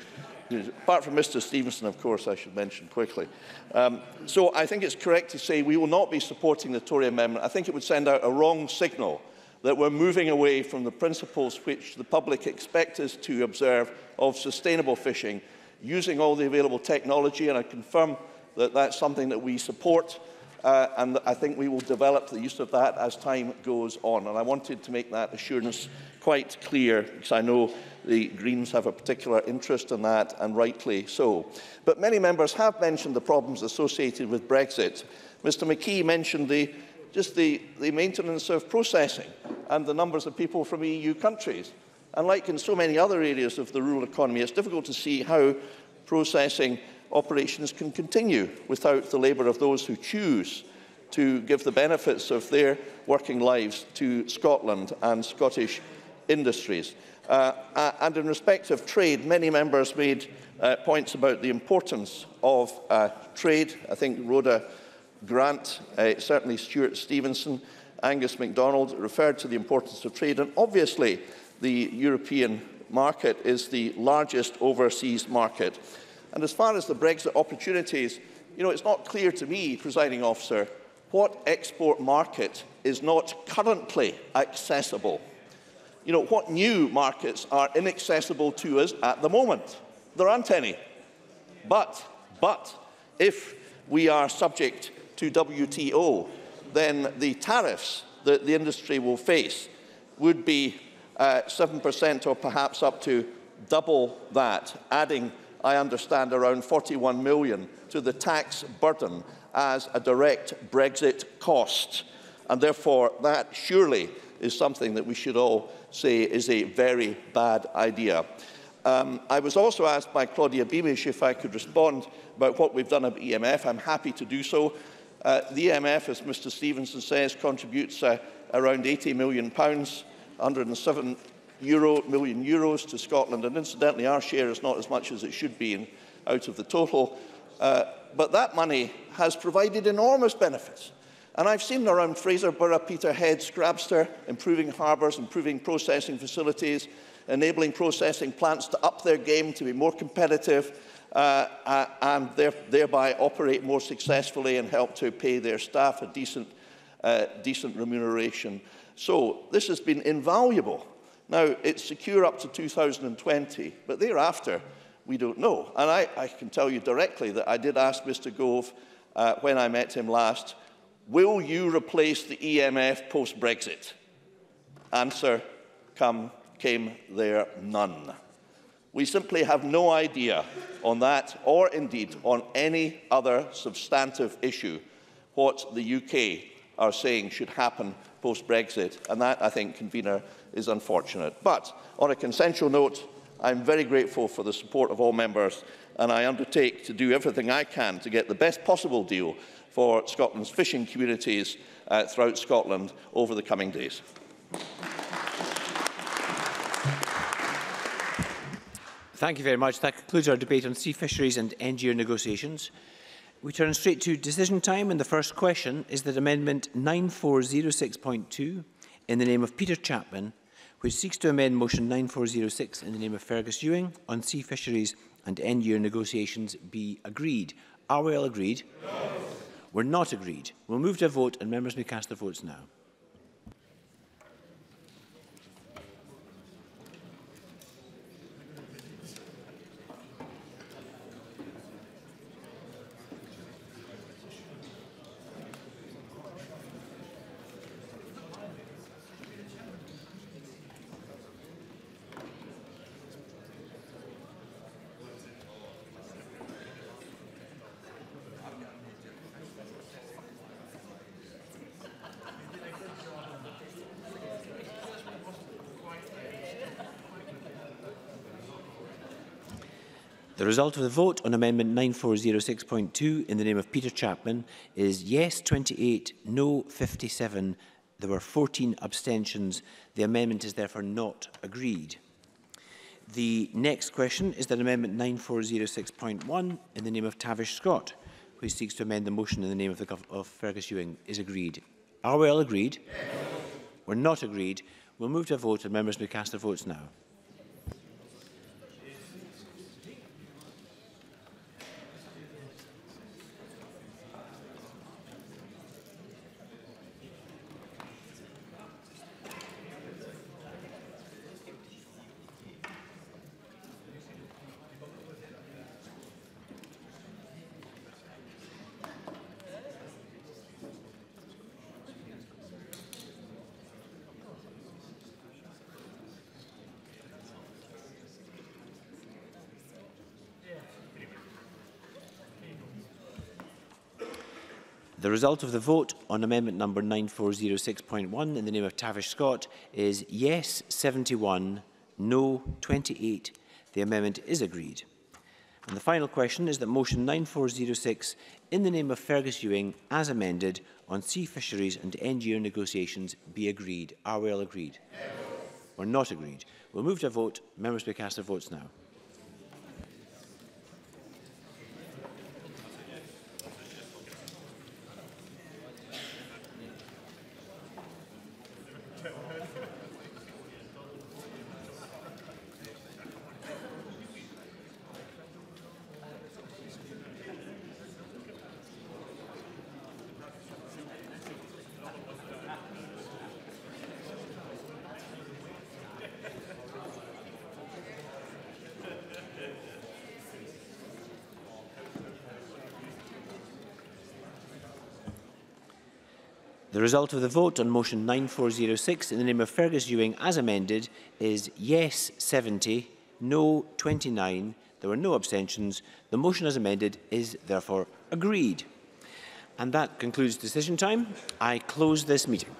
Apart from Mister Stevenson, of course, I should mention quickly. Um, so I think it's correct to say we will not be supporting the Tory amendment. I think it would send out a wrong signal that we're moving away from the principles which the public expect us to observe of sustainable fishing, using all the available technology, and I confirm that that's something that we support, uh, and I think we will develop the use of that as time goes on. And I wanted to make that assurance quite clear, because I know the Greens have a particular interest in that, and rightly so. But many members have mentioned the problems associated with Brexit. Mister McKee mentioned the just the, the maintenance of processing and the numbers of people from E U countries. And like in so many other areas of the rural economy, it's difficult to see how processing operations can continue without the labour of those who choose to give the benefits of their working lives to Scotland and Scottish industries. Uh, and in respect of trade, many members made uh, points about the importance of uh, trade. I think Rhoda Grant, uh, certainly Stuart Stevenson, Angus MacDonald referred to the importance of trade, and obviously the European market is the largest overseas market. And as far as the Brexit opportunities, you know, it's not clear to me, presiding officer, what export market is not currently accessible. You know, what new markets are inaccessible to us at the moment? There aren't any. But, but, if we are subject to W T O, then the tariffs that the industry will face would be uh, seven percent or perhaps up to double that, adding, I understand, around forty-one million to the tax burden as a direct Brexit cost. And therefore, that surely is something that we should all say is a very bad idea. Um, I was also asked by Claudia Beamish if I could respond about what we've done at E M F. I'm happy to do so. Uh, the E M F, as Mister Stevenson says, contributes uh, around eighty million pounds, one hundred and seven million euros to Scotland. And incidentally, our share is not as much as it should be in, out of the total. Uh, but that money has provided enormous benefits. And I've seen around Fraser, Borough, Peterhead, Scrabster, improving harbours, improving processing facilities, enabling processing plants to up their game to be more competitive, Uh, uh, and there, thereby operate more successfully and help to pay their staff a decent, uh, decent remuneration. So this has been invaluable. Now, it's secure up to two thousand twenty, but thereafter, we don't know. And I, I can tell you directly that I did ask Mister Gove uh, when I met him last, will you replace the E M F post-Brexit? Answer come, came there none. We simply have no idea on that, or indeed on any other substantive issue, what the U K are saying should happen post-Brexit. And that, I think, convener, is unfortunate. But on a consensual note, I'm very grateful for the support of all members, and I undertake to do everything I can to get the best possible deal for Scotland's fishing communities uh, throughout Scotland over the coming days. Thank you very much. That concludes our debate on sea fisheries and N G O negotiations. We turn straight to decision time, and the first question is that Amendment nine four zero six point two, in the name of Peter Chapman, which seeks to amend Motion nine four zero six, in the name of Fergus Ewing, on sea fisheries and N G O negotiations be agreed. Are we all agreed? No. We're not agreed. We'll move to a vote, and members may cast their votes now. The result of the vote on Amendment nine four zero six point two in the name of Peter Chapman is yes twenty-eight, no fifty-seven. There were fourteen abstentions. The amendment is therefore not agreed. The next question is that Amendment nine four zero six point one in the name of Tavish Scott, which seeks to amend the motion in the name of, the, of Fergus Ewing, is agreed. Are we all agreed? Yes. We're not agreed. We'll move to a vote and members may cast their votes now. The result of the vote on amendment number nine four zero six point one in the name of Tavish Scott is yes seventy-one, no twenty-eight. The amendment is agreed. And the final question is that motion nine four zero six in the name of Fergus Ewing as amended on sea fisheries and N G O negotiations be agreed. Are we all agreed? Yes. We're not agreed. We'll move to a vote. Members may cast their votes now. The result of the vote on motion nine four zero six in the name of Fergus Ewing as amended is yes seventy, no twenty-nine. There were no abstentions. The motion as amended is therefore agreed. And that concludes decision time. I close this meeting.